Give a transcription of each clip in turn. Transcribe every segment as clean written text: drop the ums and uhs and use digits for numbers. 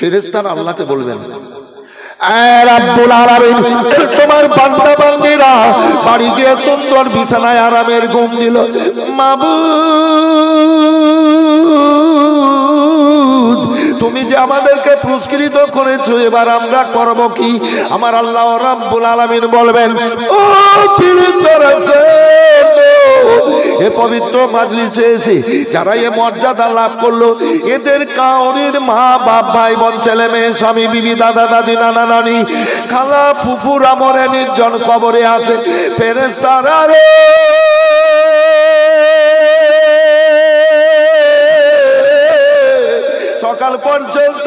ফেরেশতারা আল্লাহকে বলবেন, তোমার বান্দা বান্দিরা বাড়ি গিয়ে সুন্দর বিছানায় আরামের ঘুম দিল, মাবুদ তুমি যে আমাদেরকে পুরস্কৃত করেছো এবার আমরা করব কি? আমার আল্লাহ রাব্বুল আলামিন বলবেন, ও ফেরেশতারা এ পবিত্র মাজলিসে এসে যারা এই মর্যাদা লাভ করলো এদের কাউরির মা বাপ ভাই বোন ছেলে মেয়ে স্বামী বিবি দাদা দাদি নানা নানি খালা ফুফুরা মরে নির্জন কবরে আছে। ফেরেশতারা রে সকাল পর্যন্ত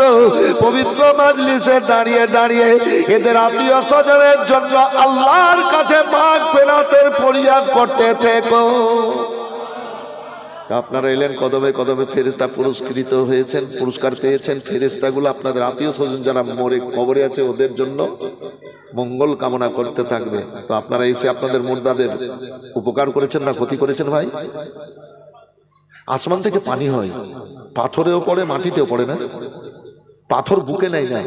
পবিত্র মাজলিসে দাঁড়িয়ে দাঁড়িয়ে এদের আত্মীয় স্বজনের জন্য আল্লাহর কাছে মাগফিরাতের ফরিয়াদ করতে থেকো। আপনারা এলেন কদমে কদমে, ফেরেশতা পুরস্কৃত হয়েছেন, পুরস্কার পেয়েছেন। ফেরেশতাগুলো আপনাদের আত্মীয় স্বজন যারা মরে কবরে আছে ওদের জন্য মঙ্গল কামনা করতে থাকবে। তো আপনারা এসে আপনাদের মুর্দাদের উপকার করেছেন না ক্ষতি করেছেন? ভাই আসমান থেকে পানি হয়, পাথরেও পড়ে মাটিতেও পড়ে না, পাথর বুকে নেয় না,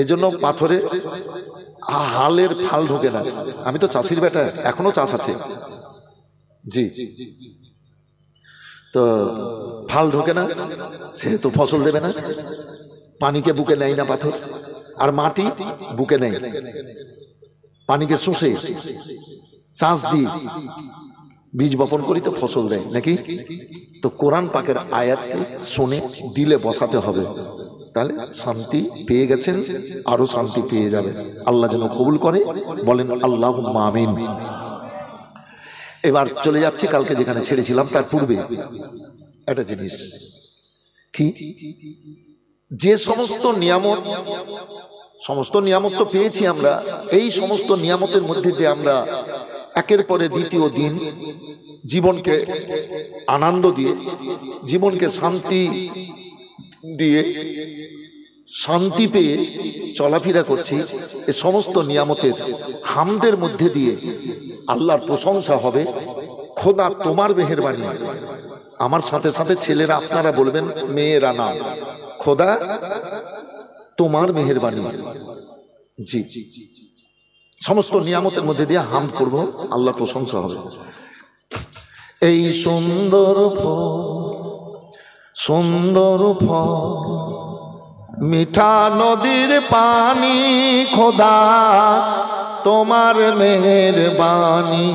এজন্য পাথরে হালের ফাল ঢোকে না। আমি তো চাষির বেটা, এখনো চাষ আছে, জি তো ফাল ঢোকে না, সে তো ফসল দেবে না, পানিকে বুকে নেয় না পাথর, আর মাটি বুকে নেয়, পানিকে শুষে। চাষ দিয়ে বীজ বপন করি তো ফসল দেয় নাকি? তো কোরআন পাকের আয়াতকে শুনে দিলে বসাতে হবে, তাহলে শান্তি পেয়ে গেছেন, আরো শান্তি পেয়ে যাবে। আল্লাহ যেন কবুল করে, বলেন আল্লাহুম্মা আমিন। এবার চলে যাচ্ছি কালকে যেখানে ছেড়েছিলাম, তার পূর্বে একটা জিনিস, কি যে সমস্ত নিয়ামত, সমস্ত নিয়ামত তো পেয়েছি আমরা, এই সমস্ত নিয়ামতের মধ্যে যে আমরা একের পরে দ্বিতীয় দিন জীবনকে আনন্দ দিয়ে, জীবনকে শান্তি দিয়ে, শান্তি পেয়ে চলাফেরা করছি, এ সমস্ত নিয়ামতের হামদের মধ্যে দিয়ে আল্লাহর প্রশংসা হবে, খোদা তোমার মেহেরবানি। আমার সাথে সাথে ছেলেরা আপনারা বলবেন, মেয়েরা না, খোদা তোমার মেহেরবানি। জি জি জি, সমস্ত নিয়ামতের মধ্যে দিয়ে হাম করব, আল্লাহর প্রশংসা হবে। এই সুন্দর সুন্দর মিঠা নদীর পানি, খোদা তোমার মেহেরবানি,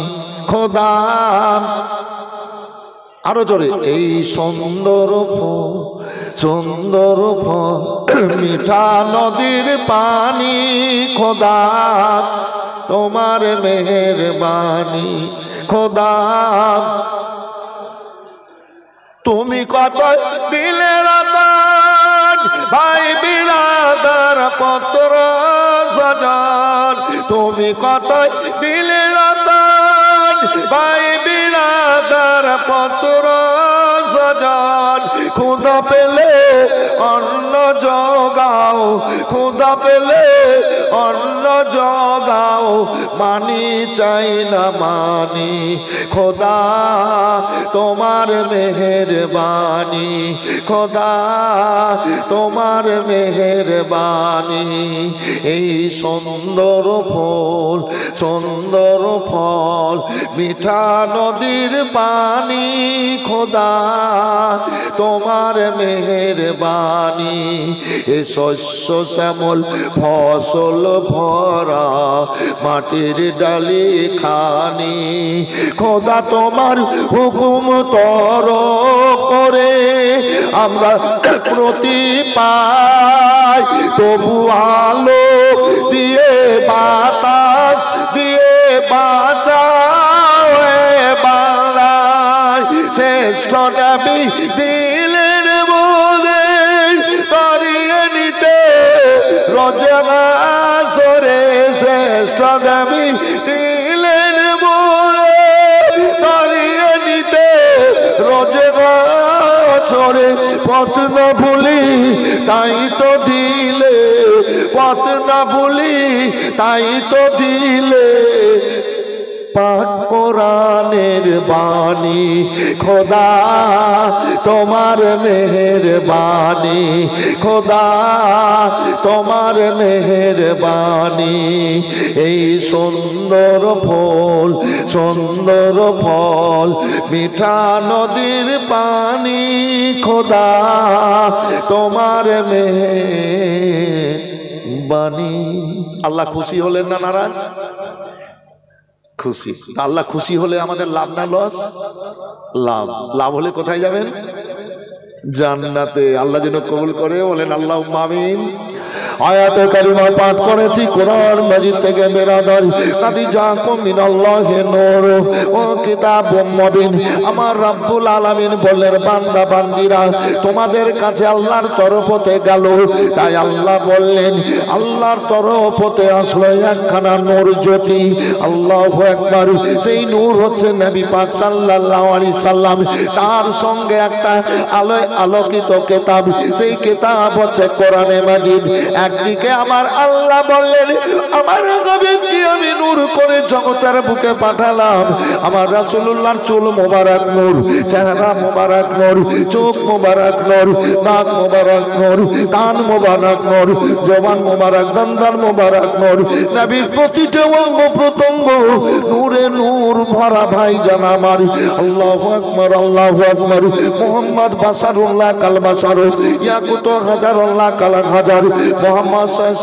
খোদা আরো জোরে। এই সুন্দর সুন্দর মিঠা নদীর পানি, খোদা তোমার মেহেরবানি, খোদা তুমি কত দিলে দান, ভাই বিরাদার পত্র সজান, তুমি কত দিলে দান, ভাই বিরাদার পত্র সজান, খোদা পেলে অন্ন জগাও, খোদা পেলে অন্ন জগাও, মানি চাই না মানি, খোদা তোমার মেহেরবানি, খোদা তোমার মেহেরবানি। এই সুন্দর ফল মিঠা নদীর পানি, খোদা তোমার মেহেরবানি, এ শস্য শ্যামল ফসল ভরা মাটির ডালি খানি, খোদা তোমার হুকুম তর করে আমরা প্রতি পাই, তবু আলো দিয়ে বাতাস দিয়ে বাঁচাও বাংলায়, শ্রেষ্ঠ নবী দিলেন মোদের তাড়িয়ে নিতে রোজনা সরে, শ্রেষ্ঠ নবী দিলেন মোদের তাড়িয়ে নিতে রোজনা সরে, পথ না ভুলি তাই তো দিলে, পথ না ভুলি তাই তো দিলে, পাক কোরআনের বাণী খোদা তোমার মেহেরবানি খোদা তোমার মেহেরবানি। এই সুন্দর ফুল সুন্দর ফল মিঠা নদীর পানি খোদা তোমার মেহেরবানি। আল্লাহ খুশি হলেন না নারাজ? খুশি। আল্লাহ খুশি হলে আমাদের লাভ না লস? লাভ। লাভ হলে কোথায় যাবেন? জান্নাতে। আল্লাহ যেন কবুল করে, বলেন আল্লাহুম্মা আমিন। আয়াতে কারিমা পাঠ করেছি কোরআন মাজিদ থেকে। বেরাদার কাদি জাকুম মিনাল্লাহি নূর ও কিতাবুম মুবিন। আমার রব্বুল আলামিন বলেন, বান্দা বান্দিরা তোমাদের কাছে আল্লাহর তরফতে গেল। তাই আল্লাহ বললেন, আল্লাহর তরফতে আসলো একখানা নূর জ্যোতি। আল্লাহু আকবার। সেই নূর হচ্ছে নবী পাক সাল্লাল্লাহু আলাইহি সাল্লাম, তার সঙ্গে একটা আলোয় আলোকিত কিতাব। সেই কিতাব হচ্ছে কোরআনে মাজিদ। একদিকে আমার আল্লাহ বললেন, আমার হাবিবকে আমি নূর করে জগতের বুকে পাঠালাম। আমার রাসূলুল্লাহর চুল মোবারক নূর, চেহারা মোবারক নূর, চোখ মোবারক নূর, নাক মোবারক নূর, কান মোবারক নূর, জবান মোবারক, দন্দার মোবারক নূর। নবীর প্রতিটা অঙ্গ প্রত্যঙ্গ নূরে নূর ভরা। ভাই জানা আমার, আল্লাহু আকবার আল্লাহু আকবার। মোহাম্মদ বাসারুল্লাহ কাল বাসার, ইয়াকুত হাজারুল্লাহ কাল হাজার। মোহাম্মদ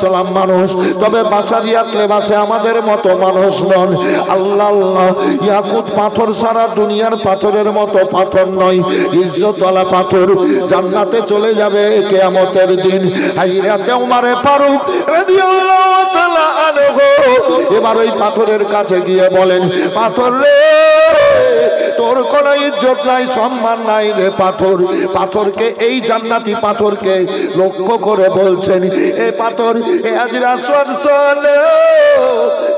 সাল্লাম মানুষ, তবে বাসারিয়াত লেবাসে আমাদের মতো মানুষ নন। আল্লাহ আল্লাহ। ইয়াকুত পাথর, সারা দুনিয়ার পাথরের মতো পাথর নয়, ইজ্জতওয়ালা পাথর। জান্নাতে চলে যাবে কিয়ামতের দিন। হাইরাতে ওমরে ফারুক রাদিয়াল্লাহু তাআলা আনহু এবার ওই পাথরের কাছে গিয়ে বলেন, পাথর রে, তোর কোনো ইজ্জত নাই, সম্মান নাই রে পাথর। পাথরকে, এই জান্নাতি পাথরকে লক্ষ্য করে বলছেন, এ পাথর, এ হাজরা শোন,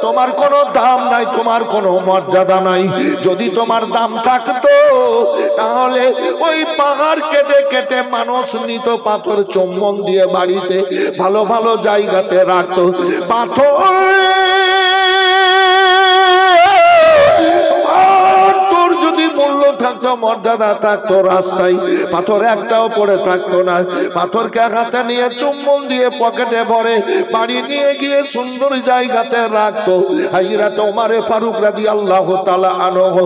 তোমার কোনো দাম নাই, তোমার কোনো মর্যাদা নাই। যদি তোমার দাম থাকতো তাহলে ওই পাহাড় কেটে কেটে মানুষ নিত, পাথর চুম্বন দিয়ে বাড়িতে ভালো ভালো জায়গাতে রাখতো। পাথর মূল্য থাকতো, মর্যাদা থাকতো, রাস্তায় পাথর একটাও পড়ে থাকতো না। পাথরকে হাতে নিয়ে চুম্বন দিয়ে পকেটে ভরে বাড়ি নিয়ে গিয়ে সুন্দর জায়গাতে রাখতো। হাজরত ওমর ফারুক রাদিয়াল্লাহু তাআলা আনহু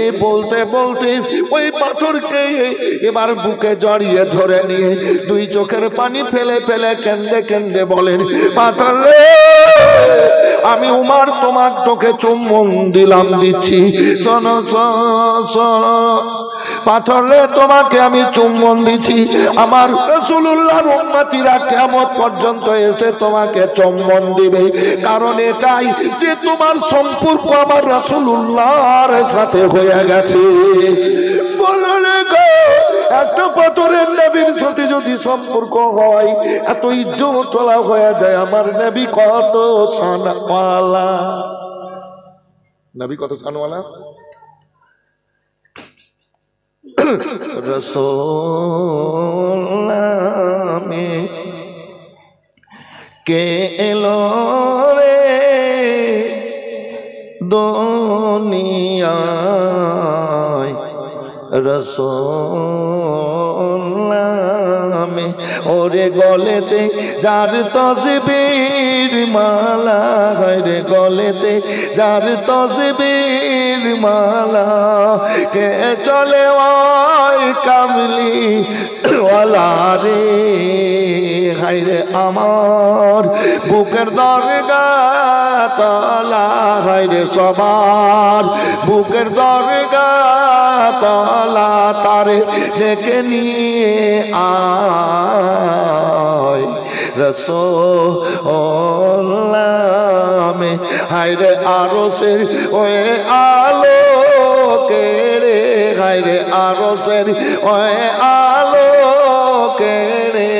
এ বলতে বলতে ওই পাথরকে এবার বুকে জড়িয়ে ধরে নিয়ে দুই চোখের পানি ফেলে ফেলে কেঁদে কেঁদে বলেন, পাথর রে, আমি উমর তোমার তোকে চুম্বন দিলাম, দিচ্ছি, শোনো পাথরে তোমাকে আমি চুম্বন দিচ্ছি। আমার রাসূলুল্লাহর উম্মতীরা কিয়ামত পর্যন্ত এসে তোমাকে চুম্বন দিবে, কারণ এটাই যে তোমার সম্পর্ক আমার রাসূলুল্লাহর সাথে হয়ে গেছে। বললে গো, একটা পাথরের নবীর সাথে যদি সম্পর্ক হয়, এত ইজ্জত তোলা হয়ে যায়। আমার নবী কত শানওয়ালা, নবী কত শানওয়ালা। रसोला में के लोरे दुनिया रसोला में और गलेते जार तस्वीर माला रे गलेते जार तस्वीर माला के चले वाई कमली वाला रे हाय रे अमर बुकर दरगा ताला हाय रे सबार बुकर दरगा ताला तारे लेके निये आय रसोल्ला में हाय रे आरोसेर ओए आलो के रे हाय रे आरोसेर ओए आलो के रे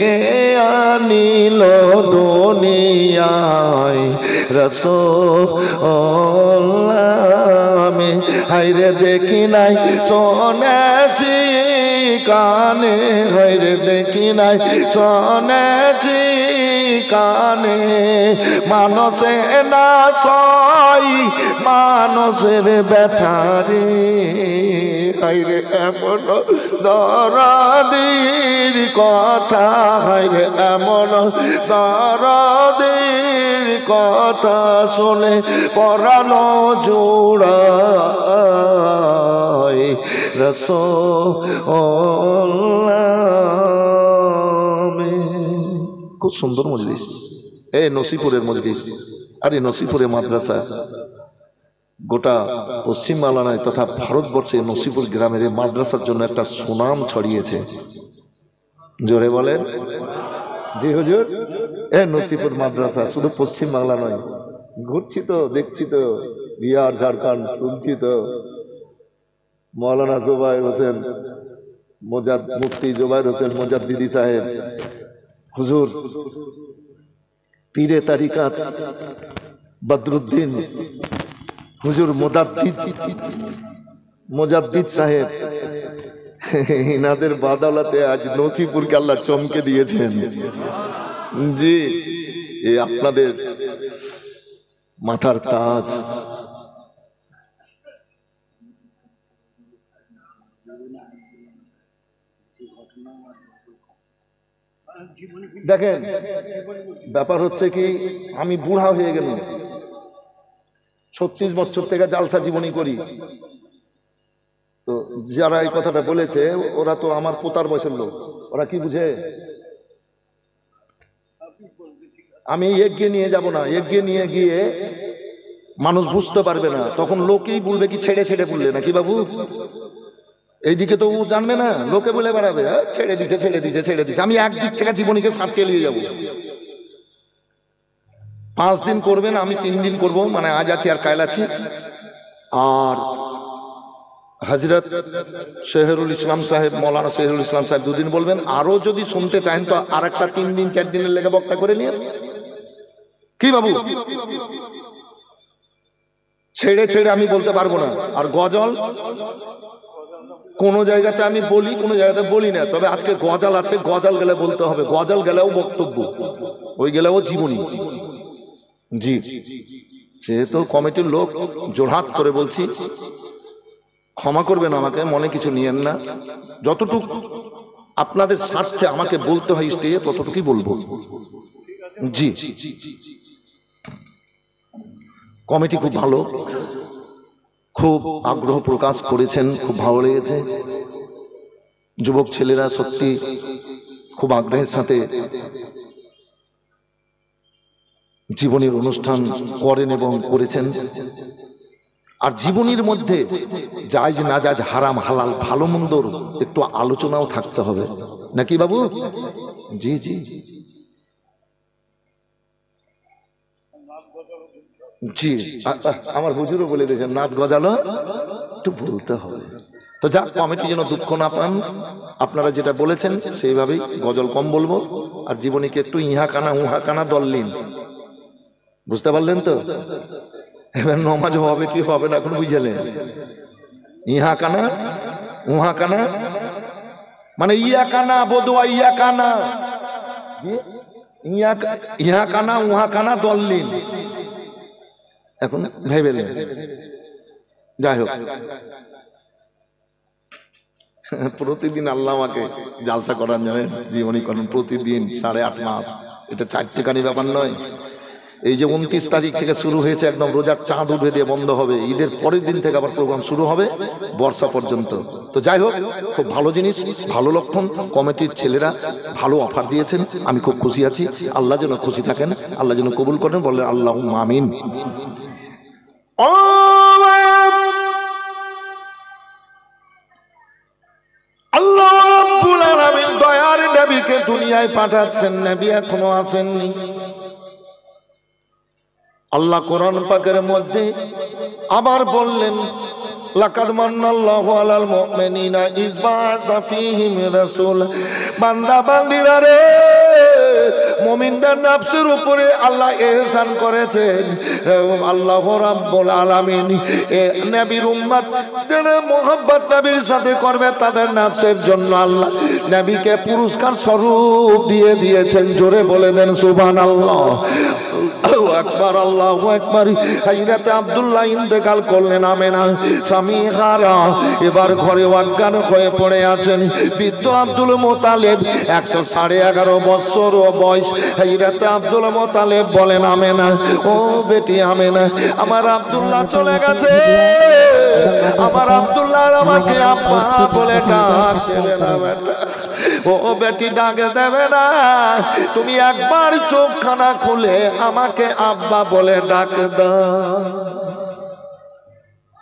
के आनीलो दुनिया रसोल्ला में हाय रे देखी नाई सोनेची काने गैर देखी नाई शोनेछि काने मानसे ना सोई मानसेर व्यथा रे हायरे एमन दरदीर कथा हायरे एमन दरदीर कथा शुने परानो जुड़ाय रसूलुल्लाह खूब सुंदर मजलिस ए नसीपुरेर मजलिस अरे नसीपुरे मद्रासा गोटा पश्चिम बांगलाय तथा भारतवर्षे नसीपुर ग्रामेर मद्रासार जन्य एकटा सुनाम छड़ियेछे जोरे बोलेन जी हुजूर ए नसीपुर मद्रासा शुधु पश्चिम बांगला नय घुरछि तो देखछि तो बिहार झारखंड सुनछि तो मौलाना जुबायर होसेन मुजाद्दिद मुफ्ती जुबायर होसेन मुजाद्दिदी साहेब हुजूर पीरे तरीकत बदरुद्दीन हुजूर मुजाद्दिद साहेब इनादेर बदौलते आज नसीपुर के अल्लाह चमके दिएছেন जी ये आपनादेर माथार ताज देखें ব্যাপার হচ্ছে কি আমি বুড়া হয়ে গেলাম 36 বছর থেকে জালসা জীবনী করি তো যারা এই কথাটা বলেছে ওরা তো আমার পোতার বয়সের লোক ওরা কি বুঝে আমি এগিয়ে নিয়ে যাব না এগিয়ে নিয়ে গিয়ে মানুষ বুঝতে পারবে না তখন লোকেই বলবে কি ছেড়ে ছেড়ে বললে নাকি বাবু এইদিকে তো ও জানবে না লোকে বলে বেড়াবে ছেড়ে দিতে ছেড়ে দিতে ছেড়ে দিতে আমি এক দিক থেকে জীবনীকে সাথে নিয়ে যাব 5 दिन करबेन आमी 3 दिन करब माने आज आछि आर काल आछि आर हजरत शेहरुल इस्लाम साहेब मौलाना शेहरुल इस्लाम साहेब 2 दिन बोलबेन आरो जदि सुनते चाहें तो आर एकटा 3 दिन 4 दिन लेगे बक्ता करे नियेन कि बाबू छेड़े छेड़े आमी बोलते पारबो ना आर गजल कोनो जायगाते आमी बोली कोनो जायगाते बोली ना तबे आजके गजल आछे गजल गेले बोलते होबे गजल गेलेओ बक्तव्य ओई गेलेओ जीवनी जी से तो कमिटीर लोक जोरहात करे बोलछि क्षमा करबेन आमाके मने किछु नियेन ना जतटुक आपनादेर स्वार्थे आमाके बोलते हय स्टेजे ततटुकुई बोलबो जी कमिटी खूब भालो खूब आग्रह प्रकाश करेছেন खूब भालो लेगেছে युवक छेलेरा सत्यि खूब आग्रहेर साथे जीवनी अनुष्ठान करें एवं करेছেন और जीवनीर मध्य जायज नाजायज हाराम हालाल भालो मंदर एकटु आलोचनाओ थाकते होबे नाकि बाबू जी जी जी आमार हुजूरও বলে দিয়েছেন নাত গজালো একটু বলতে হবে तो जा कमिटी जेन दुख ना पान अपनारा जेटा बोलेছেন সেইভাবেই गजल कम बोलबो और जीवनी के एकटु इहाकाना उहाकाना दल्लीन बुझते पारलेन तो एबार नमाज होबे कि होबे ना एखोनो बुझलेन इहाकाना उहाकाना माने इयाकाना बदुआ इयाकाना इहाकाना उहाकाना दल्लीन এখন ভেবে নেন যাই হোক প্রতিদিন আল্লাহ আমাকে জালসা করান জানেন জীবনী করেন প্রতিদিন 8.5 মাস এটা চারটিখানি ব্যাপার নয় এই যে 29 তারিখ থেকে শুরু হয়েছে একদম রোজার চাঁদ উঠে দিয়ে বন্ধ হবে ঈদের পরের দিন থেকে আবার প্রোগ্রাম শুরু হবে বর্ষা পর্যন্ত তো যাই হোক খুব ভালো জিনিস ভালো লক্ষণ কমিটির ছেলেরা ভালো অফার দিয়েছেন আমি খুব খুশি আছি আল্লাহ যেন খুশি থাকেন আল্লাহ যেন কবুল করেন বলে আল্লাহুম্মা আমিন আল্লাহ রাব্বুল আলামিন দয়ার নবীকে দুনিয়ায় পাঠাচ্ছেন নবী এখনো আসেননি আল্লাহ কোরআন পাকের মধ্যে আবার বললেন লাকাদ মান্নাল্লাহু আলাল মুমিনিনা ইযবা সাফিহিম রাসূল বান্দা বান্দিরা রে মুমিনদের নফসের উপরে আল্লাহ ইহসান করেছেন। আল্লাহ রাব্বুল আলামিন এই নবীর উম্মত যারা মুহাব্বত নবীর সাথে করবে তাদের নফসের জন্য আল্লাহ নবীকে পুরস্কার স্বরূপ দিয়ে দিয়েছেন। জোরে বলে দেন সুবহানাল্লাহ, আল্লাহু আকবার, আল্লাহু আকবার। হযরত আব্দুল্লাহ ইন্তেকাল করলেন, আমেনা স্বামী হারা এবার ঘরে অজ্ঞান হয়ে পড়ে আছেন। বৃদ্ধ আব্দুল মোতালেব 111.5 বছর বয়স। হযরত আব্দুল মোতালেব বলেন, আমেনা ও বেটি আমেনা, আমার আব্দুল্লাহ চলে গেছে, আমার আব্দুল্লাহ আমাকে আব্বা বলে ডাকবে না বেটা, ও বেটি ডাকে দেবে না, তুমি একবার চোখখানা খুলে আমাকে আব্বা বলে ডাক দাও।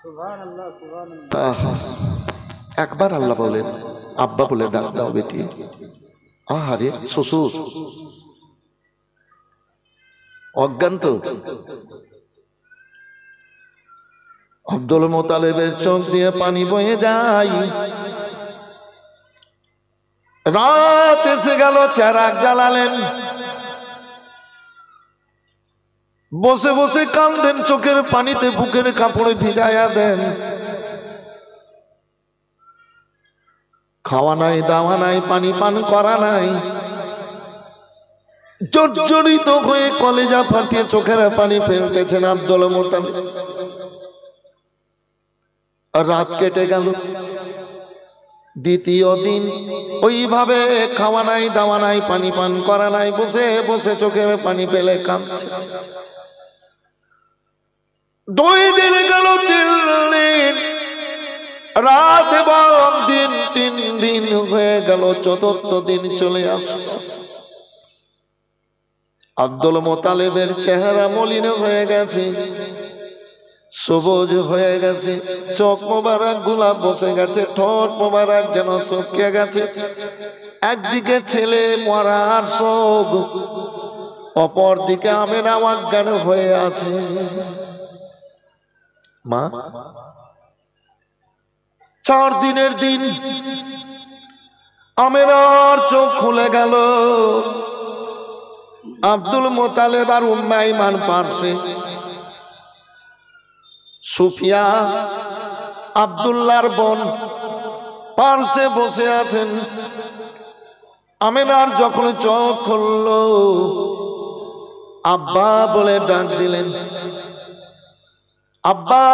সুবহানাল্লাহ, সুবহানাল্লাহ। একবার আল্লাহ বলেন আব্বা বলে ডাক দাও বেটি। আহারে শ্বশুর অজ্ঞান তো। আব্দুল মোতালেবের চোখ দিয়ে পানি বয়ে যায়। রাত এসে গেল, চেরাগ জ্বালালেন, বসে বসে কাঁদেন, চোখের পানিতে বুকের কাপড়ে ভিজাইয়া দেন। খাওয়া নাই, দাওয়া নাই, পানি পান করা নাই, জর্জরিত হয়ে কলেজা ফাটিয়ে চোখের পানি ফেলতেছেন আব্দুল মোতালেব। রাত কেটে গেল। দ্বিতীয় দিন ওইভাবে খাওয়া নাই, দাওয়া নাই, পানি পান করা নাই, বসে বসে চোখের পানি পেলে কাঁদছে। 2 দিন গেল, 3 দিন, রাত এবং দিন, 3 দিন হয়ে গেল। 4র্থ দিন চলে আসলো। আব্দুল মোতালেবের চেহারা মলিন হয়ে গেছে, সবুজ হয়ে গেছে, চোখ মোবারক গোলাপ বসে গেছে, ঠোঁট মোবারক যেন শুকিয়ে গেছে। একদিকে ছেলে মরার শোক, অপর দিকে আমেনা অজ্ঞান হয়ে আছে। মা 4 দিনের দিন আমেনার চোখ খুলে গেল। আব্দুল মোতালেব আর উম্মে আইমান পারছে। সুফিয়া আব্দুল্লাহর বোন পাশে বসে আছেন। আমেনার যখন চোখ খুলল, আব্বা বলে ডাক দিলেন। আব্বা!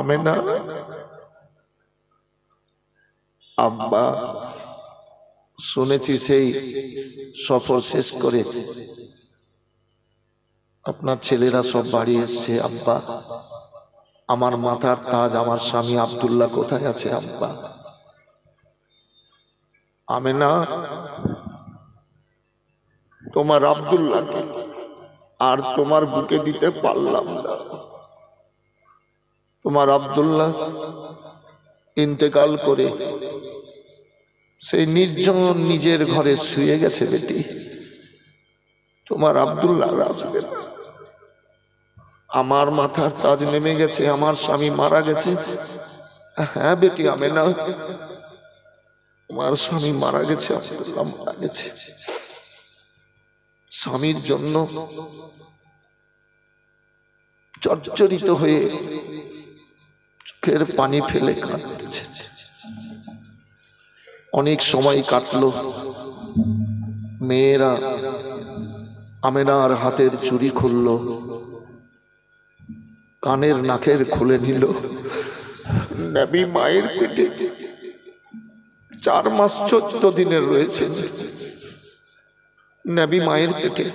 আমেনা আব্বা, শুনেছি সেই সফর শেষ করে আপনার ছেলেরা সব বাড়ি এসছে আব্বা। আমার মাথার তাজ, আমার স্বামী আব্দুল্লাহ কোথায় আছে আব্বা? আমেনা, তোমার আব্দুল্লাহকে আর তোমার বুকে দিতে পারলাম না। তোমার আব্দুল্লাহ ইন্তেকাল করে সেই নির্জন নিজের ঘরে শুয়ে গেছে বেটি। তোমার আব্দুল্লাহ আসবে না। আমার মাথার তাজ নেমে গেছে, আমার স্বামী মারা গেছে। হ্যাঁ বেটি আমেনা, আমার স্বামী মারা গেছে, আব্দুল্লাহ মারা গেছে। স্বামীর জন্য জর্জরিত হয়ে চোখের পানি ফেলে কাঁদতেছে। অনেক সময় কাটলো। মেয়েরা আমেনার হাতের চুড়ি খুলল, কানের নাকের খুলে নিল। নবী মায়ের পেটে 4 মাস 14 দিনের রয়েছেন। নবী মায়ের পেটে,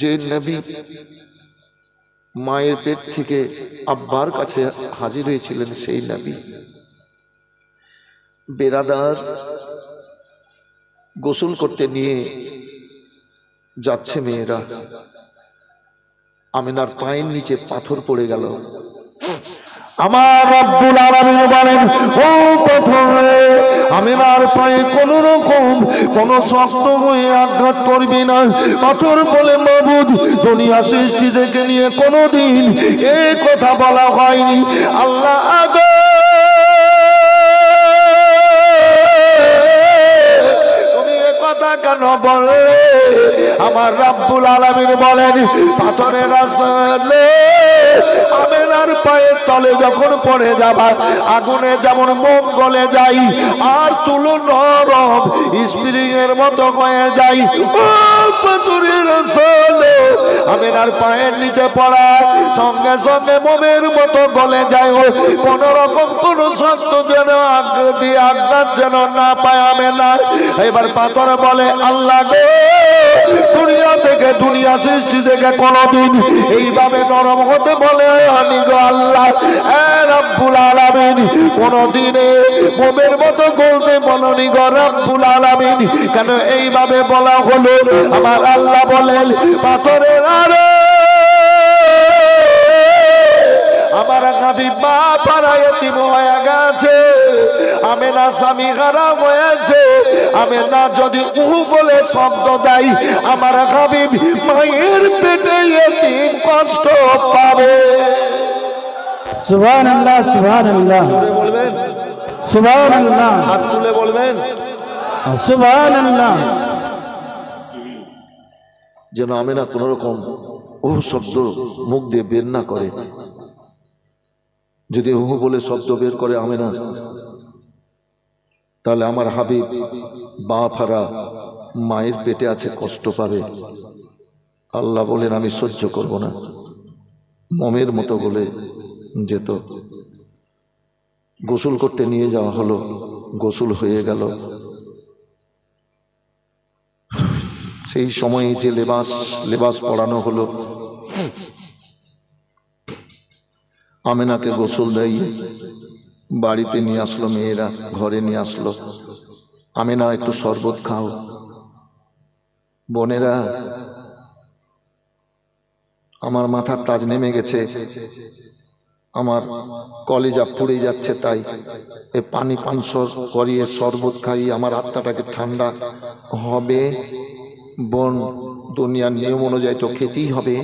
যে নবী মায়ের পেট থেকে আব্বার কাছে হাজির হয়েছিলেন সেই নবী। বেরাদার গোসল করতে নিয়ে যাচ্ছে মেয়েরা। আমেনার পায়ের নিচে পাথর পড়ে গেল। আমার রব্বুল আলামিন বলেন, ও পাথরে আমেনার পায়ে কোন রকম কোন শক্ত হয়ে আঘাত করবি না। পাথর বলে, মাবুদ, দুনিয়া সৃষ্টি থেকে নিয়ে কোনোদিন এই কথা বলা হয়নি। আল্লাহ আগে না কেন বলে আমার রব্বুল আলামিন বলেন পাথরের আসলে আমেনার পায়ে তলে যখন পড়ে যাবা আগুনে যেমন মোম গলে যায় আর তুলো নরম স্প্রিংয়ের মতো হয়ে যায় ও পাথরের আসলে আমেনার পায়ের নিচে পড়া সঙ্গে সঙ্গে মোমের মতো গলে যায় ও কোন রকম কোন শক্ত যেন আগে দিয়ে আঘাত যেন না পায় আমেনা। এবার পাথর বলে আল্লাহ গো দুনিয়া থেকে দুনিয়া সৃষ্টি থেকে কোনদিন এইভাবে নরম হতে বলে আমি গো আল্লাহ এ রব্বুল আলামিন কোনদিনে মোমের মতো গলতে বলনি গো রব্বুল আলামিন কেন এইভাবে বলা হলো। আমার আল্লাহ বলেন পাথরের আরে আমার হাবিব বাপ হারায়তি হয়ে গেছে আমি না স্বামী খারাপ হয়েছে আমি না যদি উহু বলে শব্দ দেয় আমার হাবিব মায়ের পেটে এতিম কষ্ট পাবে। সুবহানাল্লাহ সুবহানাল্লাহ জোরে বলবেন সুবহানাল্লাহ হাত তুলে বলবেন সুবহানাল্লাহ যেন আমি না কোন রকম উহু শব্দ মুখ দিয়ে বের না করে। যদি হুহু বলে শব্দ বের করে আমেনা তাহলে আমার হাবিব বাপ হারা মায়ের পেটে আছে কষ্ট পাবে। আল্লাহ বলেন আমি সহ্য করব না মোমের মতো বলে যেত। গোসল করতে নিয়ে যাওয়া হলো গোসল হয়ে গেল সেই সময়ে যে লেবাস লেবাস পরানো হলো আমেনাকে গোসল দেয় বাড়িতে নিয়ে আসলো মেয়েরা ঘরে নিয়ে আসলো আমেনা একটু শরবত খাও। বোনেরা আমার মাথার তাজ নেমে গেছে আমার কলিজা পুড়ে যাচ্ছে তাই এ পানি পান করিয়ে শরবত খাই আমার আত্মাটাকে ঠান্ডা হবে। বোন দুনিয়ার নিয়ম অনুযায়ী তো খেতেই হবে।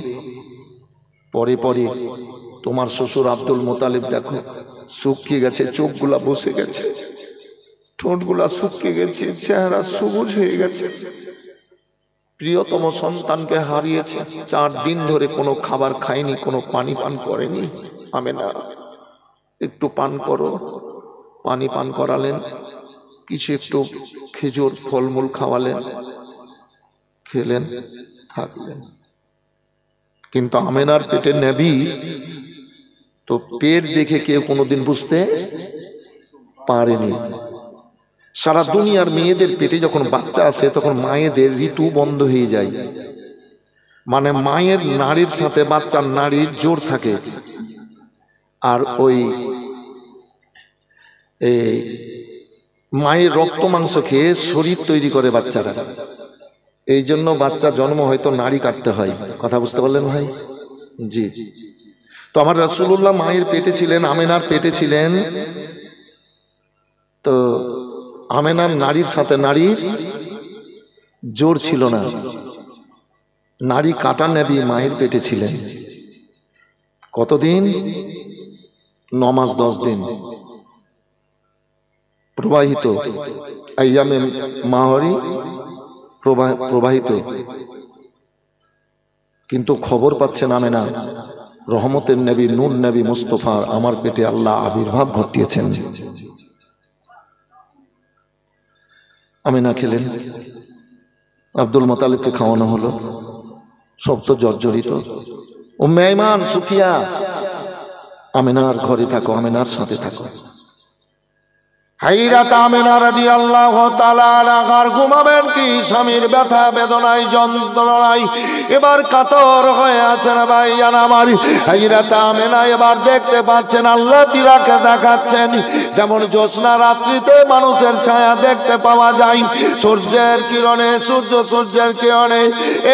পরে পরে তোমার শ্বশুর আব্দুল মোতালিব দেখো শুকিয়ে গেছে চোখগুলা বসে গেছে ঠোঁটগুলা শুকিয়ে গেছে চেহারা সবুজ হয়ে গেছে প্রিয়তম সন্তানকে হারিয়েছে 4 দিন ধরে কোনো খাবার খায়নি কোনো পানি পান করেনি। আমেনা একটু পান করো পানি পান করালেন কিছু একটু খেজুর ফলমূল খাওয়ালেন খেলেন থাকলেন কিন্তু আমেনার পেটে নেবি তো পেট দেখে কেউ কোনোদিন বুঝতে পারেনি। সারা দুনিয়ার মেয়েদের পেটে যখন বাচ্চা আসে তখন মায়েদের ঋতু বন্ধ হয়ে যায় মানে মায়ের নাড়ির সাথে বাচ্চার নাড়ির জোর থাকে আর ওই মায়ের রক্ত মাংস খেয়ে শরীর তৈরি করে বাচ্চারা এই জন্য বাচ্চা জন্ম হয়তো নাড়ি কাটতে হয়। কথা বুঝতে পারলেন ভাই? জি। তো আমার রাসূলুল্লাহ মায়ের পেটে ছিলেন আমেনার পেটে ছিলেন তো আমেনার নারীর সাথে নারীর জোর ছিল না নারী কাটা নবী মায়ের পেটে ছিলেন কতদিন 9 মাস 10 দিন প্রবাহিত আইয়ামে মাহরি প্রবাহিত কিন্তু খবর পাচ্ছেন আমেনা রহমতের নবী নূর নবী মুস্তাফা আমার পেটে আল্লাহ আবির্ভাব ঘটিয়েছেন। আমেনা খেলেন আব্দুল মোতালিবকে খাওয়ানো হলো সব তো জর্জরিত উম্মে আইমান সুফিয়া আমেনার ঘরে থাকো আমেনার সাথে থাকো। হাইরাত আমেনা রাদিয়াল্লাহু তাআলা আনহা ঘুমাবেন কি স্বামীর ব্যথা বেদনায় যন্ত্রণায় এবার কাতর হয়ে আছেন ভাইজান আমার। হাইরাত আমেনা এবার দেখতে পাচ্ছেন আল্লাহ তিলাকে দেখাচ্ছেন যেমন জ্যোৎস্না রাত্রিতে মানুষের ছায়া দেখতে পাওয়া যায় সূর্যের কিরণে সূর্যের কিরণে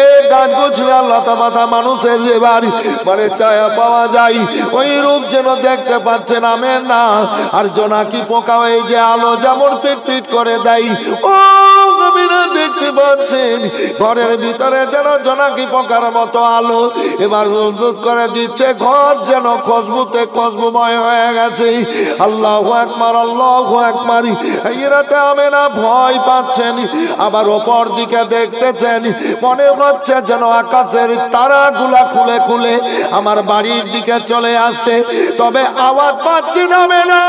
এই গাছগুছরা লতাপাতা মানুষের এবার মানে ছায়া পাওয়া যায় ওই রূপ যেন দেখতে পাচ্ছেন আমেনা আর জোনাকি পোকা এই যে আলো যেমন পিট পিট করে দেয় ও গভীর দেখতে পাচ্ছেন ঘরের ভিতরে যেন জোনাকি পোকার মতো আলো এবার উদ্ভুত করে দিচ্ছে, ঘর যেন খুশবুতে খুশবুময় হয়ে গেছে। আল্লাহু আকবার, আল্লাহু আকবার। ইরাতে আমেনা ভয় পাচ্ছেন, আবার ওপর দিকে দেখতেছেন, মনে হচ্ছে যেন আকাশের তারাগুলা খুলে খুলে আমার বাড়ির দিকে চলে আসছে। তবে আওয়াজ পাচ্ছি না, আমেনা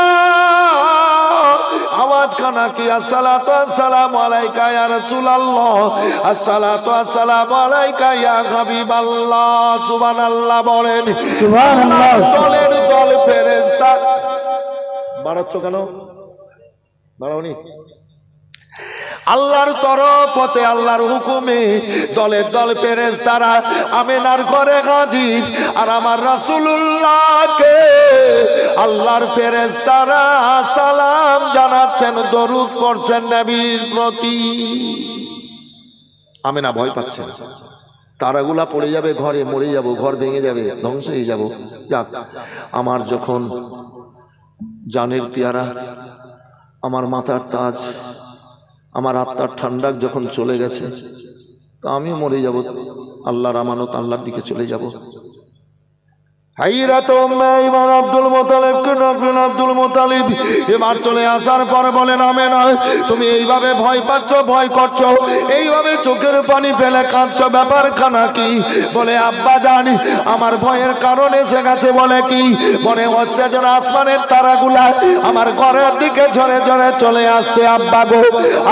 আওয়াজখানা কি আসসালাতু আসসালামু আলাইকা ইয়া রাসূলুল্লাহ, আসসালাতু আসসালামু আলাইকা ইয়া হাবিবাল্লাহ। সুবহানাল্লাহ বলেন, সুবহানাল্লাহ। দলের দল ফেরেশতা, বাড়াচ্ছ কেন, বাড়াওনি। আল্লাহর তরফ হতে আল্লাহর হুকুমে দলের দল ফেরেশতারা আমেনার ঘরে হাজির, আর আমার রাসূলুল্লাহকে আল্লাহর ফেরেশতারা সালাম জানাচ্ছেন, দরুদ পড়ছেন নবীর প্রতি। আমেনা ভয় পাচ্ছেন, তারাগুলা পড়ে যাবে ঘরে, মরে যাব, ঘর ভেঙে যাবে, ধ্বংস হয়ে যাব। যাক, আমার যখন জানের পেয়ারা, আমার মাথার তাজ, আমার আত্মার ঠান্ডা যখন চলে গেছে, তো আমিও মরে যাব, আল্লাহর আমানত আল্লাহর দিকে চলে যাব। এবার চলে আসার পর বলেন, আমেনা তুমি এইভাবে ভয় পাচ্ছ, ভয় করছো, এইভাবে চোখের পানি ফেলে কাঁদছ, ব্যাপারখানা কি? বলে, আব্বা জানি আমার ভয়ের কারণ এসে গেছে। বলে কি? মনে হচ্ছে যেন আসমানের তারাগুলা আমার ঘরের দিকে ঝরে ঝরে চলে আসছে আব্বা গো।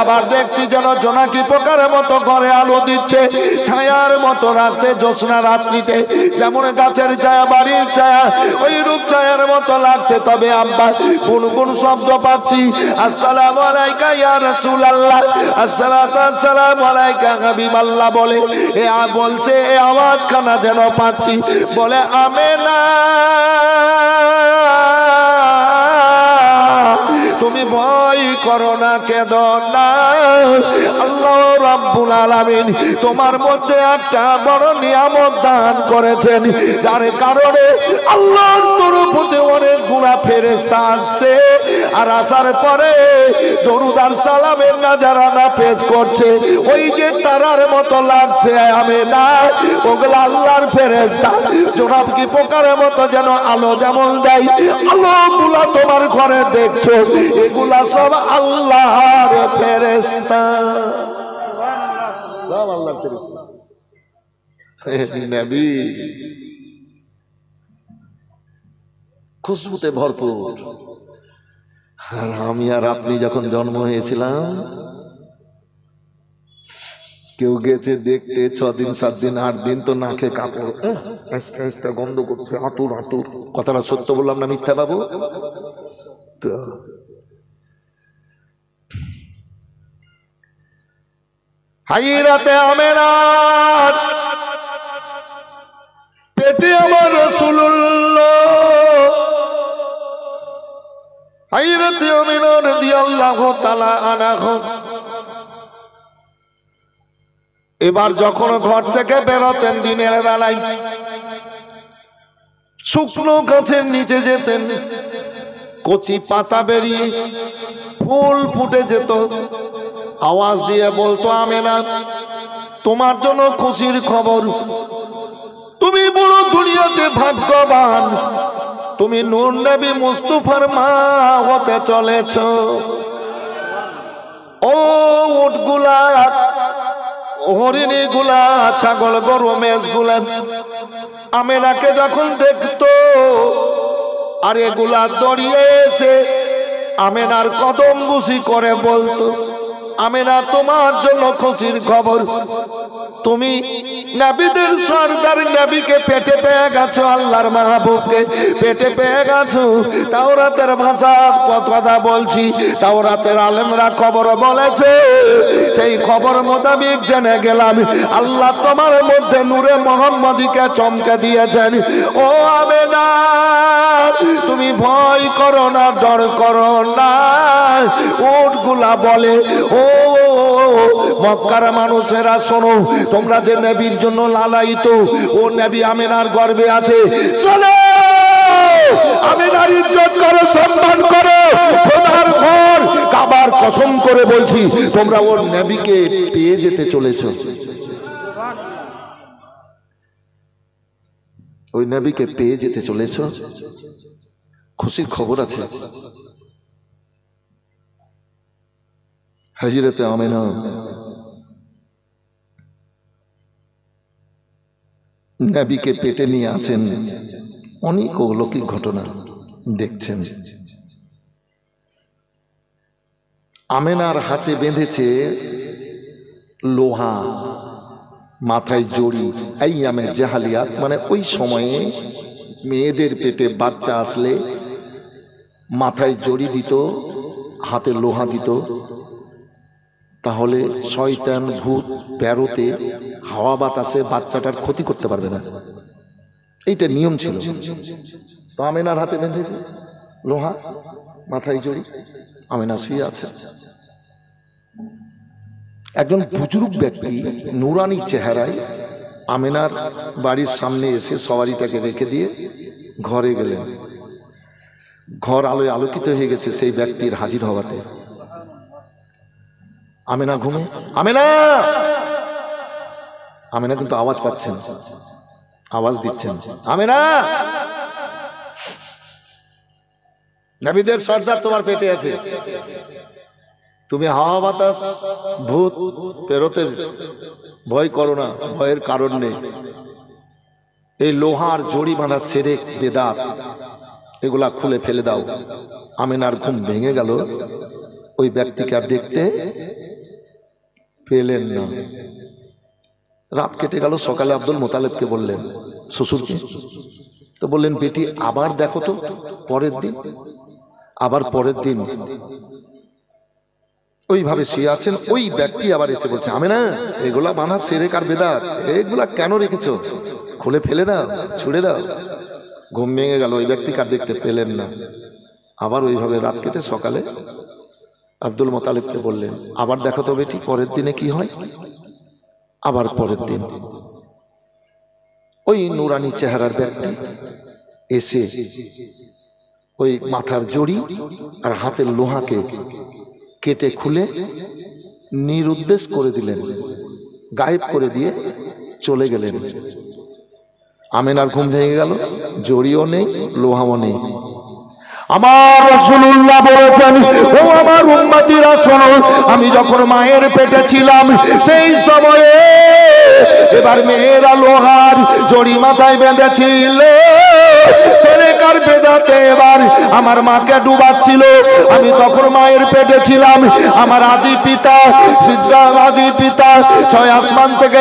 আবার দেখছি যেন জোনাকি পোকার মতো ঘরে আলো দিচ্ছে, ছায়ার মতো রাত্রে, জ্যোৎস্না রাত্রিতে যেমন গাছের ছায়া, বাড়ি ছায়া, ওই রূপ ছায়ার মতো লাগছে। তবে আব্বা গুনগুন শব্দ পাচ্ছি, আসসালামু আলাইকা ইয়া রাসূলুল্লাহ, আসসালামু আলাইকা হাবিবাল্লাহ বলে। এ বলছে, এই আওয়াজখানা যেন পাচ্ছি। বলে, আমেনা তুমি ভয় করো না, কেঁদো না, আল্লাহ রাব্বুল আলামিন তোমার মধ্যে একটা বড় নিয়ামত দান করেছেন, যার কারণে আল্লাহর তরফ হতে অনেক গুণা ফেরেশতা আসছে, আর আসার পরে দরুদ আর সালামের নাজারানা পেশ করছে, ওই যে তারার মতো লাগছে। আমেনা, ওগুলো আল্লাহর ফেরেশতা, জনাব কি পোকার মতো যেন আলো যেমন দেয়, আলোগুলা তোমার ঘরে দেখছো, এগুলা সব আল্লাহর ফেরেশতা। সব আল্লাহর ফেরেশতা। নবী খুশবুতে ভরপুর। আর আমি আর আপনি যখন জন্ম হয়েছিলাম, কেউ গেছে দেখতে 6 দিন 7 দিন 8 দিন, তো নাকে কাপড়, আস্তে আস্তে গন্ধ করছে, আতুর আতুর। কথাটা সত্য বললাম না মিথ্যা বাবু? তো হাইরাতে আমেনা, পেটে আমার রাসূলুল্লাহ, হাইরাতে আমেনা রাদিয়াল্লাহু তাআলা আনহু। এবার যখন ঘর থেকে বেরোতেন দিনের বেলায়, শুকনো গাছের নিচে যেতেন, কচি পাতা বেরিয়ে ফুল ফুটে যেত, আওয়াজ দিয়ে বলতো, আমেনা তোমার জন্য খুশির খবর, তুমি বড় দুনিয়াতে ভাগ্যবান, তুমি নূর নবী মুস্তাফার মা হতে চলেছ। ও উটগুলা, হরিণী গুলা, ছাগল গরু মেষ গুলা আমেনাকে যখন দেখতো, আর এগুলা দড়িয়ে এসে আমেনার কদম বুসি করে বলতো, আমেনা তোমার জন্য খুশির খবর, তুমি নবীদের সরদার নবীকে পেটে পেয়ে গেছো, আল্লাহর মাহবুবকে পেটে পেয়ে গেছো। তাওরাতের ভাষার কথা বলছি, তাওরাতের আলেমরা খবর বলেছে, সেই খবর মোতাবেক জেনে গেলাম আল্লাহ তোমার মধ্যে নূরে মুহাম্মদীকে চমকে দিয়েছেন। ও আমেনা তুমি ভয় করো না, ডর করো না। উটগুলা বলে, ও মক্কার মানুষেরা শোনো, তোমরা যে নবীর জন্য লালায়িত, ও নবী আমেনার গর্ভে আছে, চলো আমেনার ইজ্জত করো, সম্মান করো, খোদার ঘর কাবার কসম করে বলছি। बोलছি তোমরা ওর নবীকে পেয়ে যেতে চলেছো। ওই নবীকে পেয়ে যেতে চলেছো। খুশির খবর আছে। হযরত আমেনা नबी के पेटे नहीं आছেন अनेक अलौकिक घटना देखছেন। আমেনার हाथे বেঁধেছে लोहा মাথায় জড়ি। আইয়ামে জাহালিয়াত মানে ওই সময়ে মেয়েদের পেটে বাচ্চা আসলে মাথায় জড়ি দিত हाथे लोहा দিত। তাহলে শয়তান ভূত পেরোতে হাওয়া বাতাসে বাচ্চাটার ক্ষতি করতে পারবে না, এইটা নিয়ম ছিল। তো আমেনার হাতে বেঁধেছে লোহা মাথায় জড়ি। আমেনা শুয়ে আছে। একজন বুজুর্গ ব্যক্তি নুরানি চেহারায় আমেনার বাড়ির সামনে এসে সওয়ারিটাকে রেখে দিয়ে ঘরে গেলেন। ঘর আলোয় আলোকিত হয়ে গেছে সেই ব্যক্তির হাজির হওয়াতে। আমেনা ঘুমে। আমেনা আমেনা কিন্তু আওয়াজ পাচ্ছেন, আওয়াজ দিচ্ছেন। আমেনা নবীদের সর্দার তোমার পেটে আছে, তুমি হাওয়া বাতাস ভূত পেরোতে ভয় করো না, ভয়ের কারণ নেই। এই লোহার জড়ি বাঁধা সেরেক বেদাত এগুলা খুলে ফেলে দাও। আমেনার ঘুম ভেঙে গেল। ওই ব্যক্তিকে আর দেখতে পেলেন না। রাত কেটে গেল। সকালে আব্দুল মোতালেবকে বললেন, শ্বশুরকে তো বললেন, বেটি আবার দেখো তো পরের দিন। আবার পরের দিন ওইভাবে শুয়ে আছেন। ওই ব্যক্তি আবার এসে বলছে, আমেনা এগুলা বানা সেরেক আর বেদাত, এগুলা কেন রেখেছো? খুলে ফেলে দাও, ছুড়ে দাও। ঘুম ভেঙে গেল। ওই ব্যক্তিকে আর দেখতে পেলেন না। আবার ওইভাবে রাত কেটে সকালে আব্দুল মোতালেবকে বললেন, আবার দেখো তো বেটি পরের দিনে কি হয়। আবার পরের দিন ওই নুরানি চেহারার ব্যক্তি এসে ওই মাথার জড়ি আর হাতের লোহাকে কেটে খুলে নিরুদ্দেশ করে দিলেন, গায়েব করে দিয়ে চলে গেলেন। আমেনার ঘুম ভেঙে গেল। জড়িও নেই, লোহাও নেই। আমার রাসূলুল্লাহ বলেছেন, ও আমার উম্মতীরা শোনো, আমি যখন মায়ের পেটে ছিলাম সেই সময়ে এবার মেয়েরা লোহার জড়ি মাথায় বেঁধেছিল, সেরেকার বেদাতে এবার আমার মাকে ডুবাচ্ছিল। আমি তখন মায়ের পেটে ছিলাম। আমার আদি পিতা ছয় আসমান থেকে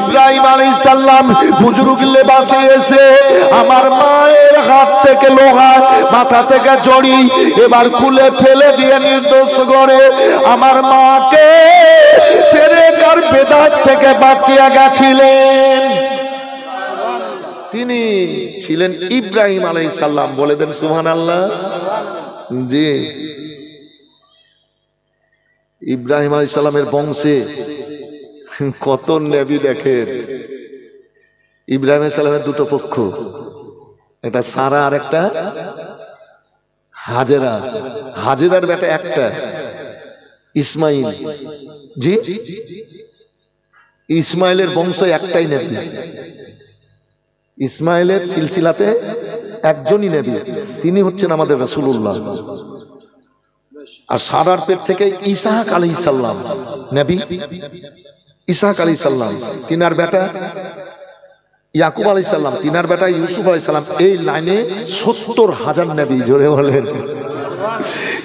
ইব্রাহিম আলাইহিস সালাম বুজুর্গ লেবাসে এসে আমার মায়ের হাত থেকে লোহা মাথা থেকে জড়ি এবার খুলে ফেলে দিয়ে নির্দোষ করে আমার মাকে সেরেকার বেদাত থেকে বাঁচিয়ে গেছিলেন। তিনি ছিলেন ইব্রাহিম আলাইহিস সালাম। বলে দেন সুবহানাল্লাহ। জি, ইব্রাহিম আলাইহিস সালামের বংশে কত নবী দেখেন। ইব্রাহিম আলাইহিস সালামের দুটো পক্ষ, একটা সারা আর একটা হাজেরা। হাজেরার বেটা একটা ইসমাইল। জি, ইসমাইলের বংশ একটাই নবী। ইসমাইলের সিলসিলাতে একজনই নবী, তিনি হচ্ছেন আমাদের রাসূলুল্লাহ। আর সারার পেট থেকে ইসহাক আলাইহিস সালাম নবী। ইসহাক আলাইহিস সালাম, তিনার বেটা ইয়াকুব আলাইহিস সালাম, তিনার বেটা ইউসুফ আলাইহিস সালাম। এই লাইনে 70,000 নবী। জোরে বলেন।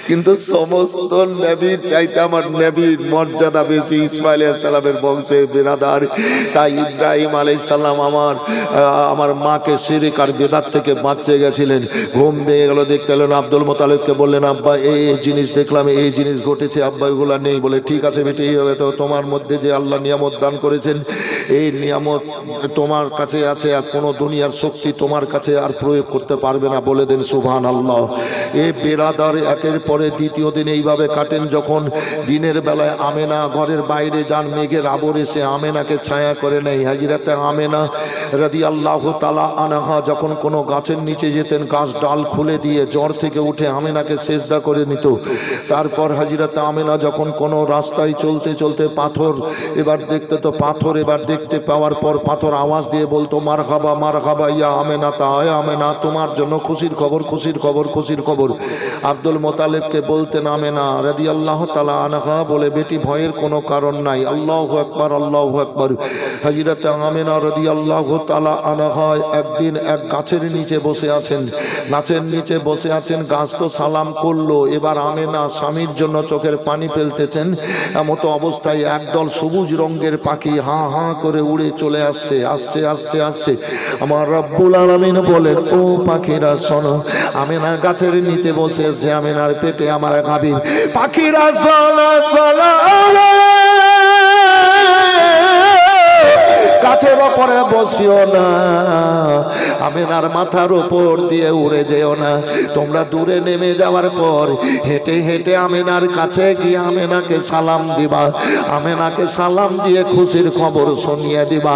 কিন্তু সমস্ত নবীর চাইতে আমার নবীর মর্যাদা বেশি, ইসমাইল আলাইহিস সালামের বংশে বিরাদার। তাই ইব্রাহিম আলাইহিস সালাম আমার মাকে শিরক আর বেদাত থেকে বাঁচিয়ে গেছিলেন। ঘুম ভেঙে গেল, দেখতে এলেন। আব্দুল মোতালেবকে বললেন, আব্বা এই জিনিস দেখলাম, এই জিনিস ঘটেছে। আব্বা এগুলো নেই। বলে ঠিক আছে বেটি, এইভাবে তো তোমার মধ্যে যে আল্লাহ নিয়ামত দান করেছেন এই নিয়ামত তোমার কাছে আছে, আর কোনো দুনিয়ার শক্তি তোমার কাছে আর প্রয়োগ করতে পারবে না। বলে দেন সুবহানাল্লাহ। এ বিরাদার রোজার একের পরে দ্বিতীয় দিন এইভাবে কাটেন। যখন দিনের বেলায় আমেনা ঘরের বাইরে যান, মেঘের আবর এসে আমেনাকে ছায়া করে নেয়। হাজরাতে আমেনা রাদিয়াল্লাহু তাআলা আনহা যখন কোনো গাছের নিচে যেতেন, গাছ ডাল খুলে দিয়ে জ্বর থেকে উঠে আমেনাকে সেজদা করে নিত। তারপর হাজরাতে আমেনা যখন কোনো রাস্তায় চলতে চলতে পাথর এবার দেখতে তো পাথর এবার দেখতে পাওয়ার পর পাথর আওয়াজ দিয়ে বলতো, মারহাবা মারহাবা ইয়া আমেনা, তা হয় আমেনা, তোমার জন্য খুশির খবর খুশির খবর খুশির খবর। আব্দুল মোতালেবকে বলতেন আমেনা রাদিয়াল্লাহু তাআলা আনহা বলে, বেটি ভয়ের কোনো কারণ নাই। আল্লাহু আকবার আল্লাহু আকবার। হযরত আমেনা রাদিয়াল্লাহু তাআলা আনহা একদিন এক গাছের নিচে বসে আছেন, গাছ তো সালাম করলো। এবার আমেনা স্বামীর জন্য চোখের পানি ফেলতেছেন, এমতো অবস্থায় একদল সবুজ রঙের পাখি হাঁ হাঁ করে উড়ে চলে আসছে আসছে আসছে আসছে। আমার রব্বুল আলামিন বলেন, ও পাখিরা শোনো, আমেনা গাছের নিচে বসে আছে, আমেনার পেটে আমার হাবিব। পাখিরা শোনো শোনো, গাছের ওপরে বসিও না, আমেনার মাথার উপর দিয়ে উড়ে যেও না। তোমরা দূরে নেমে যাওয়ার পর হেঁটে হেঁটে আমেনার কাছে গিয়ে আমেনাকে সালাম দিবা, আমেনাকে সালাম দিয়ে খুশির খবর শুনিয়ে দিবা।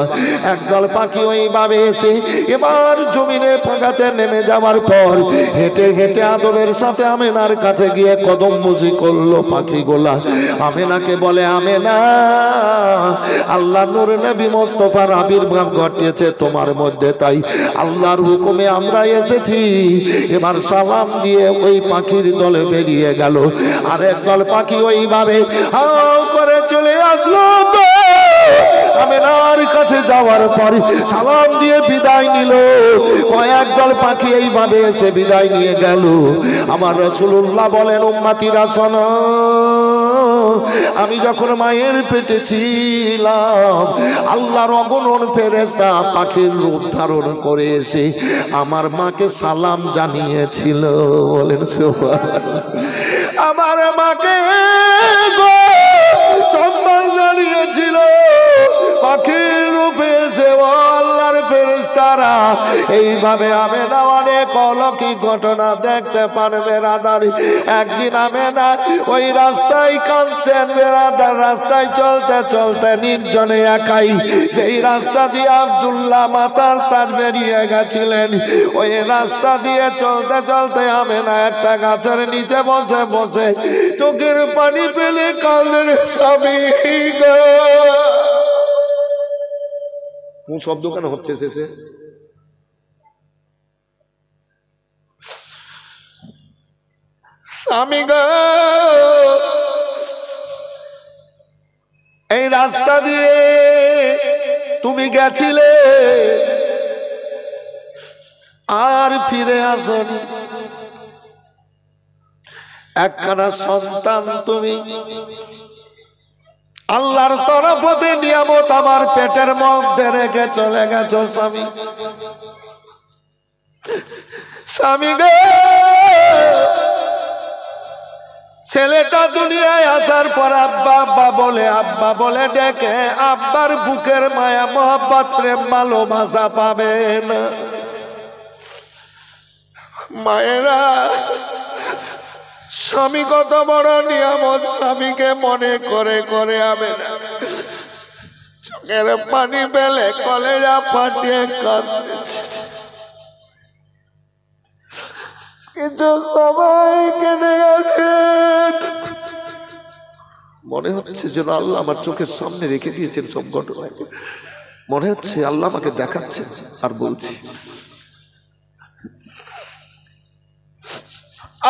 একদল পাখি ওইভাবে এসে এবার জমিনে ফাঁকাতে নেমে যাওয়ার পর হেঁটে হেঁটে আদবের সাথে আমেনার কাছে গিয়ে কদম মুজি করলো। পাখিগুলা আমেনাকে বলে, আমেনা আল্লাহ নূর নবী মুস্তাফা আবির্ভাব ঘটিয়েছে তোমার মধ্যে, তাই আল্লাহর হুকুমে আমরা এসেছি। এবার সালাম দিয়ে ওই পাখির দলে বেরিয়ে গেল। আর একদল পাখি ওইভাবে হাও করে চলে আসলো। তো আমেনার কাছে যাওয়ার পরে সালাম দিয়ে বিদায় নিল। একদল পাখি এইভাবে এসে বিদায় নিয়ে গেল। আমার রাসূলুল্লাহ বলেন, উম্মতিরা শোনো, আমি যখন মায়ের পেটে ছিলাম আল্লাহর অগণন ফেরেশতা পাখির রূপ ধারণ করে এসে আমার মাকে সালাম জানিয়েছিল। বলেন সুবহানাল্লাহ। আমার মাকে গো সম্মান জানিয়েছিল পাখির রূপে। আল্লাহর ফেরেশতারা এইভাবে আমেনা অনেক অলৌকিক ঘটনা দেখতে পারবে। রাদারি একদিন আমেনা ওই রাস্তায় কাঁদছেন, বেরাদার রাস্তায় চলতে চলতে নির্জনে একাই, যেই রাস্তা দিয়ে আব্দুল্লাহ মাতার তাজ বেরিয়ে গেছিলেন, ওই রাস্তা দিয়ে চলতে চলতে আমেনা একটা গাছের নিচে বসে বসে চোখের পানি ফেলে কাঁদলেন। স্বামী গো, কোন শব্দ কেন হচ্ছে শেষে? স্বামী গো, এই রাস্তা দিয়ে তুমি গেছিলে আর ফিরে আসনি, একখানা সন্তান তুমি আল্লাহর তরফতে নিয়ামত আমার পেটের মধ্যে রেখে চলে গেছো। স্বামী স্বামী গো, ছেলেটা দুনিয়ায় আসার পর আব্বা বলে ডেকে আব্বার বুকের মায়া মহব্বত প্রেম ভালোবাসা পাবেন। মায়েরা স্বামী কত বড় নিয়ামত, স্বামীকে মনে করে করে আমেনা চোখের পানি ফেলে কলেজা ফাটিয়ে কাঁদছে। কিন্তু সবাই কেঁদে গেছে, মনে হচ্ছে যেন আল্লাহ আমার চোখের সামনে রেখে দিয়েছেন সব ঘটনা। মনে হচ্ছে আল্লাহ আমাকে দেখাচ্ছেন আর বলছি।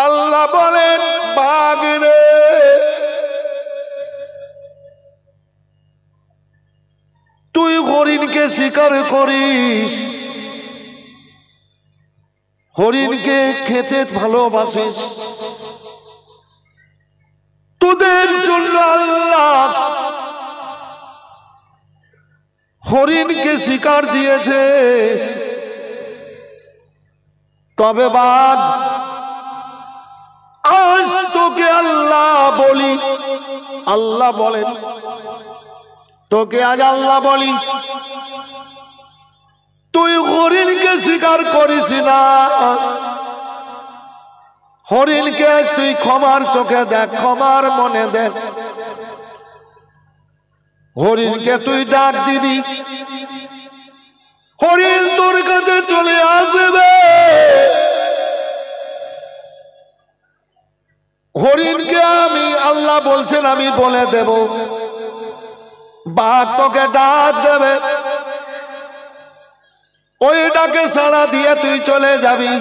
আল্লাহ বলেন, বাগরে তুই হরিণকে শিকার করিস, হরিণকে খেতে ভালোবাসিস, তোদের জন্য আল্লাহ হরিণকে শিকার দিয়েছে। তবে বাঘ, আজ তোকে আল্লাহ বলেন তুই হরিণকে শিকার করিস না, हरिण के तु क्षमार चोखे देख क्षमार मने देख हरिण के तु डाक दिबी हरिण तोर काछे चले आसबे हरिण के आमी अल्लाह बोलछेन आमी बोले देब बाघ तोके डाक देबे ओई डाके साड़ा दिए तुई चले जाबी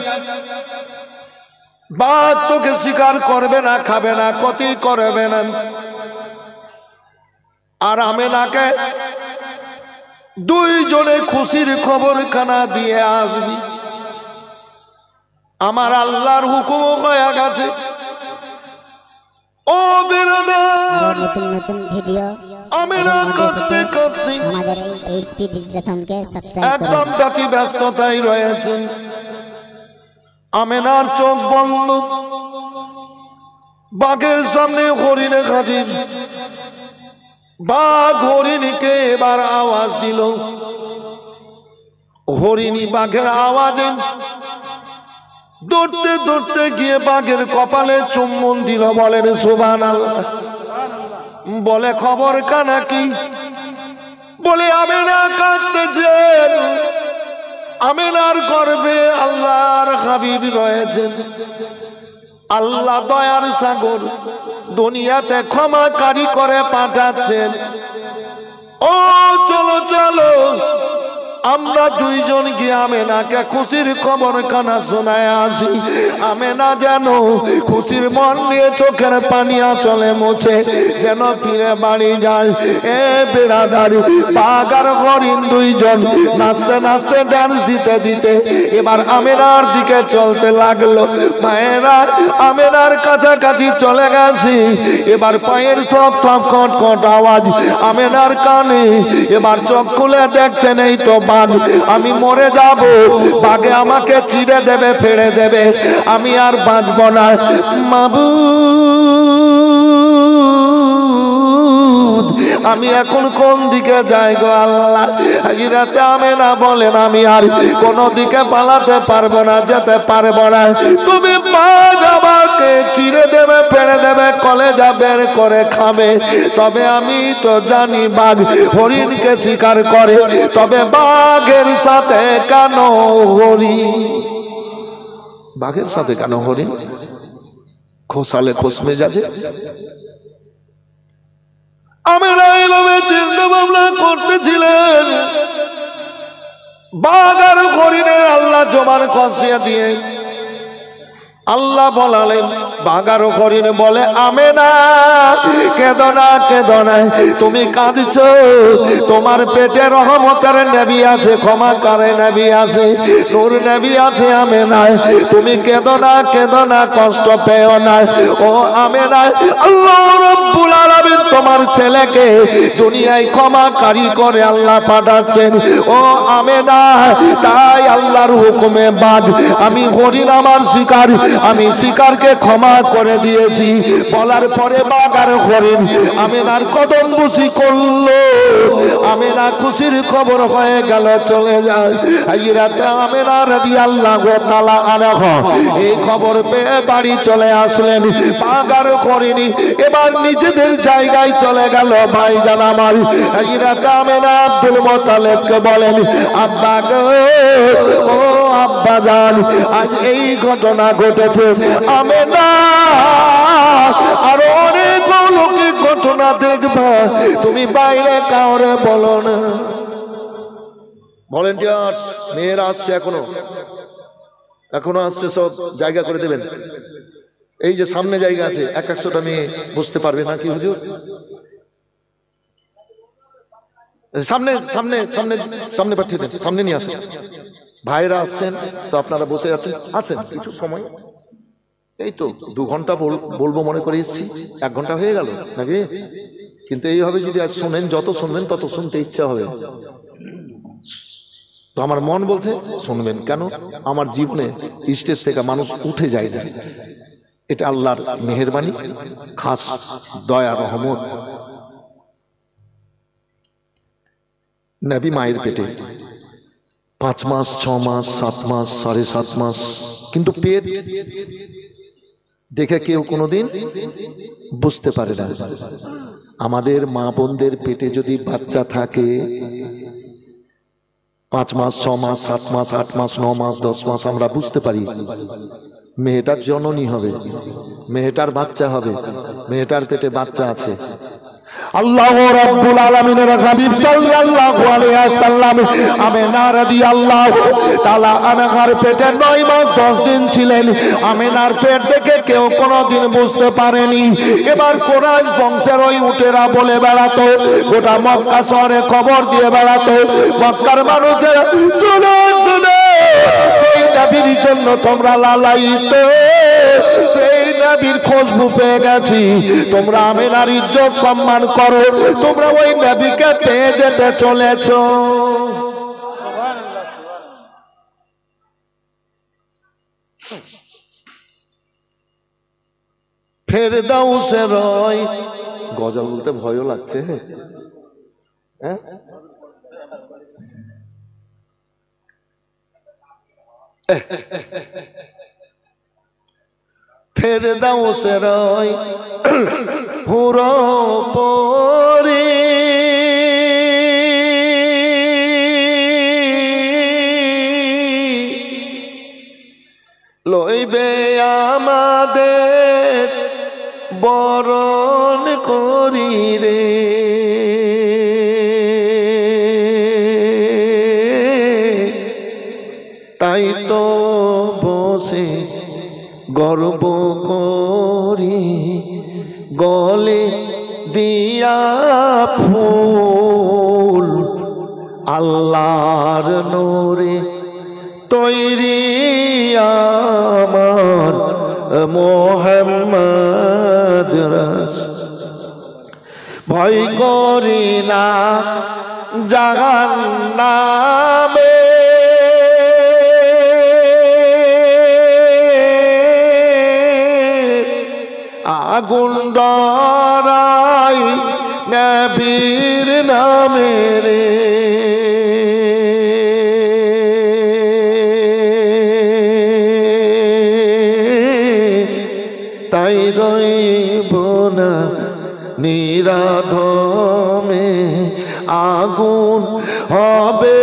बात तो के शिकार करबे ना खाबे ना क्षति करबे ना और आमे नाके दुई जने खुशीर खबर खाना दिए आसबी आमार आल्लाहर हुकुम हये गेछे ओ बिरादार नतुन नतुन भिडियो आमे ना करते करते आमादेर এই এইচপি ডিজিটাল সাউন্ডকে সাবস্ক্রাইব করুন একদম ব্যতি ব্যস্ততায় রয়েছেন आमेनार चोख बंद बाघेर सामने हरिण हाजिर बाघ हरिणी के एबार आवाज दिल हरिणी बाघेर आवाजे दौड़ते दौड़ते गिये बाघेर कपाले चुम्बन दिल बोलेन सुबहानाल्लाह बोले खबर काना कि बोले आमेना कांदतेछेन आमेनार गर्भे आल्लाहर हबीब रयेछेन आल्लाह दयार सागर दुनियाते क्षमाकारी करे पाठाच्छेन ओ चलो चलो आमरा दुइजन गिये आमेनाके खुशिर खबर खाना शोनाय आसि आमेना जेन खुशिर मन निये चोखेर पानी आंचले मुछे जेन फिरे बाड़ी जाय ए बिरादारी बाघ आर हरिण दुइजन नाचते नाचते डान्स दिते दिते एबार आमेनार दिके चलते लागलो मायेरा आमेनार काछाकाछि चले गेछे एबार पायेर टप टप खटखट आवाज आमेनार काने एबार चोख खुले देखछेन एई तो मरे जाबो बाघे आमाके चिड़े देबे फेड़े देबे आमी आर बाँचबो ना माबूद आमी एखन कोन दिके जाई गो आल्लाह आजिराते आमेना बोलेन आमी आर कोनो दिके पालाते पारबो ना जेते पारबो ना तुमी बाघ आमाके चिड़े देबे फेड़े देबे कलेजा बेर करे खाबे तबे आमी तो जानी बाघ हरिण के शिकार करे तबे बाघेर साथे केन हरिण बाघेर साथे केन हरिण खोसाले खोस मेजाजे आमेना एइভাবে চিন্তা ভাবনা করতেছিলেন বাঘ আর হরিণের আল্লাহ জবান খসিয়ে দিয়ে আল্লাহ বলালেন বাঘ আর হরিণ বলে আমেনা কেঁদো না তুমি কাঁদছো তোমার পেটে রহমতের নবী আছে ক্ষমাকারী নবী আছে নূর নবী আছে আমেনা তুমি কেঁদো না কষ্ট পেও না ও আমেনা আল্লাহ রব্বুল আলামিন তোমার ছেলেকে দুনিয়ায় ক্ষমাকারী করে আল্লাহ পাঠাচ্ছেন ও আমেনা তাই আল্লাহর হুকুমে বাঘ আমি হরিণ আমার শিকার आमी शिकार के क्षमा करे दिएছি বলার পরে বাঘ আর হরিণ আমেনার কদম বুঝি করলো আমেনা খুশির খবর হয়ে গেল চলে যায় আইরাতে আমেনা রাদিয়াল্লাহু তাআলা আনহা এই খবর পেয়ে বাড়ি চলে আসলেন বাঘ আর হরিণ এবার নিজেদের জায়গায় চলে গেল ভাইজান আমার আইরাতে আমেনা আব্দুল মুত্তালিবকে বলেন আব্বা গো ও আব্বা জান আজ এই ঘটনা ঘটেছে আমেনা আর অনেক লোকে ঘটনা দেখবা তুমি বাইরে কাউরে বলো না ভলেন্টিয়ার্স মেয়েরা আসছে এখনো এখনো আসছে সব জায়গা করে দেবেন এই যে সামনে জায়গা আছে 100টা মেয়ে বসতে পারবে না কি হুজুর সামনে সামনে সামনে সামনে পাঠিয়ে দেন সামনে নিয়ে আসুন भाईरा आसें तो अपनारा बसे आसें किछु समय एई तो 2 घंटा बोलबो मने करे एसेछि 1 घंटा हये गेल नाकि किन्तु एई भाबे जोदि आज शोनेन जत शुनबेन तत शुनते इच्छा होबे तो आमार मन बोलछे शुनबेन केन आमार जीवने स्टेज थेके मानुष उठे जाय ना एटा आल्लाहर मेहेरबानी खास दया रहमत नबी मायेर पेटे 5 मास 6 मास 7 मास साढ़े 7 मास किन्तु पेट देखे क्यों कोनोदिन बुझते पारे ना आमादेर मा बोनदेर पेटे जोदि बाच्चा थाके 5 मास 6 मास 7 मास 8 मास 9 मास 10 मास आमरा बुझते पारी मेटार जननी होबे मेटार बाच्चा होबे मेटार पेटे बाच्चा आछे। अल्लाह रब्बुल आलमीन हबीब सल्लल्लाहु अलैहि वसल्लम आमेना रदियल्लाहु ताआला अनहार पेटे 9 मास 10 दिन ছিলেন। আমেনার পেট থেকে কেউ কোনোদিন বুঝতে পারেনি। এবার কোরাইশ বংশের ওই উটেরা বলে বেড়াতো, গোটা মক্কা শহরে খবর দিয়ে বেড়াতো, মক্কার মানুষেরা শুনো শুনো এই নবীর জন্য তোমরা লালায়িত, সেই নবীর খুশবু পেয়ে গেছি, তোমরা আমেনার ইজ্জত সম্মান करो, তোমরা ওই নবীকে পেয়ে যেতে চলেছো। সুবহানাল্লাহ সুবহানাল্লাহ। ফেরদাউসে রয় গজল বলতে ভয়ও লাগছে হ্যাঁ। ফেরদাউসে রয় হুরো পরি লইবে আমাদের বরণ করি রে তাই তো বসে গর্ব করি গলে দিয়া ফুল আল্লাহর নূরে তৈরি আমার মোহাম্মদ রাসূল। ভয় করি না জাহান্নামে আগুন ডরাই নবীর নামে রে তাই রইব না নিরাধমে আগুন হবে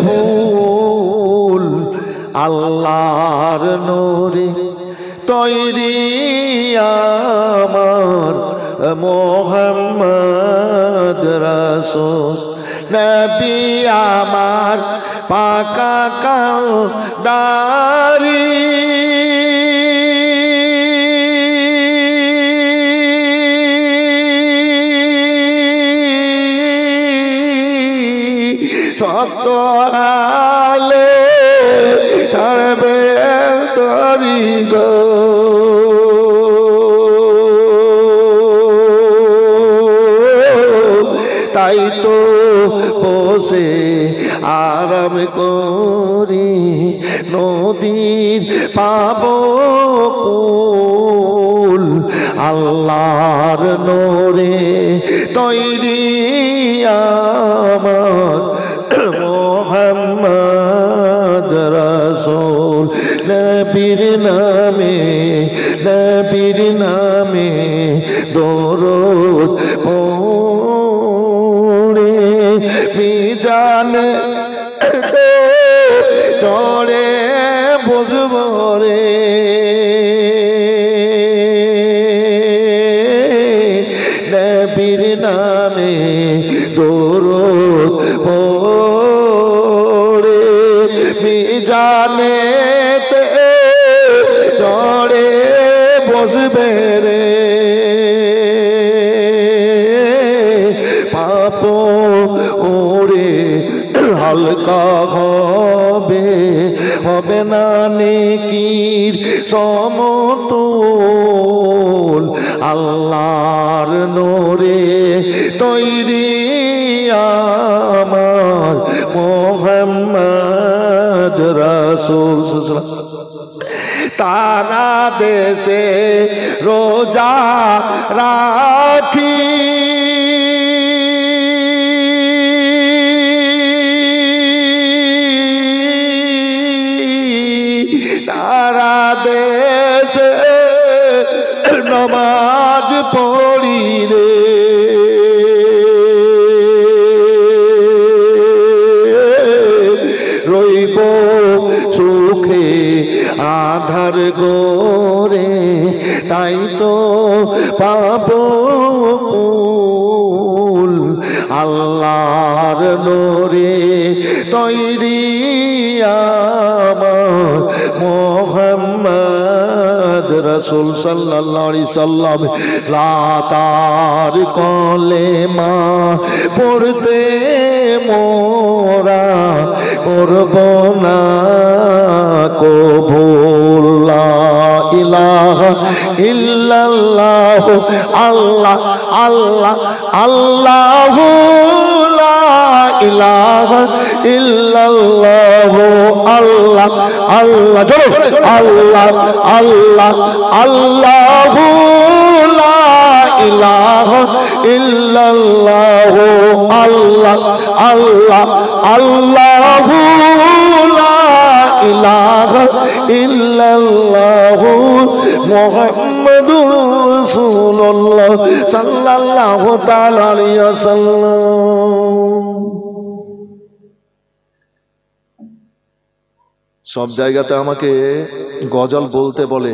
ফুল আল্লাহর নূরে তৈরি আমার মোহাম্মদ রাসূল। নবী আমার পাকা কাল দাড়ি সত্য আলে ছাড়বে তরি গো তাই তো বসে আরাম করি নদীর পাবো ফুল আল্লাহর নূরে তৈরি আমার মোহাম্মদ রাসূল। নবীর নামে দরুদ মিজান তে চড়ে বুঝবো রে নবীর নামে দরুদ পড়ে মিজানে তে চড়ে বসবে রে পাপ হালকা হবে হবে না নেকির সমতুল আল্লাহর নূরে তৈরি আমার মোহাম্মদ রাসূল। তারা দেশে রোজা রাখি সারা দেশে नमाज पढ़ी रे रईब सुखे आधार गोरे ताई तो पाबो कुल आल्लाहर नूरे तैरी मोहम्मद रसूल सल्लल्लाहु अलैहि सल्लम लातार कलेमा पढ़ते मोरा करब ना कबूल ला इलाहा इल्लल्लाहु अल्लाह अल्लाह अल्लाहु ला इलाहा इल्लल्लाहु अल्लाह अल्लाह चलो अल्लाह अल्लाह अल्लाहु ला इलाहा इल्लल्लाहु अल्लाह अल्लाह अल्लाहु ला इलाहा इल्लल्लाहु मुहम्मदुर रसूलुल्लाह सल्लल्लाहु तआला अलैहि वसल्लम। सब जैगाते आमाके गजल बोलते बोले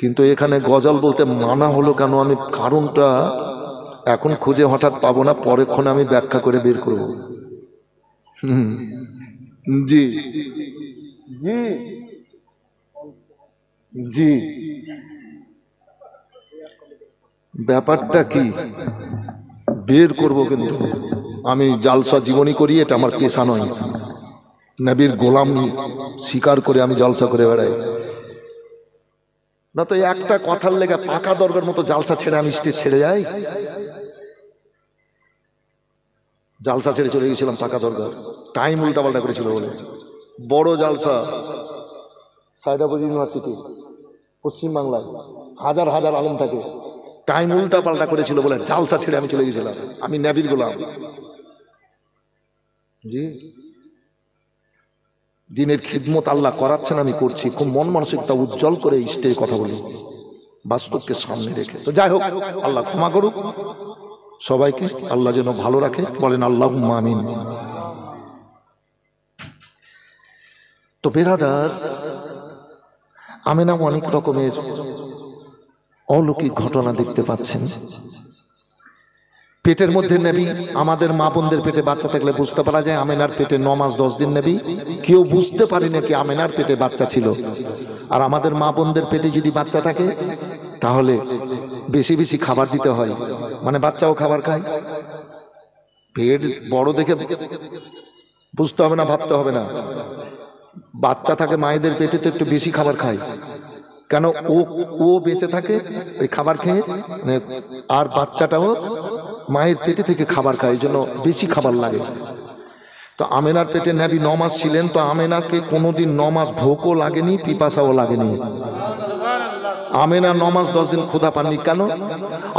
किन्तु एखाने गजल बोलते माना हलो केन आमी कारणटा एखन खुजे हठात पाबो ना परेक्षण आमी व्याख्या करे बेर करब। जी जी जी ব্যাপারটা কি বের করব কিন্তু আমি জালসা জীবনী করি এটা আমার পেশা নয়। नबीर गोलामी स्वीकार करे आमी जलसा करे बेड़ाई ना तो एकटा कथार लेगे पाका दरगार मतो जलसा छेड़े आमी स्टेज छेड़े जाई जलसा छेड़े चले गेछिलाम पाका दरगार टाइम उल्टा पाल्टा करेछिलो बोले बड़ो जलसा सायदाबाद यूनिवर्सिटी पश्चिम बांगलाय हजार हजार आलेम थाके टाइम उल्टा पाल्टा करेछिलो बोले जलसा छेड़े आमी चले गेछिलाम आमी नबीर गोलाम। जी দিনের খিদমত আল্লাহ করাচ্ছেন আমি করছি খুব মন মানসিকতা উজ্জ্বল করে স্টেজ কথা বলি বাস্তবকে সামনে রেখে। তো যাই হোক আল্লাহ ক্ষমা করুক সবাইকে আল্লাহ যেন ভালো রাখে বলেন আল্লাহুম্মা আমিন। তো বেরাদার আমি নাম অনেক রকমের অলৌকিক ঘটনা দেখতে পাচ্ছেন। पेटर मध्य नबी आमादेर मा बोनदेर पेटे बाच्चा थाकले बुझते पारा जाए आमेनार पेटे 9 मास 10 दिन नबी केउ बुझते पारे ना कि आमेनार पेटे बाच्चा छिलो आर आमादेर मा बोनदेर पेटे जोदि बाच्चा थाके ताहले बेशी बेशी खाबार दिते हय माने बाच्चाओ खाबार खाय पेट बड़ो देखे बुझते हबे ना भाबते हबे ना बाच्चा थाके मायेदेर पेटे तो एकटु बेशी खाबार खाय কেন ও বেঁচে থাকে ওই খাবার খেয়ে আর বাচ্চাটাও মায়ের পেটে থেকে খাবার খায় এই জন্য বেশি খাবার লাগে। তো আমেনার পেটে নবী 9 মাস ছিলেন তো আমেনাকে কোনোদিন 9 মাস ভোকও লাগেনি পিপাসাও লাগেনি। আমেনা 9 মাস 10 দিন ক্ষুধা পাননি কেন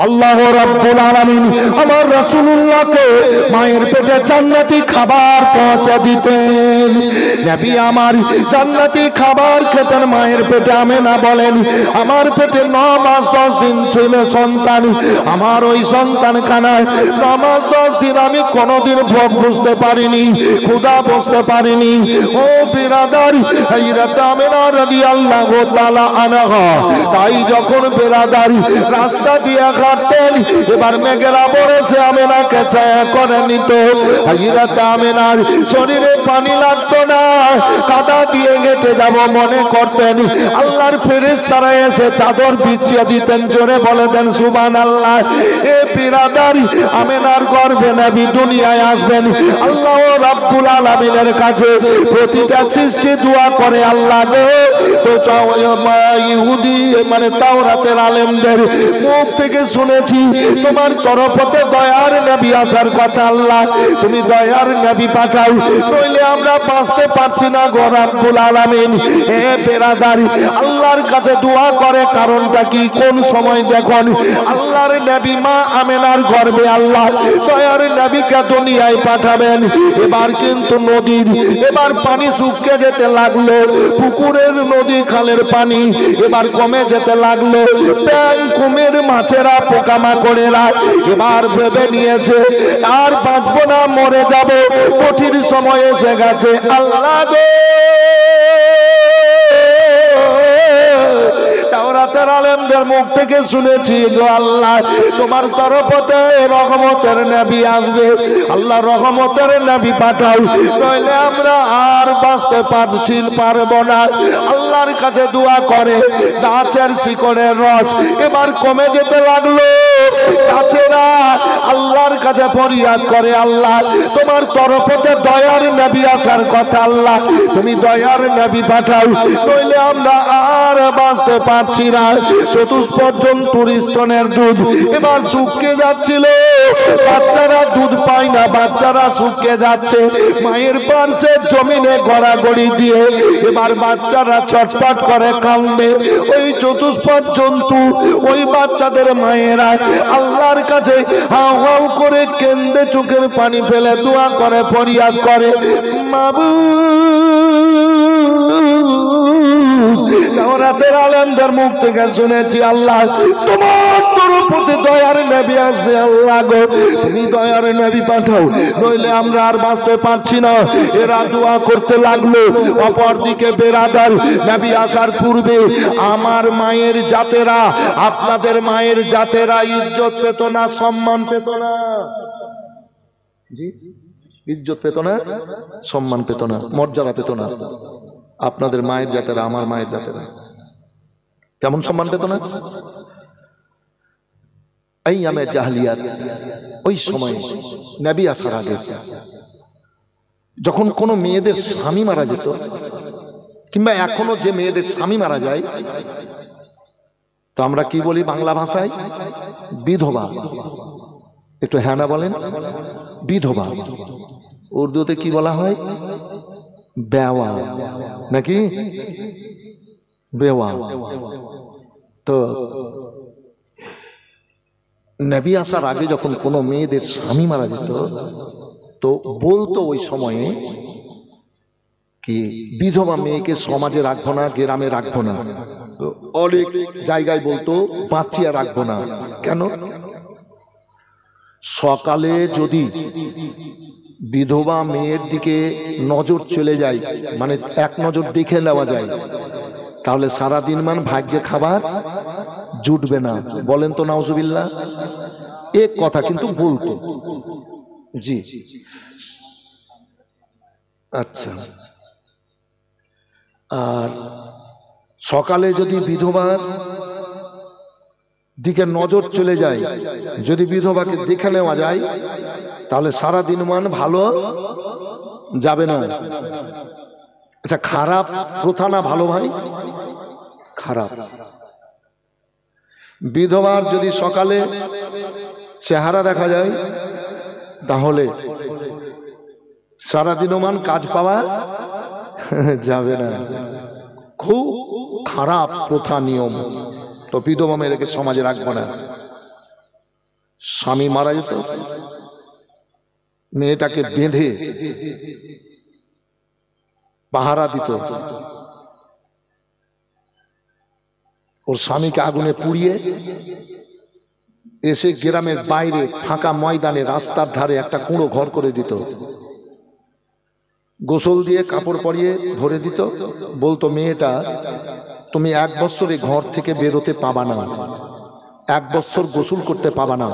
আল্লাহ রাব্বুল আলামিন আমার রাসূলুল্লাহকে মায়ের পেটে জান্নাতি খাবার পৌঁছে দিতেন। নবী আমার জান্নাতি খাবার খেতেন মায়ের পেটে। আমেনা বলেন আমার পেটে 9 মাস 10 দিন ছিল সন্তান আমার ওই সন্তান খানায় 9 মাস 10 দিন আমি কোনোদিন ভোগ বুঝতে পারিনি ক্ষুধা বুঝতে পারিনি। ও বিরাদার হযরত আমেনা রাদিয়াল্লাহু তাআলা আনহা তাই যখন বেরাদারি রাস্তা দিয়া হাঁটতেন এবার মেঘেরা বরেছে আমেনাকে ছায়া করে নিত হযরত আমেনার শরীরে পানি লাগতো না কাদা দিয়ে হেঁটে যাব মনে করতেন আল্লাহর ফেরেশতারা এসে চাদর বিছিয়ে দিতেন জোরে বলে দেন সুবহানাল্লাহ। এ বেরাদারি আমেনার গর্ভে নবী দুনিয়ায় আসবেন আল্লাহ রাব্বুল আলামিনের কাছে প্রতিটা সৃষ্টি দোয়া করে আল্লাহ গো তো চাও মা ইহুদি মানে তাওরাতের আলেমদের মুখ থেকে শুনেছি তোমার তরফতে দয়ার নবী আসার কথা আল্লাহ তুমি দয়ার নবী পাঠাও নইলে আমরা বাঁচতে পারছি না গো রব্বুল আলামিন। এ বেরাদারি আল্লাহর কাছে দোয়া করে কারণটা কি কোন সময় দেখুন আল্লাহর নবী মা আমেনার গর্ভে আল্লাহ দয়ার নবীকে দুনিয়ায় পাঠাবেন। এবার কিন্তু নদীর এবার পানি শুকিয়ে যেতে লাগলো পুকুরের নদী খালের পানি এবার কমে যেতে যেতে লাগলো। ব্যাঙ, কুমির, মাছেরা, পোকামাকড়েরা এবার ভেবে নিয়েছে আর বাঁচবো না, মরে যাব, কঠিন সময় এসে গেছে। আল্লাহ গো, তাওরাতের আলেমদের মুখ থেকে শুনেছি গো আল্লাহ, তোমার তরফতে রহমতের নবী আসবে। আল্লাহ রহমতের নবী পাঠাও, নইলে আমরা আর বাঁচতে পারবো না। আল্লাহর কাছে দোয়া করে, গাছের শিকড়ের রস এবার কমে যেতে লাগলো। গাছেরা আল্লাহর কাছে ফরিয়াদ করে, আল্লাহ তোমার তরফতে দয়ার নবী আসার কথা, আল্লাহ তুমি দয়ার নবী পাঠাও, নইলে আমরা আর বাঁচতে পারছি না। চতুষ্পর্জন তুরিস্তনের দুধ এবার শুকিয়ে যাচ্ছিল, বাচ্চারা দুধ পায় না, বাচ্চারা শুকিয়ে যাচ্ছে। মায়ের পাশে জমিনে গড়াগড়ি দিয়ে এবার বাচ্চারা ছটপট করে কাঁদবে। ওই চতুষ্পদ জন্তু, ওই বাচ্চাদের মায়েরা আল্লাহর কাছে হাউ হাউ করে কেঁদে চোখের পানি ফেলে দোয়া করে, ফরিয়াদ করে, তাওরাতের আলেমদের মুখ থেকে শুনেছি আল্লাহ তোমার তরফতে দয়ার নবী আসবে। আল্লাহ গো, তুমি দয়ার নবী পাঠাও, নইলে আমরা আর বাঁচতে পারছি না। এরা দোয়া করতে লাগলো। অপরদিকে বেরাদার, নবী আসার পূর্বে আমার মায়ের জাতেরা, আপনাদের মায়ের জাতেরা ইজ্জত পেত না, সম্মান পেত না। জি, ইজ্জত পেত না, সম্মান পেত না, মর্যাদা পেত না। আপনাদের মায়ের জাতেরা, আমার মায়ের জাতেরা কেমন সম্মান পেত না? এই আমে জাহলিয়াত, ওই সময় নবী আসার আগে যখন কোনো মেয়েদের স্বামী মারা যেত, কিংবা এখনো যে মেয়েদের স্বামী মারা যায়, তো আমরা কি বলি বাংলা ভাষায়? বিধবা। একটু হ্যাঁ না বলেন, বিধবা। উর্দুতে কি বলা হয়? বেওয়া নাকি? বেওয়া। তো নবী আসার আগে যখন কোনো মেয়েদের স্বামী মারা যেত, তো বলতো ওই সময়ে কি বিধবা মেয়েকে সমাজে রাখবো না, গ্রামে রাখবো না, অনেক জায়গায় বলতো বাঁচিয়ে রাখবো না। কেন? সকালে যদি বিধবা মেয়ের দিকে নজর চলে যায়, মানে এক নজর দেখে নেওয়া যায়, তাহলে সারাদিন মান ভাগ্যে খাবার জুটবে না। বলেন তো নাউজুবিল্লাহ। এক কথা কিন্তু বলতো। জি আচ্ছা। আর সকালে যদি বিধবার দিকে নজর চলে যায়, যদি বিধবাকে দেখে নেওয়া যায়, তাহলে সারাদিন মান ভালো যাবে না। আচ্ছা, খারাপ প্রথা না ভালো ভাই? খারাপ। বিধবার যদি সকালে চেহারা দেখা যায়, তাহলে সারাদিন মান কাজ পাওয়া যাবে না। খুব খারাপ প্রথা, নিয়ম। তো বিধবা মেয়েকে সমাজে রাখবো না। স্বামী মারা যেত, মেয়েটাকে বেঁধে পাহারা দিত, ওর স্বামীকে আগুনে পুড়িয়ে এসে গ্রামের বাইরে ফাঁকা ময়দানে রাস্তার ধারে একটা কুঁড়ো ঘর করে দিত, গোসল দিয়ে কাপড় পরিয়ে ভরে দিত। বলতো মেয়েটা, তুমি এক বছর এই ঘর থেকে বেরোতে পাবা না, এক বছর গোসল করতে পাবা না,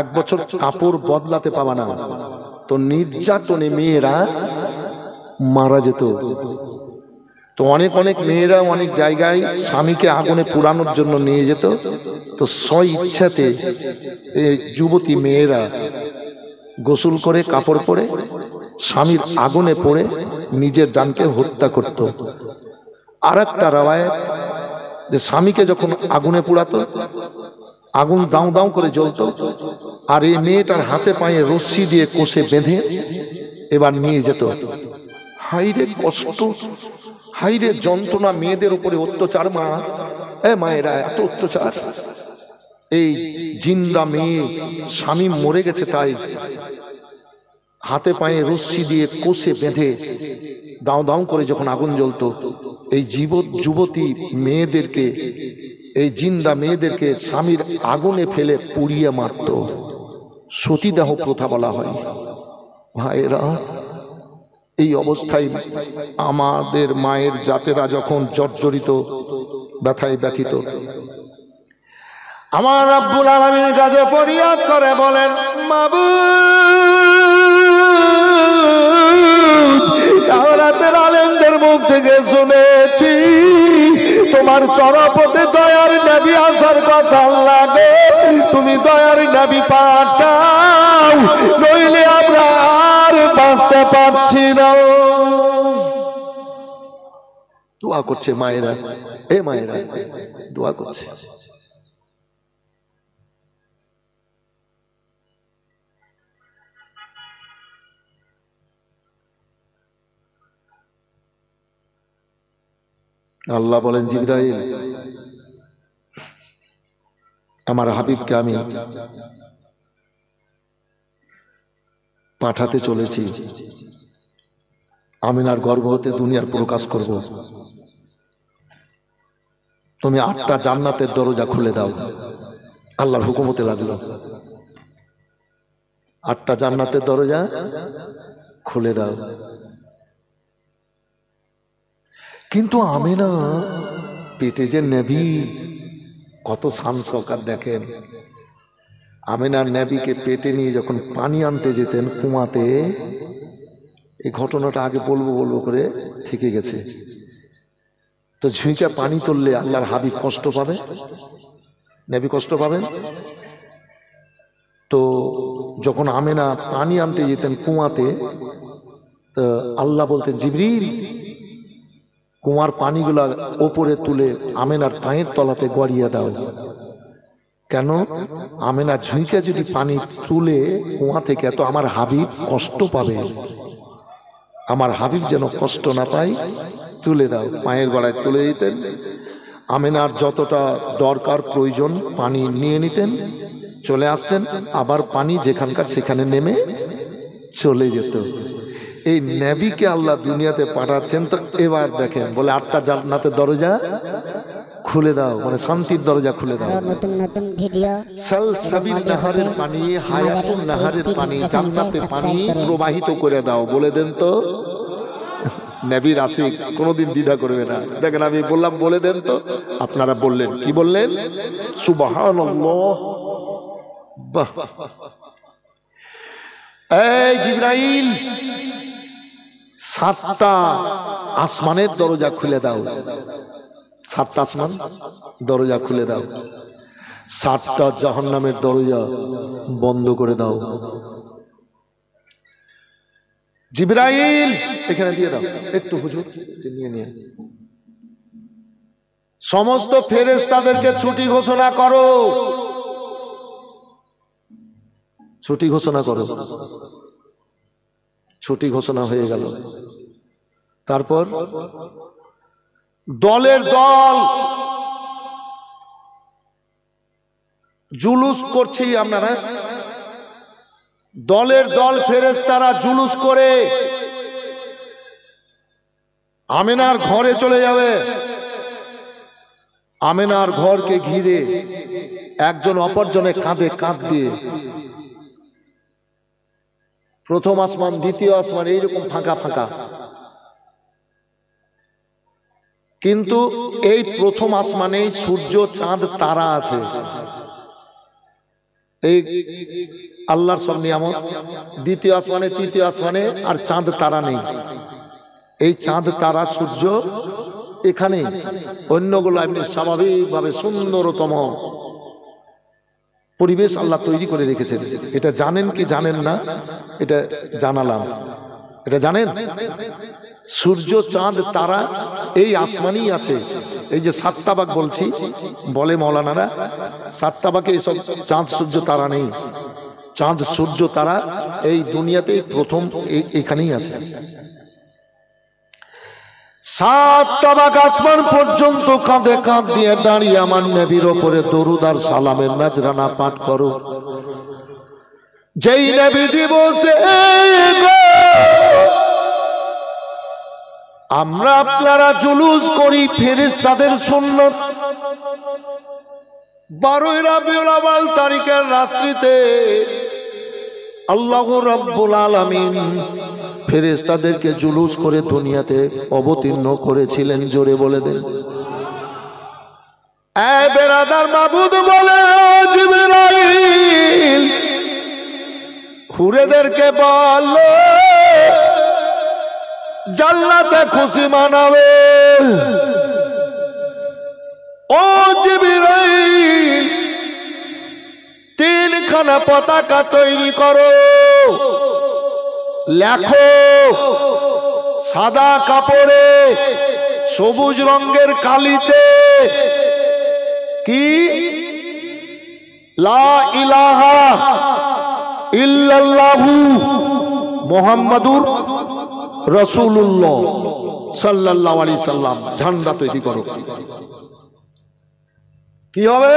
এক বছর কাপড় বদলাতে পাবা না। তো নির্যাতনে মেয়েরা মারা যেত। তো অনেক অনেক মেয়েরা অনেক জায়গায় স্বামীকে আগুনে পুড়ানোর জন্য নিয়ে যেত। তো স্ব ইচ্ছাতে এই যুবতী মেয়েরা গোসল করে কাপড় পরে স্বামীর আগুনে পড়ে নিজের জানকে হত্যা করত। আর একটা রাওয়ায়াত, যে স্বামীকে যখন আগুনে পোড়াতো, আগুন দাউ দাউ করে জ্বলত, আর এই মেয়েটার হাতে পায়ে রশ্মি দিয়ে কষে বেঁধে এবার নিয়ে যেত। হাইরে কষ্ট, হাইরে যন্ত্রণা, মেয়েদের উপরে অত্যাচার। মা, এ মায়েরা এত অত্যাচার। এই জিন্দা মেয়ে, স্বামী মরে গেছে তাই हाथे पाए रस्सी दिए कषे बेधे दाव दाव करे जखन आगुन जलतो युवती मेयेदेरके जिंदा मेयेदेरके स्वामीर आगुने फेले पुड़िये मारतो सतीदाह प्रथा बला हय। भाईरा এই অবস্থায় আমাদের মায়ের জাতেরা যখন জর্জরিত ব্যথায় ব্যথিত আমার রব্বুল আলামিন কাছে ফরিয়াদ করে বলেন মাবুদ তাওরাতের আলেমদের মুখ থেকে শুনেছি তোমার তরফতে দয়ার নবী আসার কথা লাগে তুমি দয়ার নবী পাঠাও নইলে আমরা বাঁচতে পারছি না। দোয়া করছে মায়েরা, এ মায়েরা দোয়া করছে আল্লাহ বলেন জিবরাইল আমার হাবিবকে আমি পাঠাতে চলেছি আমিনার গর্ভ হতে দুনিয়ার প্রকাশ করব তুমি আটটা জান্নাতের দরজা খুলে দাও। আল্লাহর হুকুম হতে লাগলো আটটা জান্নাতের দরজা খুলে দাও। কিন্তু আমিনা পেটে যে নবী কত শান শওকাত দেখেন আমিনার নবীকে পেটে নিয়ে যখন পানি আনতে যেতেন কুমাতে এই ঘটনাটা আগে বলবো বলবো করে থেকে গেছে তো ঝুঁকে পানি তুললে আল্লাহর হাবিব কষ্ট পাবে নবী কষ্ট পাবেন তো যখন আমিনা পানি আনতে যেতেন কুমাতে তো আল্লাহ বলতেন জিবরিল কুমার পানিগুলা ওপরে তুলে আমিনার পায়ের তলাতে গড়িয়ে দাও কেন আমিনা ঝুঁকে যদি পানি তুলে কুয়া থেকে তো আমার হাবিব কষ্ট পাবে আমার হাবিব যেন কষ্ট না পায় তুলে দাও পায়ের গড়ায় তুলে দিতেন আমিনার যতটা দরকার প্রয়োজন পানি নিয়ে নিতেন চলে আসতেন আবার পানি যেখানকার সেখানে নেমে চলে যেত। এই নবীকে আল্লাহ দুনিয়াতে পাঠাচ্ছেন তো এবার দেখেন বলে আটটা জান্নাতের দরজা খুলে দাও মানে শান্তির দরজা খুলে দাও। নতুন নতুন ভিডিও সালসাবিল নাহারের পানি হায়াতুন নাহারের পানি জান্নাতের পানি প্রবাহিত করে দাও বলে দেন তো নবীর আশিক কোনোদিন দ্বিধা করবে না। দেখেন আমি বললাম বলে দেন তো আপনারা বললেন কি বললেন সুবহানাল্লাহ। বাহ এই জিবরাইল সাতটা আসমানের দরজা খুলে দাও সাতটা আসমান দরজা খুলে দাও সাতটা জাহান্নামের দরজা বন্ধ করে দাও জিবরাইল এখানে দিয়ে দাও একটু হুজুর নিয়ে নিয়ে সমস্ত ফেরেশতাদেরকে ছুটি ঘোষণা করো ছুটি ঘোষণা করো ছুটি ঘোষণা হয়ে গেল। তারপর দলের দল জুলুস করছি আপনারা দলের দল ফেরেশতারা জুলুস করে আমিনার ঘরে চলে যাবে আমিনার ঘরকে ঘিরে একজন অপরজনে কাঁধে কাঁধ দিয়ে প্রথম আসমান দ্বিতীয় আসমান এইরকম ফাঁকা ফাঁকা কিন্তু এই প্রথম আসমানে সূর্য চাঁদ তারা আছে এই আল্লাহর সব নিয়ামত দ্বিতীয় আসমানে তৃতীয় আসমানে আর চাঁদ তারা নেই এই চাঁদ তারা সূর্য এখানে অন্যগুলো এমনি স্বাভাবিকভাবে সুন্দরতম পরিবেশ আল্লাহ তৈরি করে রেখেছেন। এটা জানেন কি জানেন না এটা জানালাম এটা জানেন সূর্য চাঁদ তারা এই আসমানেই আছে এই যে সাততাবাক বলছি বলে মৌলানারা সাততাবাকে এইসব চাঁদ সূর্য তারা নেই চাঁদ সূর্য তারা এই দুনিয়াতেই প্রথম এখানেই আছে সাত তাবাক আসমান পর্যন্ত কাঁধে কাঁধ দিয়ে দাঁড়িয়ে আমার নবীর উপরে দরুদ আর সালামের নাজরানা পাঠ করো जैनब दिवो से আমরা আপনারা জুলুস করি ফেরেশতাদের সুন্নাত ১২ রবিউল আউয়াল তারিখের রাত্রিতে আল্লাহ রাব্বুল আলামিন ফেরেশতাদেরকে জুলুস করে দুনিয়াতে অবতীর্ণ করেছিলেন। জোরে বলে দেন এ বেরাদার মাবুদ বলে ও জিবরাইল খুরেদেরকে বলো জান্নাতে খুশি মানাবে। ও জিবরাইল তিনখানা পতাকা তৈরি করো, লেখো সাদা কাপড়ে সবুজ রঙের কালিতে কি লা ইলাহা ইল্লাল্লাহু মুহাম্মাদুর রাসূলুল্লাহ সাল্লাল্লাহু আলাইহি সাল্লাম। ঝান্ডা তৈরি করো। কি হবে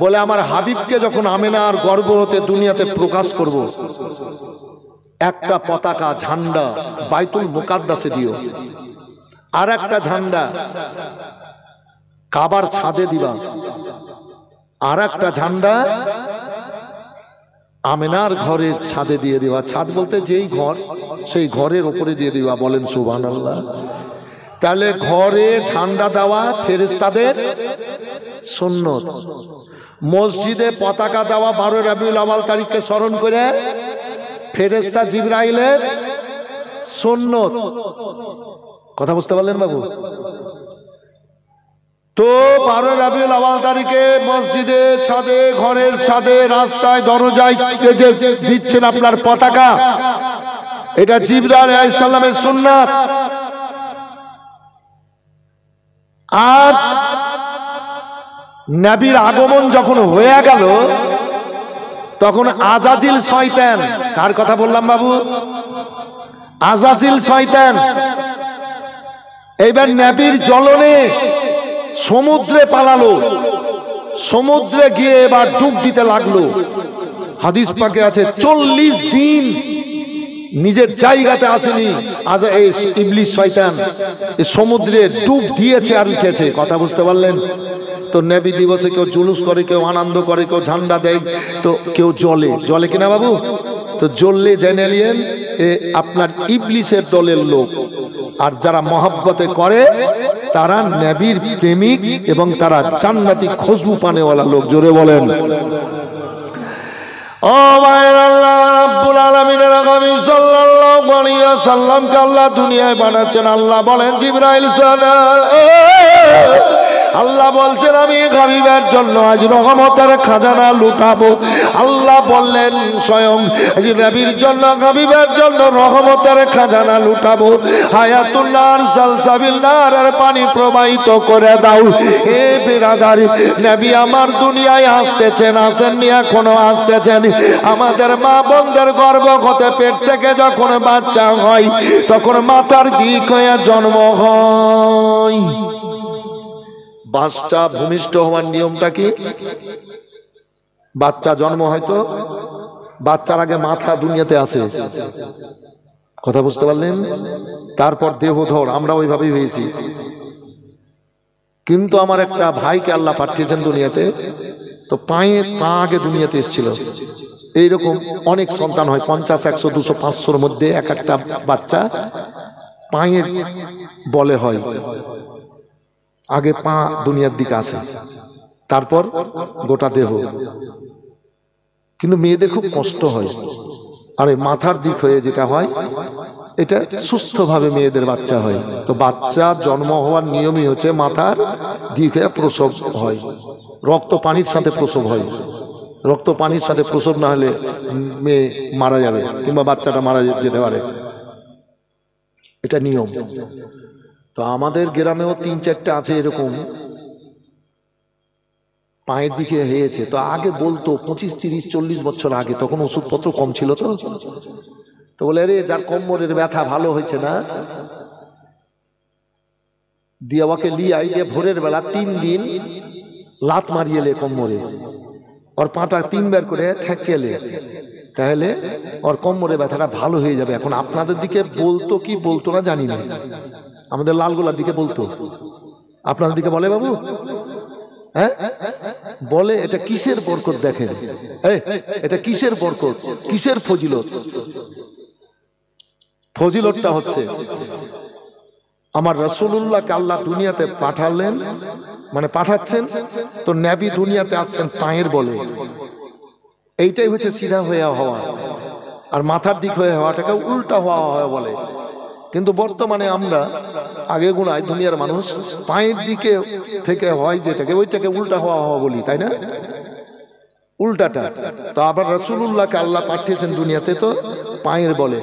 বলে আমার হাবিবকে যখন আমেনার গর্ব হতে দুনিয়াতে প্রকাশ করব একটা পতাকা ঝান্ডা বাইতুল মুকাদ্দাসে দিও, আর একটা ঝান্ডা কাবার ছাদে দিবা, আর একটা ঝান্ডা আমেনার ঘরের ছাদে দিয়ে দিবা। ছাদ বলতে যেই ঘর সেই ঘরের উপরে দিয়ে দিবা। বলেন সুবহানাল্লাহ। তাহলে ঘরে ঝান্ডা দেওয়া ফেরেশতাদের সুন্নত, মসজিদে পতাকা দেওয়া ১২ রবিউল আউয়াল তারিখকে স্মরণ করে ফেরেশতা জিবরাইলের সুন্নত। কথা বুঝতে পারলেন বাবু? তো ১২ রবিউল আউয়াল তারিখে মসজিদে ছাদে ঘরের ছাদে রাস্তায় দরজায় যে দিচ্ছেন আপনার পতাকা, এটা জিবরাইল আলাইহিস সালামের সুন্নাত। আর নবীর আগমন যখন হয়ে গেল তখন আজাজিল শয়তান, কার কথা বললাম বাবু? আজাজিল শয়তান এইবার নবীর জ্বলনে সমুদ্রে পালালো, সমুদ্রে গিয়ে এবার ডুব দিতে লাগলো। হাদিস পাকে আছে ৪০ দিন নিজের জায়গাতে আসেনি আজ এই ইবলিস শয়তান, এই সমুদ্রে ডুব দিয়েছে আর উঠেছে। কথা বুঝতে পারলেন তো? নবী দিবসে কেউ জুলুস করে, কেউ আনন্দ করে, কেউ ঝান্ডা দেয়, তো কেউ জলে। জলে কিনা বাবু? তো জ্বললে জেনে নিলেন এ আপনার ইবলিসের দলের লোক। আর যারা মহব্বতে করে তারা নবীর প্রেমিক এবং তারা জান্নাতি খুশবু পানেওয়ালা লোক। জোরে বলেন। ও আল্লাহ রাব্বুল আলামিনের নবী সাল্লাল্লাহু আলাইহি ওয়াসাল্লামকে আল্লাহ দুনিয়ায় বানাচ্ছেন। আল্লাহ বলেন জিবরাইল সানা, আল্লাহ বলছেন আমি গরিবের জন্য আজ রহমতের খাজানা লুটাবো। আল্লাহ বললেন স্বয়ং নবীর জন্য গরিবের জন্য রহমতের খাজানা লুটাবো। হায়াতুন নার সালসাবিল নারের পানি প্রবাহিত করে দাও। এ বিরাদারি নবী আমার দুনিয়ায় আসতেছেন, আসেননি, এখনো আসতেছেন। আমাদের মা বোনদের গর্ভগতে পেট থেকে যখন বাচ্চা হয় তখন মাতার দিক হয়ে জন্ম হয়। বাচ্চা ভূমিষ্ঠ হওয়ার নিয়মটা কি? বাচ্চা জন্ম হয় তো বাচ্চার আগে মাথা দুনিয়াতে আসে। কথা বুঝতে পারলেন? তারপর দেহধর, আমরা ওইভাবেই হয়েছি। কিন্তু আমার একটা ভাইকে আল্লাহ পাঠিয়েছেন দুনিয়াতে, তো পা আগে দুনিয়াতে এসেছিল। এইরকম অনেক সন্তান হয়, ৫০, ১০০, ২০০, ৫০০ মধ্যে এক একটা বাচ্চা পায়ের বলে হয়। আগে পা দুনিয়ার দিকে আসে, তারপর গোটা দেহ। কিন্তু মেয়েদের খুব কষ্ট হয়। আর এই মাথার দিক হয়ে যেটা হয় এটা সুস্থভাবে মেয়েদের বাচ্চা হয়। তো বাচ্চা জন্ম হওয়ার নিয়মই হচ্ছে মাথার দিক হয়ে প্রসব হয়, রক্ত পানির সাথে প্রসব হয়। রক্ত পানির সাথে প্রসব না হলে মেয়ে মারা যাবে কিংবা বাচ্চাটা মারা যেতে পারে, এটা নিয়ম। তো আমাদের গ্রামেও ৩-৪টা আছে এরকম পায়ের দিকে হয়েছে। তো আগে বলতো ২৫, ৩০, ৪০ বছর আগে, তখন ওষুধপত্র কম ছিল। তো তো বলে আরে যার কোমরের ব্যথা ভালো হয়েছে না দিয়াওয়াকে লিয়ে আই দিয়ে ভোরের বেলা ৩ দিন লাত মারিয়ে লে কোমরে, और पाटा तीन बार करे ठेकेले তাহলে और কোমরে ব্যথাটা ভালো হয়ে যাবে। এখন আপনাদের দিকে বলতো কি বলতো না জানি না, আমাদের লালগোলার দিকে বলতো, আপনাদের দিকে বলে বাবু? হ্যাঁ বলে। এটা কিসের বরকত দেখেন, এটা কিসের বরকত, কিসের ফজিলত? ফজিলতটা হচ্ছে আমার রাসূলুল্লাহকে আল্লাহ দুনিয়াতে পাঠালেন, মানে পাঠাচ্ছেন, তো নবী দুনিয়াতে আসছেন পায়ের বলে, এইটাই হচ্ছে সিধা হয়ে হওয়া। আর মাথার দিক হয়ে হওয়াটাকে উল্টা হওয়া হয় বলে। কিন্তু বর্তমানে আমরা আগে গুণায় দুনিয়ার মানুষ পায়ের দিকে থেকে হয় যেটাকে, ওইটাকে উল্টা হওয়া হওয়া বলি, তাই না? উল্টাটা। তো আবার রাসূলুল্লাহকে আল্লাহ পাঠিয়েছেন দুনিয়াতে তো পায়ের বলে।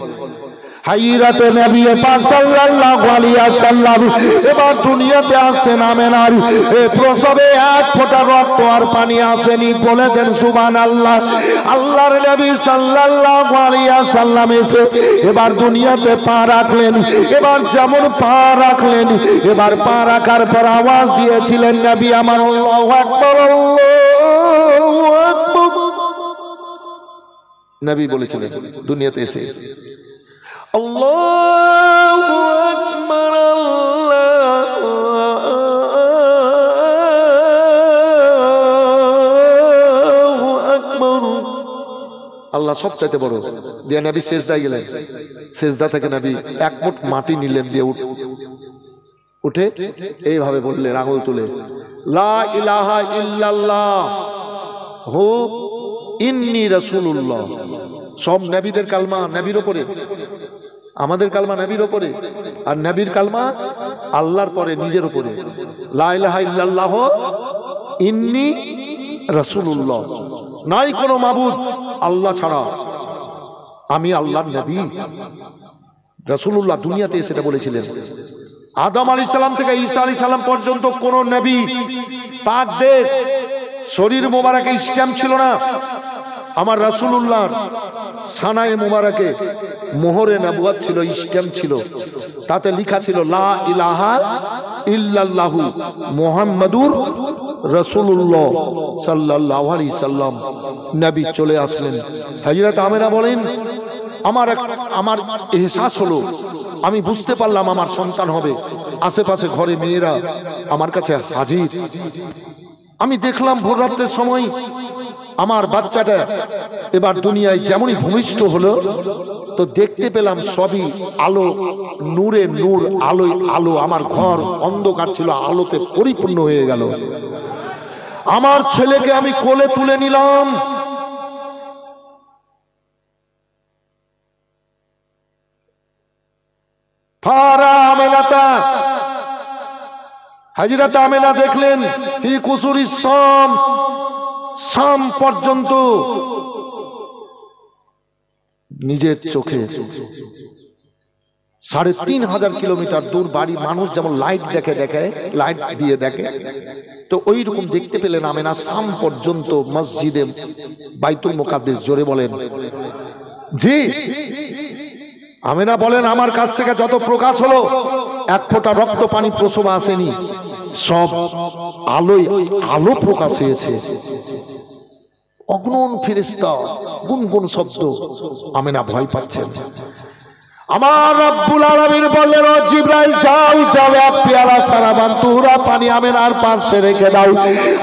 হাইরাতে নবী পাক সাল্লাল্লাহু আলাইহি ওয়াসাল্লাম এবার দুনিয়াতে আসেন, আমেন। আর এ প্রসবে এক ফোঁটা রক্ত আর পানি আসেনি, বলে দেন সুবহানাল্লাহ। আল্লাহর নবী সাল্লাল্লাহু আলাইহি ওয়াসাল্লাম এসে এবার দুনিয়াতে পা রাখলেন। এবার যেমন পা রাখলেন, এবার পা রাখার পর আওয়াজ দিয়েছিলেন নবী আমার, আল্লাহু আকবার আল্লাহু আকবার। নবী বলেছিলেন দুনিয়াতে এসে আল্লাহু আকবার আল্লাহু আকবার, আল্লাহ সবচাইতে বড়। দিয়ে নবী সেজদায় গেলেন, সেজদা থেকে নবী এক মুঠ মাটি নিলেন, দিয়ে উঠে এইভাবে বললেন আঙুল তুলে, লা ইলাহা ইল্লাল্লাহ হু ইন্নী রাসূলুল্লাহ। সব নবীদের কালমা নবীর উপরে, আমাদের কালমা নবীর উপরে, আর নবীর কালমা আল্লাহর পরে নিজের উপরে। লা ইলাহা ইল্লাল্লাহ ইন্নী রাসূলুল্লাহ, নাই কোনো মাবুদ আল্লাহ ছাড়া, আমি আল্লাহর নবী। রাসূলুল্লাহ দুনিয়াতে সেটা বলেছিলেন। আদম আলাইহিস সালাম থেকে ঈসা আলাইহিস সালাম পর্যন্ত কোন নবী পাকদের শরীর মোবারকে স্ট্যাম্প ছিল না। আমার রাসূলুল্লাহর সানায়ে মুবারাকে মোহরে নবুয়ত ছিল, স্ট্যাম্প ছিল, তাতে লেখা ছিল লা ইলাহা ইল্লাল্লাহ মুহাম্মাদুর রাসূলুল্লাহ সাল্লাল্লাহু আলাইহি সাল্লাম। নবী চলে আসলেন। হযরত আমেনা বলেন, আমার ইহসাস হলো, আমি বুঝতে পারলাম আমার সন্তান হবে। আশেপাশে ঘরে মেয়েরা আমার কাছে হাজির। আমি দেখলাম ভোর রাতের সময় আমার বাচ্চাটা এবার দুনিয়ায় যেমনই ভূমিষ্ঠ হলো, তো দেখতে পেলাম সবই আলো, নূরে নূর, আলোয় আলো। আমার ঘর অন্ধকার ছিল, আলোতে পরিপূর্ণ হয়ে গেল। আমার ছেলেকে আমি কোলে তুলে নিলাম। হযরত আমেনা দেখলেন ফি কুসুরি শামস, শাম পর্যন্ত নিজের চোখে 3500 কিলোমিটার দূর বাড়ি, মানুষ যেমন লাইট দেখে লাইট দিয়ে দেখে, তো ওই রকম দেখতে পেলেন আমেনা শাম পর্যন্ত। মসজিদে বাইতুল মুকাদ্দাস, জোরে বলেন জি। আমেনা বলেন, আমার কাছ থেকে যত প্রকাশ হলো, এক ফোঁটা রক্ত পানি প্রসব আসেনি, সব আলোয় আলো প্রকাশ হয়েছে। অগণন ফেরেশতা, গুনগুন শব্দ। আমেনা ভয় পাচ্ছেন। আমার রব্বুল আলামিন বললেন, ও জিবরাইল যাও যাও, এক পেয়ালা সারাবান তুহরা পানি আমেনার পাশে রেখে দাও।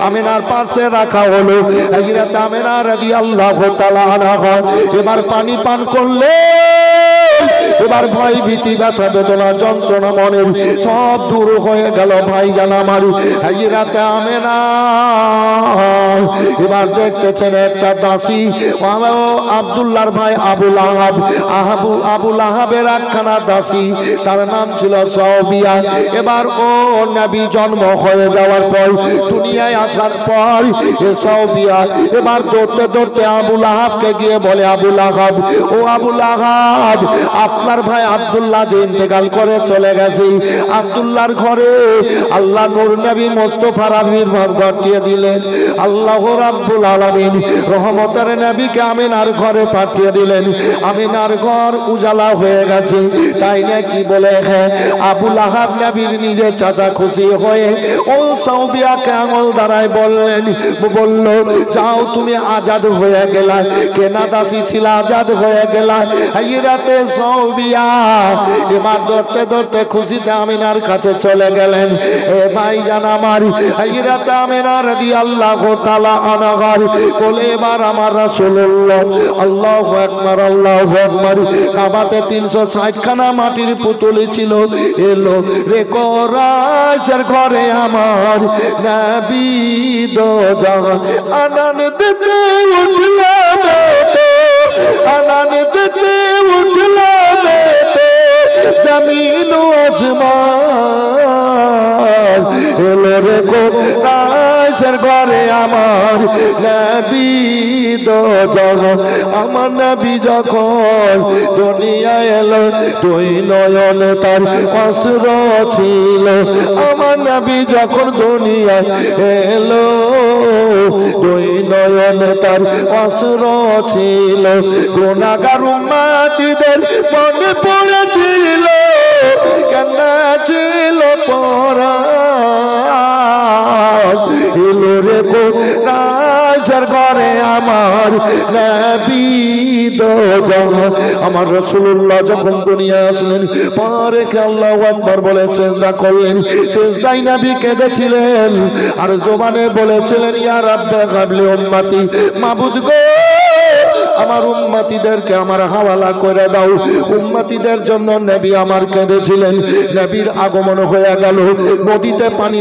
আমেনার পাশে রাখা হলো। হযরত আমেনা রাদিয়াল্লাহু তাআলা আনহা এবার পানি পান করলে, এবার ভয়, ভীতি, ব্যথা, বেদনা, যন্ত্রণা মনের সব দূর হয়ে গেল। ভাই জানা মারু হযরত আমেনা এবার দেখতেছেন একটা দাসী, আব্দুল্লাহর ভাই আবুল আহাব, আবুল আহাবের একখানা দাসী, তার নাম ছিল সাওবিয়া। এবার ও নবী জন্ম হয়ে যাওয়ার পর, দুনিয়ায় আসার পর এ সাওবিয়া এবার দৌড়তে দৌড়তে আবুল আহাবকে গিয়ে বলে, আবুল আহাব, ও আবুল আহাব, আপনি आपनार भाई आब्दुल्लाह जे इंतेकाल करे चले गेছে आब्दुल्लाहर घरे अल्लाह नूर नबी मुस्तफा रबिर घटिए दिलेन। अल्लाह रब्बुल आलामीन रहमतेर नबीके आमिनार घरे पाठिए दिलेन। आमिनार घर उजाला হয়ে গেছে তাই না কি বলে হ্যাঁ আবু লাহাব নবীর নিজের চাচা খুশি হয়ে ও সাউবিয়াকে আঙুল দ্বারায় বললেন বলল যাও তুমি আজাদ হয়ে গেলা কেনা দাসী ছিলা আজাদ হয়ে গেলা এই রাতে সাউবিয়া এবার দৌড়তে দৌড়তে খুশিতে আমিনার কাছে চলে গেলেন। এ ভাই জান আমার এই রাতে আমিনা রাদিয়াল্লাহু তাআলা আনহার কোলে এবার আমার রাসূলুল্লাহ আল্লাহু আকবার আল্লাহু আকবার কাবাতে 360 খানা মাটির পুতুলি ছিল এলো রে কোরাশের ঘরে আমার নবী দোজা আনন্দতে উঠলাম তো আনন্দতে উঠলাম তো জমিন ও আসমান এলো রে কোরাশের ঘরে আমার নবী দোজা আমার নবী যখন দুনিয়া এলো তুই নয়ন তার অশ্রু ছিল আমার নবী যখন দুনিয়া এলো দুই নয়ন তার অশ্রু ছিল গুনাহগার উম্মতদের মনে পড়েছিল কান্না ছিল পরাণ এলো রে কোরাশের ঘরে আমার নবী আমার রাসূলুল্লাহ যখন দুনিয়া আসলেন পরে আল্লাহু আকবার বলে সিজদা করলেন। সিজদায় নবী কেঁদেছিলেন আর জবানে বলেছিলেন ইয়া রাব্বি হাবলি উম্মতি মাবুদ গো আমার উম্মতিদেরকে আমার হাওয়ালা করে দাও। উম্মতিদের জন্য নবী আমার কেঁদেছিলেন। নবীর আগমন হয়ে গেল নদীতে পানি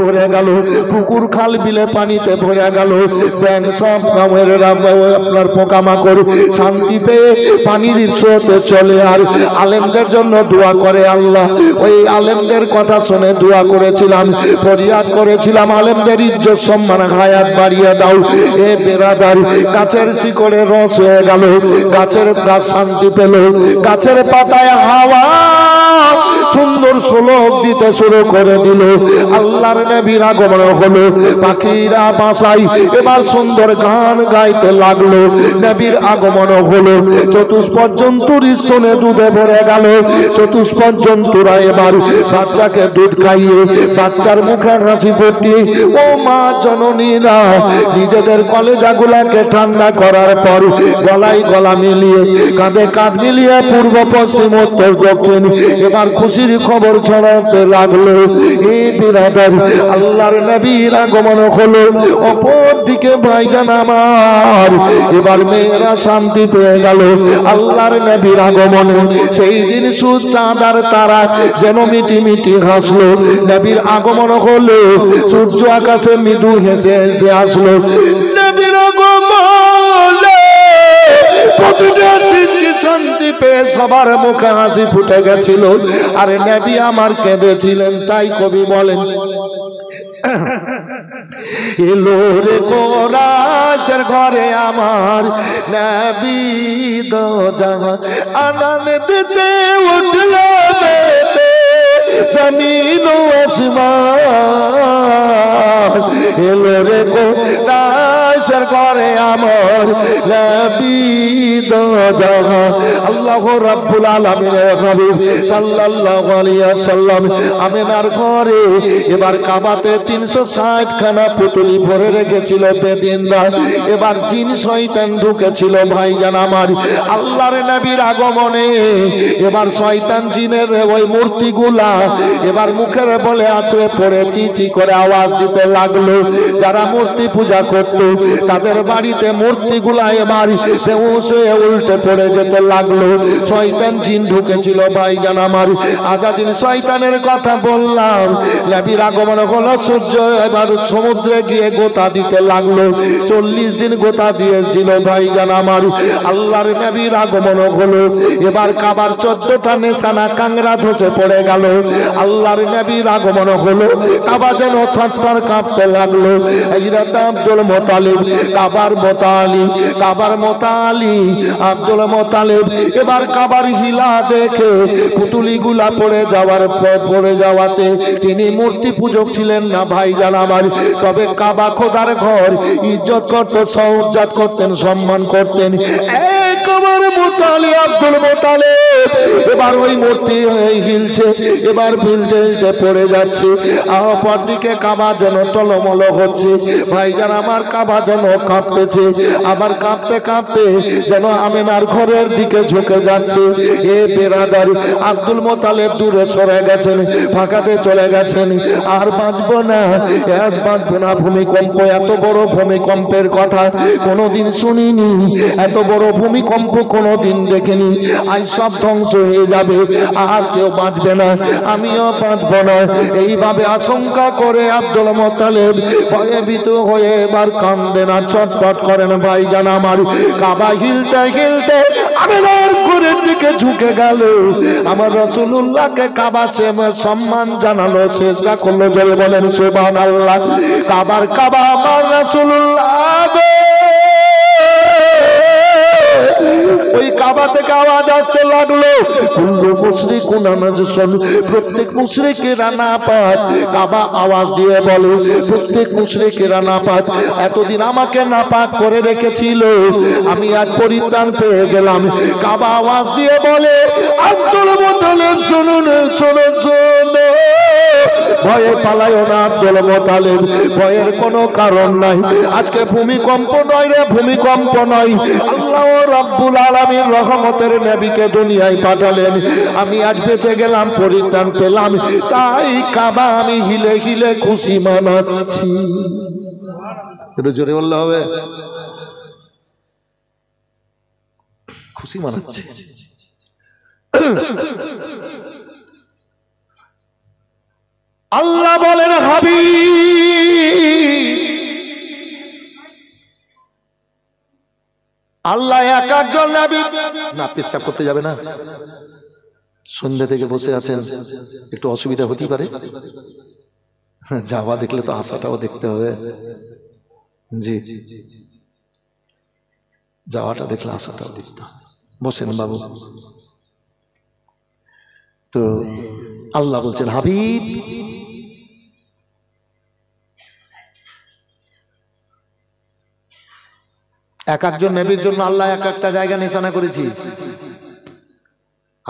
ভরে গেল পুকুর খাল বিলে পানিতে ভরে গেল ব্যাঙ সব আপনার পোকামাকড় শান্তি পেয়ে পানির স্রোতে চলে আর আলেমদের জন্য দোয়া করে আল্লাহ ওই আলেমদের কথা শুনে দোয়া করেছিলাম ফরিয়াদ করেছিলাম আলেমদের ইজ্জত সম্মান হায়াত বাড়িয়ে দাও। এ বেরাদার গাছের শিকড়ে রস হয়ে গেল গাছের গাছ শান্তি পেল গাছের পাতায় হাওয়া সুন্দর সুলোক দিতে শুরু করে দিল। আল্লাহর নবীর আগমন হলো পাখিরা বাসায় এবার সুন্দর গান গাইতে লাগলো। নবীর আগমন হলো চতুষ্পদ জন্তুর স্তনে দুধে ভরে গেল চতুষ্পদ জন্তুরা এবার বাচ্চাকে দুধ খাইয়ে বাচ্চার মুখে হাসি ফুটিয়ে ও মা জননীরা নিজেদের কলেজাগুলাকে ঠান্ডা করার পর গলায় গলা মিলিয়ে কাঁধে কাঁধ মিলিয়ে পূর্ব পশ্চিম উত্তর দক্ষিণ এবার খুশির খবর ছড়াতে লাগলো। এই বিরাদার আল্লাহর নবীর আগমন হলো অপর দিকে ভাইজান আমার এবার মেয়েরা শান্তি পেয়ে গেল আল্লাহর নবীর আগমনে। সেই দিন সুদ চাঁদার তারা যেন মিটি মিটি হাসলো নবীর আগমন হলো সূর্য আকাশে মৃদু হেসে হেসে আসলো। নবীর আগমনে প্রতিটা সৃষ্টি শান্তি পেয়ে সবার মুখে হাসি ফুটে গেছিল আর নবী আমার কেঁদেছিলেন। তাই কবি বলেন এলো রে কোরাশের ঘরে আমার নবী দোজাহান আনন্দতে উঠলো মেতে জমিন ও আসমান এলো রে কোরাশের ঘরে আমার নবী দোজাহান। আল্লাহু রাব্বুল আলামিনের হাবিব সাল্লাল্লাহু আলাইহি ওয়াসাল্লাম আমিনার ঘরে এবার কাবাতে 360 খানা পুতুলি ভরে রেখেছিল বেদিনরা এবার জিন শয়তান ঢুকেছিল ভাইজান আমার। আল্লাহর নবীর আগমনে এবার শয়তান জিনের ওই মূর্তিগুলা এবার মুখের বলে আছড়ে পড়ে চিচি করে আওয়াজ দিতে লাগলো। যারা মূর্তি পূজা করত তাদের বাড়িতে মূর্তিগুলা এবার বেহুশ হয়ে উল্টে পড়ে যেতে লাগলো। শয়তান জিন ঢুকেছিল ভাইজান আমার। আজাজিন শয়তানের কথা বললাম। নবীর আগমন হলো সূর্য এবার সমুদ্রে গিয়ে গোতা দিতে লাগলো 40 দিন গোতা দিয়েছিল ভাইজান আমার। আল্লাহর নবীর আগমন হলো এবার কাবার 14টা নিশানা কাংরা ধসে পড়ে গেল। আল্লাহর নবীর আগমন হলো কাবা যেন থরথর কাঁপতে লাগলো। লাগলো। হযরত আব্দুল মুতালিব কাবার মোতালি আব্দুল মুতালিব এবার কাবার হিলা দেখে পুতুলিগুলা পড়ে যাওয়াতে তিনি মূর্তি পূজক ছিলেন না ভাইজান আমার, তবে কাবা খোদার ঘর ইজ্জত করতেন, সওজ্জাত করতেন, সম্মান করতেন। আব্দুল মুতালিব এবার ওই মূর্তি হিলছে, এবার হিলতে হিলতে পড়ে যাচ্ছে, অপর দিকে কাবা যেন টলমল হচ্ছে। ভাইজান আমার কাবা যেন কাঁপতেছে, আবার কাঁপতে কাঁপতে যেন আমেনার ঘরের দিকে ঝুঁকে যাচ্ছে। এ বেরাদার আব্দুল মুতালিব দূরে সরে গেছেন, ফাঁকাতে চলে গেছেন। আর বাঁচব না, ভূমিকম্প, এত বড় ভূমিকম্পের কথা কোনোদিন শুনিনি, এত বড় ভূমিকম্প কোনোদিন দেখেনি, আজ সব ধ্বংস হয়ে যাবে, আর কেউ বাঁচবে না, আমিও বাঁচব না। এইভাবে আশঙ্কা করে আব্দুল মুতালিব ভয়ে ভীত হয়ে এবার কান্দেন, চটপট করেন। ভাইজান আমার কাবা হিলতে হিলতে আমেনার ঘরের দিকে ঝুঁকে গেল। আমার রাসূলুল্লাহকে কাবা সে সম্মান জানালো, সেজদা করলো, জোরে বলেন সুবহানাল্লাহ। কাবা আমার রাসূলুল্লাহ। ওই কাবা থেকে আওয়াজ আসতে লাগলো, কুল্লু মুশরিকুন নাজসুন, প্রত্যেক মুশরিকেরা নাপাক। কাবা আওয়াজ দিয়ে বলে, প্রত্যেক মুশরিকেরা নাপাক। এতদিন আমাকে নাপাক করে রেখেছিল, আমি আজ পরিত্রাণ পেয়ে গেলাম। কাবা আওয়াজ দিয়ে বলে, আব্দুল মুতালিব শুনুন, ভয়ে পালায়ও না আব্দুল মুতালিব, ভয়ের কোনো কারণ নাই। আজকে ভূমিকম্প নয়, আল্লাহ রব্বুল আলামিন রহমতের নবীকে দুনিয়ায় পাঠালেন, আমি আজ বেঁচে গেলাম, পরিত্রাণ পেলাম, তাই কাবা আমি হিলে হিলে খুশি মানাচ্ছি। এটা জোরে বললে হবে, খুশি মানাচ্ছি। আল্লাহ বলেন, হাবিব, আল্লাহ এক একজন নবী না পেশাব করতে যাবে না, সন্ধ্যা থেকে বসে আছেন, একটু অসুবিধা হতেই পারে, যাওয়া দেখলে তো আশাটাও দেখতে হবে। জি, যাওয়াটা দেখলে আশাটাও দেখতে হবে। বসেন বাবু। তো আল্লাহ বলছেন, হাবিব, এক একজন নবীর জন্য আল্লাহ এক একটা জায়গা নিশানা করেছি।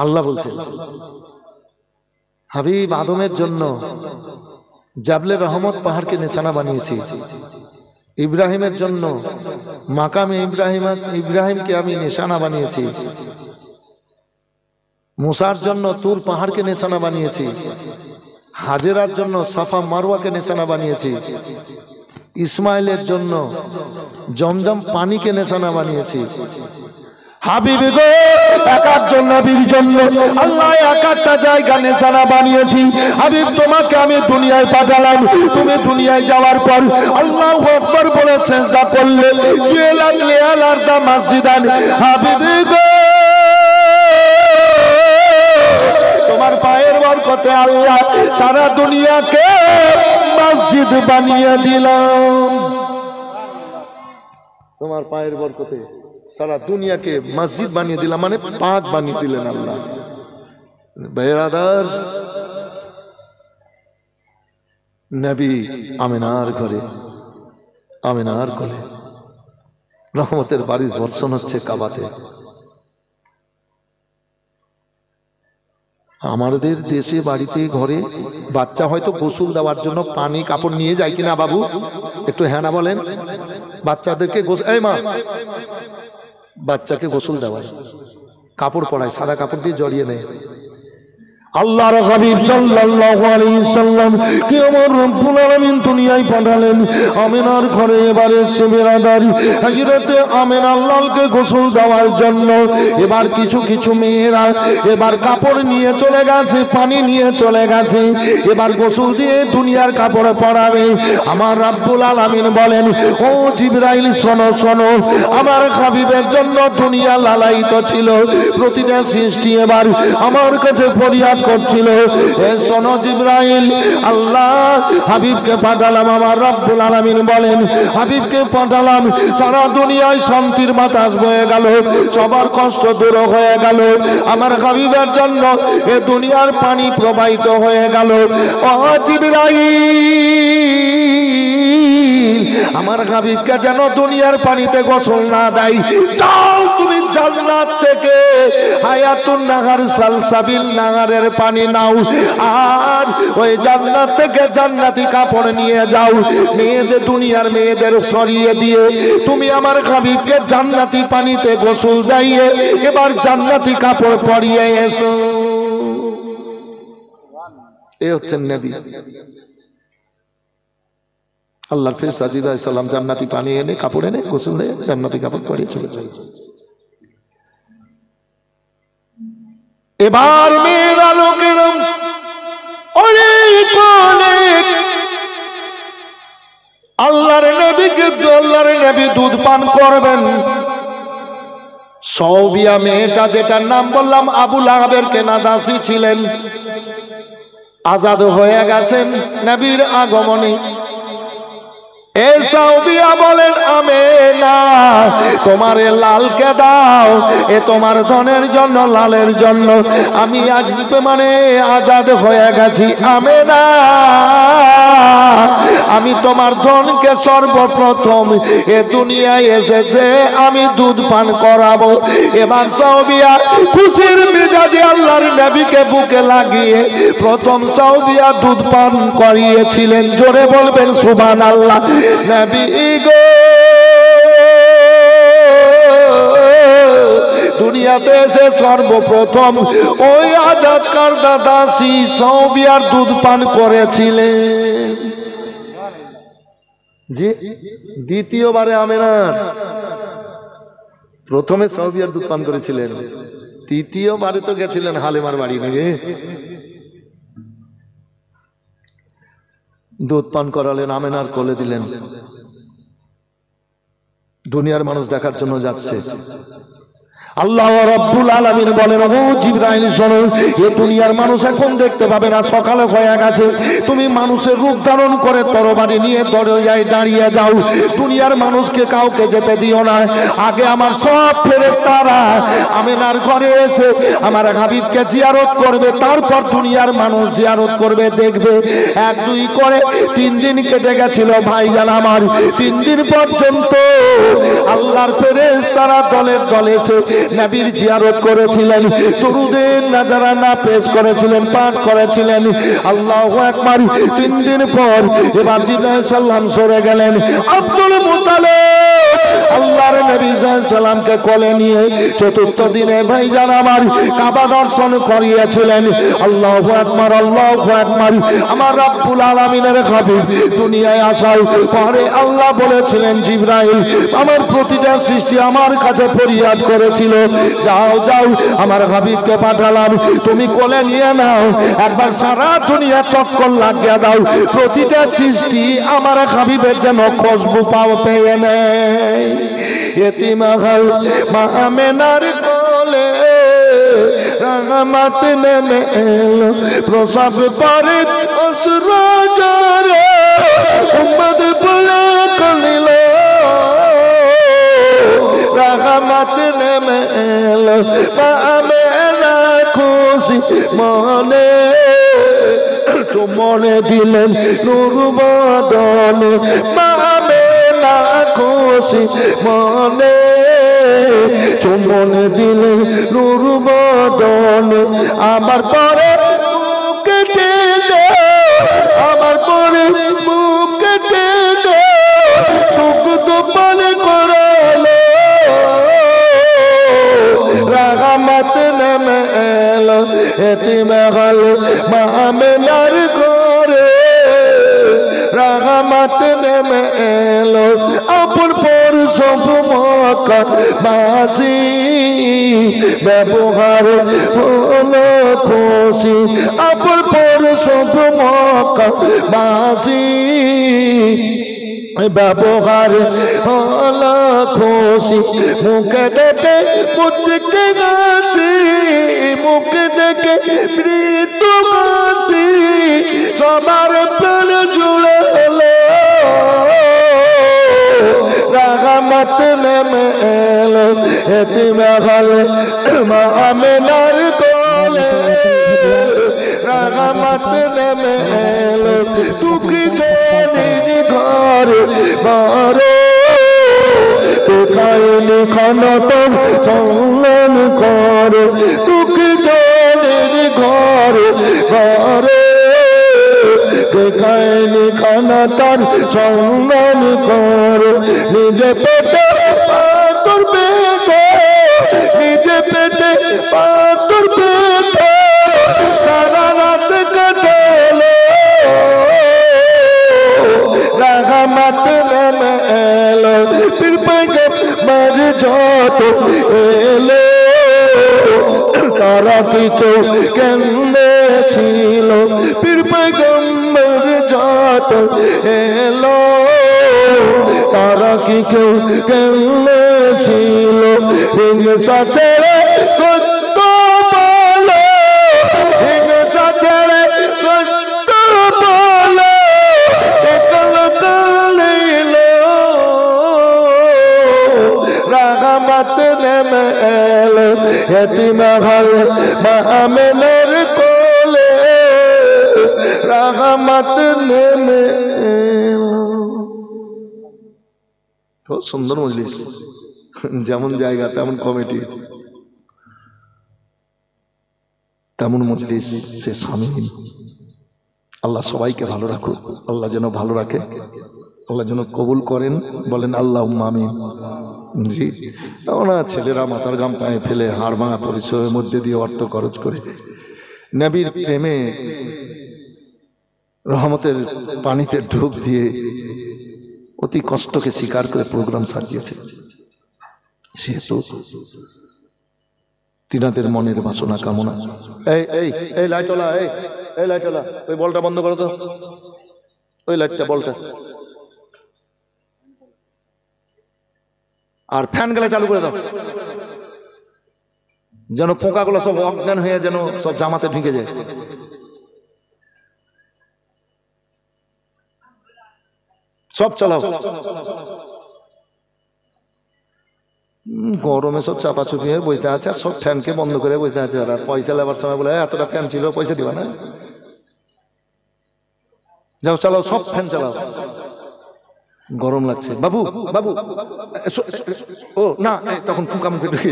আল্লাহ বলছেন, হাবিব, আদমের জন্য জাবলে রহমত পাহাড়কে নিশানা বানিয়েছি, ইব্রাহিমের জন্য মাকামে ইব্রাহিমকে আমি নিশানা বানিয়েছি, মুসার জন্য তুর পাহাড়কে নিশানা বানিয়েছি, হাজেরার জন্য সাফা মারওয়াকে নিশানা বানিয়েছি, ইসমাইলের জন্য জমজম পানিকে নিশানা বানিয়েছি। হাবিব গো, এক একজন নবীর জন্য আল্লাহ এক একটা জায়গা নিশানা বানিয়েছি। হাবিব, তোমাকে আমি দুনিয়ায় পাঠালাম, তুমি দুনিয়ায় যাওয়ার পর আল্লাহু আকবার বলে সেজদা করলে, মসজিদান। হাবিব গো, তোমার পায়ের বরকতে আল্লাহ সারা দুনিয়াকে মসজিদ বানিয়ে দিলাম। তোমার পায়ের বরকতে সারা দুনিয়াকে মসজিদ বানিয়ে দিলাম, মানে পাক বানিয়ে দিলেন আল্লাহ। বেরাদার, নবী আমেনার ঘরে রহমতের বারিশ বর্ষণ হচ্ছে কাবাতে। আমাদের দেশে বাড়িতে ঘরে বাচ্চা হয়তো গোসল দেওয়ার জন্য পানি কাপড় নিয়ে যায় কিনা বাবু, একটু হ্যাঁ না বলেন। বাচ্চাদেরকে বাচ্চাকে গোসল দেওয়ায় কাপড় পরায়, সাদা কাপড় দিয়ে জড়িয়ে নেয়। আল্লাহর হাবিব সাল্লাল্লাহু আলাইহি সাল্লাম কি আমার রব্বুল আলামিন দুনিয়ায় পাঠালেন আমেনার ঘরে। এবারে সে বেরাদারি হযরতে আমেনা লালকে গোসল দেওয়ার জন্য এবার কিছু মেয়েরা এবার কাপড় নিয়ে চলে গেছে, পানি নিয়ে চলে গেছে, এবার গোসল দিয়ে দুনিয়ার কাপড়ে পরাবে। আমার রব্বুল আলামিন বলেন, ও জিবরাইল, শোনো, আমার হাবিবের জন্য দুনিয়া লালায়িত ছিল, প্রতিটা সৃষ্টি এবার আমার কাছে ফরিয়াদ করছিল। হে শোনো জিবরাইল, আল্লাহ হাবিবকে পাঠালাম, আমার রব্বুল আলামিন বলেন হাবিবকে পাঠালাম, সারা দুনিয়ায় শান্তির বাতাস বয়ে গেল, সবার কষ্ট দূর হয়ে গেল, আমার হাবিবের জন্য এ দুনিয়ার পানি প্রবাহিত হয়ে গেল। ও জিবরাইল, আমার হাবিবকে যেন দুনিয়ার পানিতে গোসল না দেয়, যাও তুমি জান্নাত থেকে হায়াতুন নাহার সালসাবিল নাহারের পানি নাও, আর ওই জান্নাত থেকে জান্নাতি কাপড় নিয়ে যাও, মেয়েদের দুনিয়ার মেয়েদের সরিয়ে দিয়ে তুমি আমার হাবিবকে জান্নাতি পানিতে গোসল দিয়ে এবার জান্নাতি কাপড় পরিয়ে এসো। এ হচ্ছেন নবী। আল্লাহর ফেরেশতা সাজিদ আলাইহিস সালাম জান্নাতি পানি এনে কাপড় এনে গোসল দিয়ে জান্নাতি কাপড় পরিয়ে চলে যায়। এবার মেয়েরা লোকের অনেক অনেক আল্লাহর নবী দুধ পান করবেন। সাওবিয়া মেয়েটা, যেটার নাম বললাম, আবু লাহাবের কেনা দাসী ছিলেন, আজাদ হয়ে গেছেন নবীর আগমনে। এই সাওবিয়া বলেন, আমেনা তোমার লালকে দাও, এ তোমার ধনের জন্য, লালের জন্য আমি আজ মানে আজাদ হয়ে গেছি। আমেনা, আমি তোমার ধনকে সর্বপ্রথম এ দুনিয়ায় এসেছে আমি দুধ পান করাবো। এবার সাওবিয়া খুশির মেজাজে আল্লাহর নবীকে বুকে লাগিয়ে প্রথম সাওবিয়া দুধ পান করিয়েছিলেন। জোরে বলবেন সুবহানাল্লাহ। নবী গো, দুনিয়াতে এসে সর্বপ্রথম ওই আজাদ কারদা দাসী সাওবিয়ার দুধ পান করেছিলেন। জি, দ্বিতীয়বারে আমেনার, প্রথমে সাওবিয়ার দুধ পান করেছিলেন, তৃতীয়বারে তো গেছিলেন হালেমার বাড়ি নিয়ে দুধ পান করালেন, আমেনার কোলে দিলেন। দুনিয়ার মানুষ দেখার জন্য যাচ্ছে। আল্লাহ রাব্বুল আলামিন বলেন, ও জিবরাইল শোনো, এই দুনিয়ার মানুষ এখন দেখতে পাবে না, সকালে হয়ে গেছে, তুমি মানুষের রূপ ধারণ করে তরবারি নিয়ে দরজায় দাঁড়িয়ে যাও, দুনিয়ার মানুষকে কাউকে যেতে দিও না, আগে আমার সব ফেরেশতারা আমেনার ঘরে এসে আমার হাবিবকে জিয়ারত করবে, তারপর দুনিয়ার মানুষ জিয়ারত করবে, দেখবে। এক দুই করে 3 দিন কেটে গেছিল ভাইজান আমার। 3 দিন পর্যন্ত আল্লাহর ফেরেশতারা দলে দলে এসে নবীর জিয়ারত করেছিলেন, দরুদের নাজারানা পেশ করেছিলেন, পাঠ করেছিলেন। আল্লাহু আকবার। 3 দিন পর এবার জিবরাইল সালাম সরে গেলেন। আব্দুল মুতালিব আল্লাহর নবী সালামকে কোলে নিয়ে 4র্থ দিনে ভাইজান আমার কাবা দর্শন করিয়েছিলেন। আল্লাহু আকবার, আল্লাহু আকবার। আমার রব্বুল আলামিনের হাবিব দুনিয়ায় আসার পরে আল্লাহ বলেছিলেন, জিবরাইল আমার প্রতিটা সৃষ্টি আমার কাছে ফরিয়াদ করেছিল, যাও যাও আমার হাবিবকে পাঠালাম, তুমি কোলে নিয়ে নাও, একবার সারা দুনিয়া চক্কর লাগিয়ে দাও, প্রতিটা সৃষ্টি আমার হাবিবের যেন খুশবু পাওয়া পেয়ে নেয়। এতিমহল মামেনার কোলে রহমত নেমে এলো, প্রসব পরে অশ্রু ঝরে উম্মত বলে কাঁদল, রহমত নেমে এলো মামেনা খুশি মনে চুমনে দিলেন নূর বদনে, মামেনা খুশি মনে চুমনে দিলে নূর বদনে। আমার পরে মুখ টেনে, আমার পরে মুখ টেনে দুগ্ধ পান করালো, রহমত নেমে এলো এতিমহল মামেনার ঘরে, রহমত নেমে এলো আপন সব মক্কা বাসী, ব্যবহার হলো খুশি, আপন পর সব মক্কা বাসী, ব্যবহার হলো খুশি। सी मुख देते मुझके नासी मुख देखे प्रीत मासी सबार पर जुड़े रहमत ने मेलो एतिमा हले मामेनार कोले रहमत ने मेलो दुख जाने घर बारो खाइले खाना तब संगम कर दुख जाने घर बारो खाइले खाना तब संगम कर निजे पेटे पातुर पेटे निजे पेटे पातुर पेटे सारा रात कटेलो रहमत ने मेलो फिर पैगे मर जातो एलो तारा की तो केंदे छिलो फिर पैगे मर जातो एलो तारा की तो केंदे छिलो हिंग साचेरे सत्तो बोलो हिंग साचेरे सत्तो बोलो रहमत ने मेलो एतिमा हले मामेनार कोले रहमत ने मेलो खूब सुंदर मजलिस যেমন জায়গা তেমন কমিটি তেমন মজলিস সে সামিল। আল্লাহ সবাইকে ভালো রাখুক, আল্লাহ যেন ভালো রাখে, আল্লাহ যেন কবুল করেন, বলেন আল্লাহুম্মা আমিন। জি না, ছেলেরা মাথার গাম পায়ে ফেলে হাড় ভাঙা পরিশ্রমের মধ্যে দিয়ে অর্থ খরচ করে নবীর প্রেমে রহমতের পানিতে ডুব দিয়ে অতি কষ্টকে স্বীকার করে প্রোগ্রাম সাজিয়েছে। সেহেতু তিনাদের মনের বাসনা কামনা। এই এই এই লাইটওয়ালা, এই এই লাইটওয়ালা, ওই বলটা বন্ধ করো তো, ওই লাইটটা বলটা, আর ফ্যান গুলা চালু করে দাও যেন পোকা গুলো সব অজ্ঞান হয়ে যেন সব জামাতে ঢুকে যায়। সব চালাও, গরমে সব চাপাচুপি হয়ে বসে আছে আর সব ফ্যানকে বন্ধ করে বসে আছে। আর পয়সা লেবার সময় বলে এতটা ফ্যান ছিল পয়সা দিবা না, যাও চালাও, সব ফ্যান চালাও, গরম লাগছে বাবু বাবু ও না, তখন ফুকা মুখে ঢুকে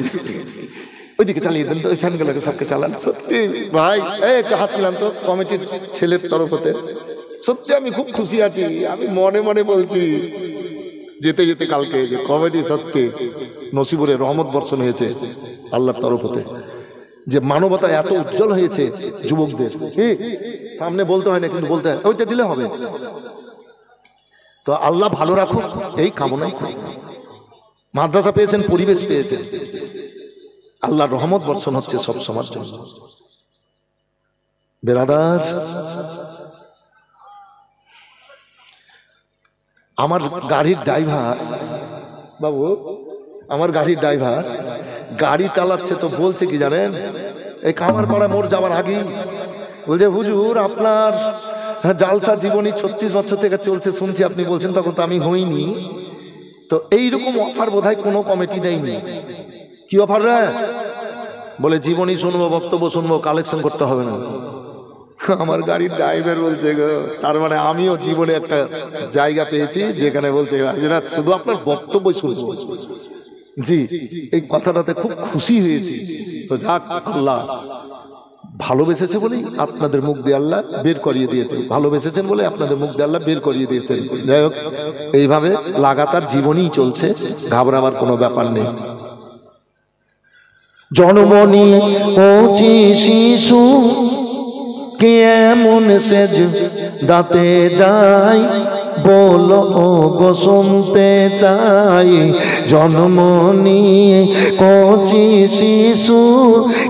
ওইদিকে চালিয়ে দেন তো ওই ফ্যানগুলোকে সবকে চালান। সত্যি ভাই, এই একটু হাত মিলান তো কমিটির ছেলের তরফ হতে। সত্যি আমি খুব খুশি আছি, আমি মনে মনে বলছি যেতে যেতে কালকে যে কমেডি সত্যি নসিবুরে রহমত বর্ষণ হয়েছে আল্লাহর তরফ হতে, যে মানবতা এত উজ্জ্বল হয়েছে যুবকদের। সামনে বলতে হয় না কিন্তু বলতে হয়, ওইটা দিলে হবে। তো আল্লাহ ভালো রাখুক এই কামনাই করি। মাদ্রাসা পেয়েছেন, পরিবেশ পেয়েছেন, আল্লাহর রহমত বর্ষণ হচ্ছে সব সময়ের জন্য। বেরাদার আমার গাড়ির ড্রাইভার বাবু, আমার গাড়ির ড্রাইভার গাড়ি চালাচ্ছে তো বলছে কি জানেন, এই কামারপাড়া মোড় যাওয়ার আগে বলছে হুজুর আপনার জালসা জীবনী 36 বছর থেকে চলছে শুনছি, আপনি বলছেন তখন তো আমি হইনি, তো এইরকম অফার বোধহয় কোনো কমিটি দেয়নি। কি অফার রে? বলে জীবনী শুনবো, বক্তব্য শুনবো, কালেকশন করতে হবে না। আমার গাড়ির ড্রাইভার বলছে গো, তার মানে আমিও জীবনে একটা জায়গা পেয়েছি যেখানে বলছে শুধু আপনার বক্তব্য শুনবো। জি, এই কথাটাতে খুব খুশি হয়েছি। তো যাক, আল্লাহ ভালোবেসেছে বলেই আপনাদের মুখ দিয়ে আল্লাহ বের করিয়ে দিয়েছেন, ভালোবেসেছেন বলে আপনাদের মুখ দিয়ে আল্লাহ বের করিয়ে দিয়েছেন। যাই হোক, এইভাবে লাগাতার জীবনই চলছে, ঘাবড়াবার কোনো ব্যাপার নেই। জনমনি পৌঁছি শিশু কে এমন সেজ দাঁতে যায় बोलो गो सुनते চাই জন্ম নিয়ে কচি শিশু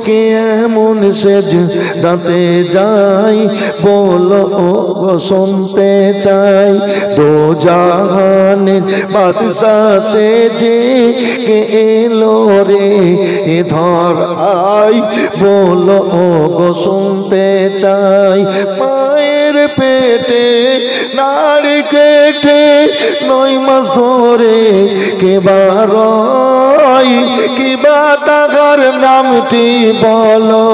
কেমন সেজদাতে যাই बोलो गो सुनते চাই दो জাহানের বাদশাহ সেজে কে এলো রে এ ধরাই बोलो गो सुनते চাই মায়ের পেটে নাড়ি কেটে 9 মাস ধরে কে বারয় কি বাতাঘর নামটি বলো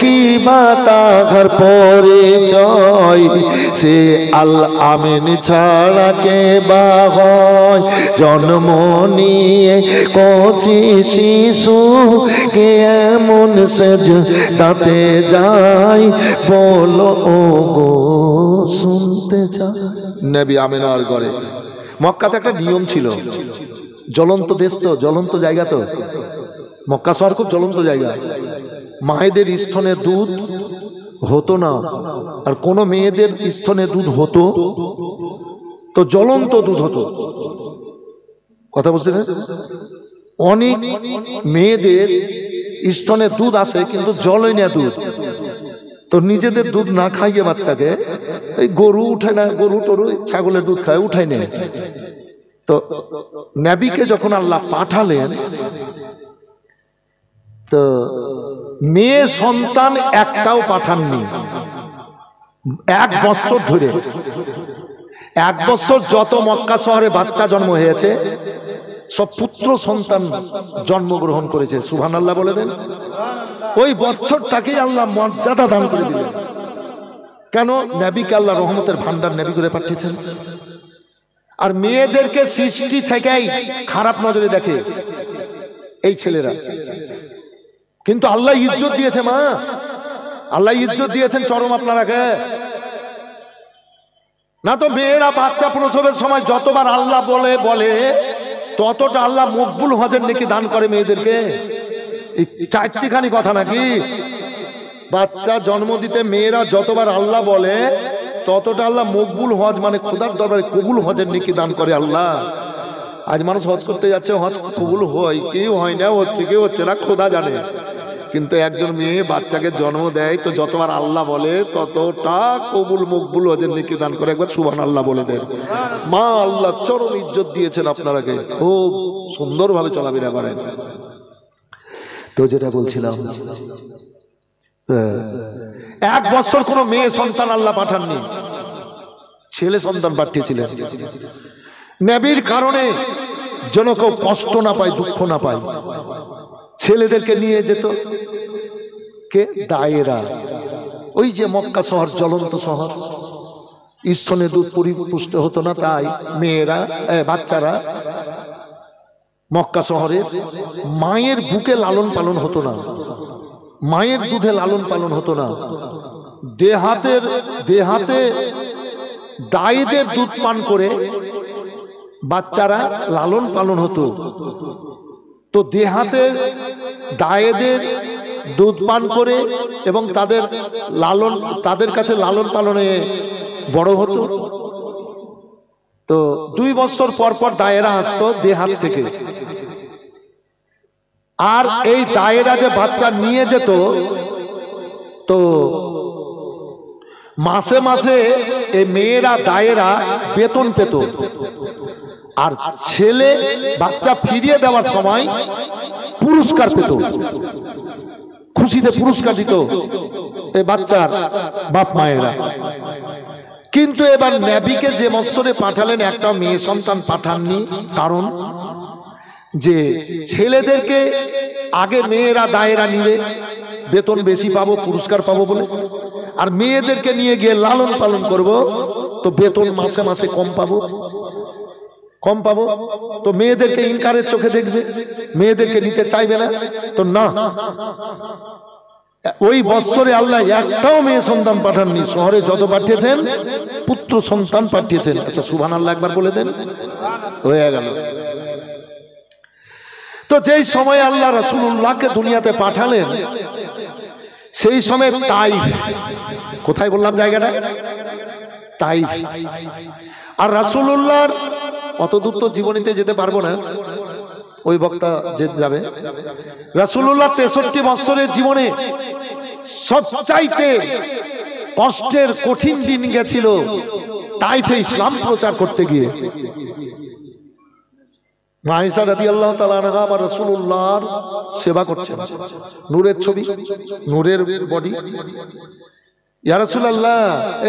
কি বাতাঘর পরিচয় সে আল আমিন ছাড়া কে বা হয় জন্ম নিয়ে কচি শিশু কে এমন সেজদাতে যায় বলো গো सुनते नबी आमिनार घरे मक्काते एक नियम छिलो ज्वलंत देश तो ज्वलंत जायगा तो मक्का शहर खूब ज्वलंत जायगा मायेदेर स्तने दूध हतो ना और कोनो मेयेदेर स्तने दूध हतो तो ज्वलंत दूध हतो कथा बुझते ना अनेक मेयेदेर स्तने दूध आसे किन्तु जले ना दूध तो निजेदेर दूध ना खाइए बाच्चा के গরু উঠে না গরু টরু ছাগলের दूध খায় উঠাই না तो নবীকে যখন আল্লাহ পাঠালেন तो মেয়ে সন্তান একটাও পাঠাননি এক বছর ধরে এক বছর যত মক্কা শহরে বাচ্চা জন্ম হয়েছে सब পুত্র সন্তান জন্মগ্রহণ করেছে সুবহানাল্লাহ বলে দেন ওই বছরটাকে আল্লাহ মর্যাদা দান করে দিলেন কেন নবীকে আল্লাহ রহমতের ভান্ডার নবী করে পাঠিয়েছেন আর মেয়েদেরকে সৃষ্টি থেকেই খারাপ নজরে দেখে এই ছেলেরা কিন্তু আল্লাহ ইজ্জত দিয়েছে মা আল্লাহ ইজ্জত দিয়েছেন চরম আপনারাকে না তো মেয়েরা বাচ্চা প্রসবের সময় যতবার আল্লাহ বলে বলে ততটা আল্লাহ মকবুল হজের নাকি দান করে মেয়েদেরকে এই চারটিখানি কথা নাকি বাচ্চা জন্ম দিতে মেয়েরা যতবার আল্লাহ বলে ততটা আল্লাহ মকবুল হজ মানে খোদার দরবারে কবুল হজের নেকি দান করে আল্লাহ আজ মানুষ হজ করতে যাচ্ছে হজ কবুল হয় কি হয় না হচ্ছে কি হচ্ছে না খোদা জানে কিন্তু একজন মেয়ে বাচ্চাকে জন্ম দেয় তো যতবার আল্লাহ বলে ততটা কবুল মকবুল হজের নেকি দান করে একবার সুবহানাল্লাহ বলে দেন মা আল্লাহ চরম ইজ্জত দিয়েছেন আপনারাকে খুব সুন্দরভাবে চলাফেরা করেন তো যেটা বলছিলাম এক বছর কোনো মেয়ে সন্তান আল্লাহ পাঠাননি ছেলে সন্তান পাঠিয়েছিলেন নবীর কারণে যেন কেউ কষ্ট না পায় দুঃখ না পায় ছেলেদেরকে নিয়ে যেত কে দায়েরা ওই যে মক্কা শহর জ্বলন্ত শহর স্তনে দুধ পরিপুষ্ট হতো না তাই মেয়েরা বাচ্চারা মক্কা শহরের মায়ের বুকে লালন পালন হতো না মায়ের দুধে লালন পালন হতো না দেহাতে দায়েদের দুধ পান করে বাচ্চারা লালন পালন হতো তো দেহাতের দায়েদের দুধ পান করে এবং তাদের কাছে লালন পালনে বড় হতো তো 2 বছর পর পর দায়েরা আসতো দেহাত থেকে আর এই দায়েরা যে বাচ্চা নিয়ে যেত তো মাসে মাসে এই মেয়েরা দায়েরা বেতন পেত আর ছেলে বাচ্চা ফিরিয়ে দেওয়ার সময় পুরস্কার পেত খুশিতে পুরস্কার দিত এই বাচ্চার বাপ মায়েরা কিন্তু এবার নবীকে যে বছরে পাঠালেন একটা মেয়ে সন্তান পাঠাননি কারণ যে ছেলেদেরকে আগে মেয়েরা দায়েরা নিবে বেতন বেশি পাবো পুরস্কার পাবো বলে আর মেয়েদেরকে নিয়ে গিয়ে লালন পালন করব তো বেতন মাসে মাসে কম পাবো তো মেয়েদেরকে ইনকারের চোখে দেখবে মেয়েদেরকে নিতে চাইবে না তো না ওই বছরে আল্লাহ একটাও মেয়ে সন্তান পাঠাননি শহরে যত পাঠিয়েছেন পুত্র সন্তান পাঠিয়েছেন আচ্ছা সুবহানাল্লাহ একবার বলে দেন হয়ে গেল तो जेई समय अल्लाह रसूलुल्लाह के दुनियाते पाठालें सेई समय ताइफ कोथाय बोल्लाम जायगाटा ताइफ আর রাসূলুল্লাহর কত দূর তো জীবনীতে যেতে পারবো না, ওই বক্তা যে যাবে। রাসূলুল্লাহ ৬৩ বছরের জীবনে সবচাইতে কষ্টের কঠিন দিন গেছিল তাইফে ইসলাম প্রচার করতে গিয়ে। মা আয়েশা রাদিয়াল্লাহু তাআলা আনহা আর রাসূলুল্লাহর সেবা করছেন, নূরের ছবি, নূরের বডি। ইয়া রাসূলুল্লাহ,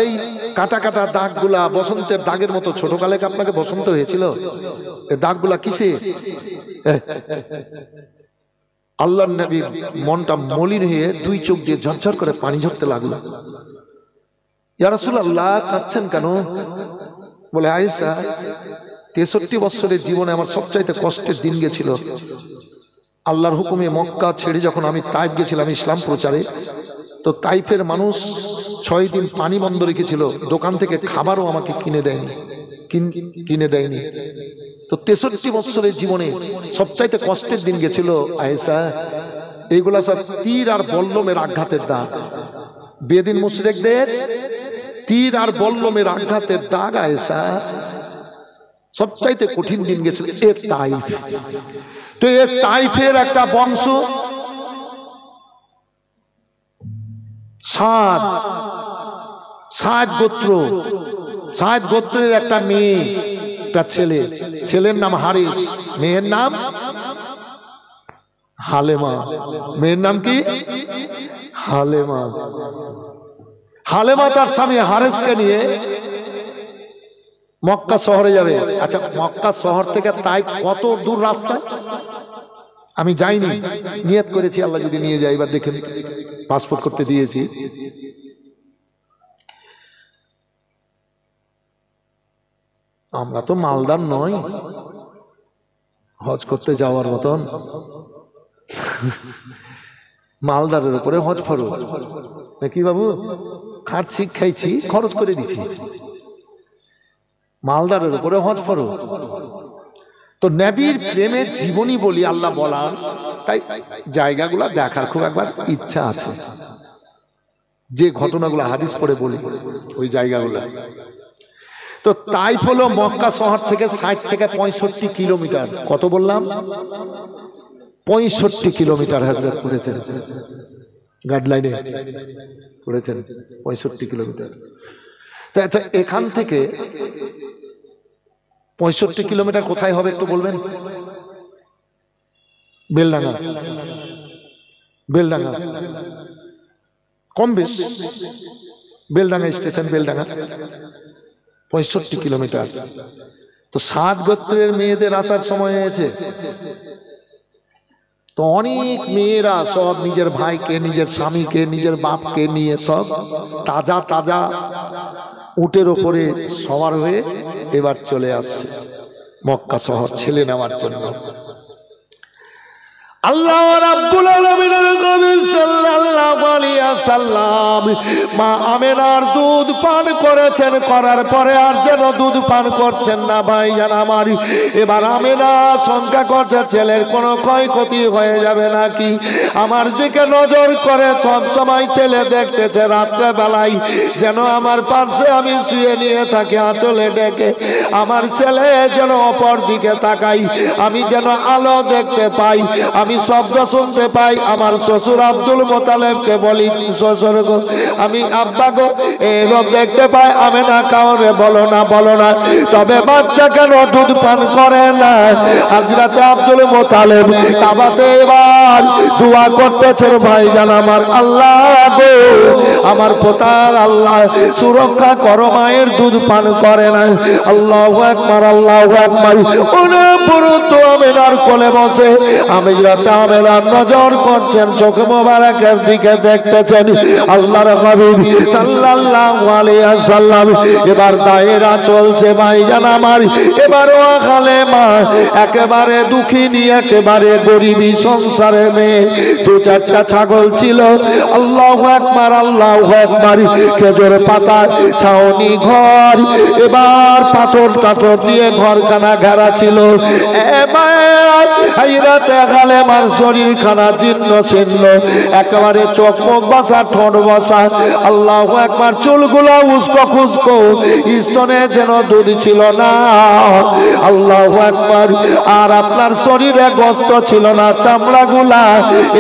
এই কাটা কাটা দাগগুলা বসন্তের দাগের মতো, ছোটকালে আপনাকে বসন্ত হয়েছিল, এই দাগগুলা কিসে? আল্লাহর নবীর মনটা মলিন হয়ে দুই চোখ দিয়ে ঝরঝর করে পানি ঝরতে লাগলো। ইয়া রাসূলুল্লাহ, কাঁদছেন কেন? বলে, আয়েশা, ৬৩ বছরের জীবনে আমার সবচাইতে কষ্টের দিন গেছিল। আল্লাহর হুকুমে মক্কা ছেড়ে যখন আমি তাইফ গেছিলাম ইসলাম প্রচারে, তো তাইফের মানুষ ৬ দিন পানি বন্ধ রেখেছিল, দোকান থেকে খাবারও আমাকে কিনে দেয়নি। তো ৬৩ বছরের জীবনে সবচাইতে কষ্টের দিন গেছিল আয়েশা। এইগুলা সব তীর আর বল্লমের আঘাতের দাগ, বেদিন মুশরিকদের তীর আর বল্লমের আঘাতের দাগ। আয়েশা, সবচাইতে কঠিন দিন গেছিল এ তাইফ। তো এ তাইফের একটা বংশ সাদ গোত্রের একটা মেয়ে, একটা ছেলের নাম হারিস, মেয়ের নাম হালেমা। মেয়ের নাম কি? হালেমা। হালেমা তার স্বামী হারিসকে নিয়ে মক্কা শহরে যাবে। আচ্ছা, মক্কা শহর থেকে তাইফ কত দূর রাস্তা? আমি যাইনি, নিয়ত করেছি আল্লাহ যদি নিয়ে যায়। এবার দেখেন, পাসপোর্ট করতে দিয়েছি। আমরা তো মালদার নই হজ করতে যাওয়ার মতন, মালদারের উপরে হজ ফরজ নাকি বাবু? খাচ্ছি, খাইছি, খরচ করে দিছি, মালদারের উপরে হজ ফরজ। তো নবীর প্রেমে জীবনী বলি আল্লাহ বলার, তাই জায়গাগুলা দেখার খুব একবার ইচ্ছা আছে। যে ঘটনাগুলো হাদিস পড়ে বলি ওই জায়গাগুলা। তো তাইফ হলো মক্কা শহর থেকে ৬০ থেকে ৬৫ কিলোমিটার। কত বললাম? ৬৫ কিলোমিটার হযরত করেছেন, গাইডলাইনে করেছেন ৬৫ কিলোমিটার। তো আচ্ছা, এখান থেকে ৬৫ কিলোমিটার কোথায় হবে একটু বলবেন? বেলডাঙ্গা, কম বেশ বেলডাঙ্গা স্টেশন, বেলডাঙ্গা ৬৫ কিলোমিটার। তো সাদ গোত্রের মেয়েদের আসার সময় হয়েছে। তো অনেক মেয়েরা সব নিজের ভাইকে, নিজের স্বামীকে, নিজের বাপকে নিয়ে সব তাজা তাজা উটের ওপরে সওয়ার হয়ে এবার চলে আসছে মক্কা শহর ছেলে নেওয়ার জন্য। আল্লাহ রাব্বুল আলামিনের নবী সাল্লাল্লাহু আলাইহি ওয়াসাল্লাম মা আমেনার দুধ পান করেছেন, করার পরে আর যেন দুধ পান করছেন না ভাইজান আমার। এবার আমেনা শঙ্কা করছে ছেলের কোনো ক্ষয়ক্ষতি হয়ে যাবে নাকি। আমার দিকে নজর করে সব সময় ছেলে দেখতেছে রাত্রেবেলায়, যেন আমার পাশে আমি শুয়ে নিয়ে থাকি আঁচলে ডেকে, আমার ছেলে যেন অপর দিকে তাকাই, আমি যেন আলো দেখতে পাই, আমি শব্দ শুনতে পাই। আমার শ্বশুর আব্দুল মোতালেবকে বলি, শ্বশুর গো, আমি আব্বা গো, এই লোক দেখতে পাই আমি না, কাউরে বলো না, তবে বাচ্চা কেন দুধ পান করে না? হাজরাতে আব্দুল মোতালেব কাবাতে এবার দোয়া করতেছেন, ভাইজান আমার, আল্লাহ গো, আমার পোতার আল্লাহ সুরক্ষা করো, মায়ের দুধ পান করে না। আল্লাহু আকবার, আল্লাহু আকবার। ওনা পুরো তো আমেনার কোলে বসে আমি নজর করছেন, চোখ মোবারকের দিকে দেখতেছেন। আল্লাহর হাবিব সাল্লাল্লাহু আলাইহি ওয়াসাল্লাম এবার দায়রা চলছে ভাইজান আমার। এবার ও হালেমা একেবারে দুঃখিনী, একেবারে গরিবী সংসারে মেয়ে, ২-৪টা ছাগল ছিল। আল্লাহু আকবার, আল্লাহু আকবার। খেজুর পাতা ছাউনি ঘর, এবার পাথর টাথর দিয়ে ঘরখানা ঘেরা ছিল। शरीर खाना जीर्ण शीर्ण एकेबारे चोख मुख बसा ठोट बसा अल्लाहु अकबर चुलगुला उस्को खुस्को स्तने जेन दूध छिलो ना अल्लाहु अकबर और आपनार शरीरे गोस्त छिलो ना चामड़ा गुला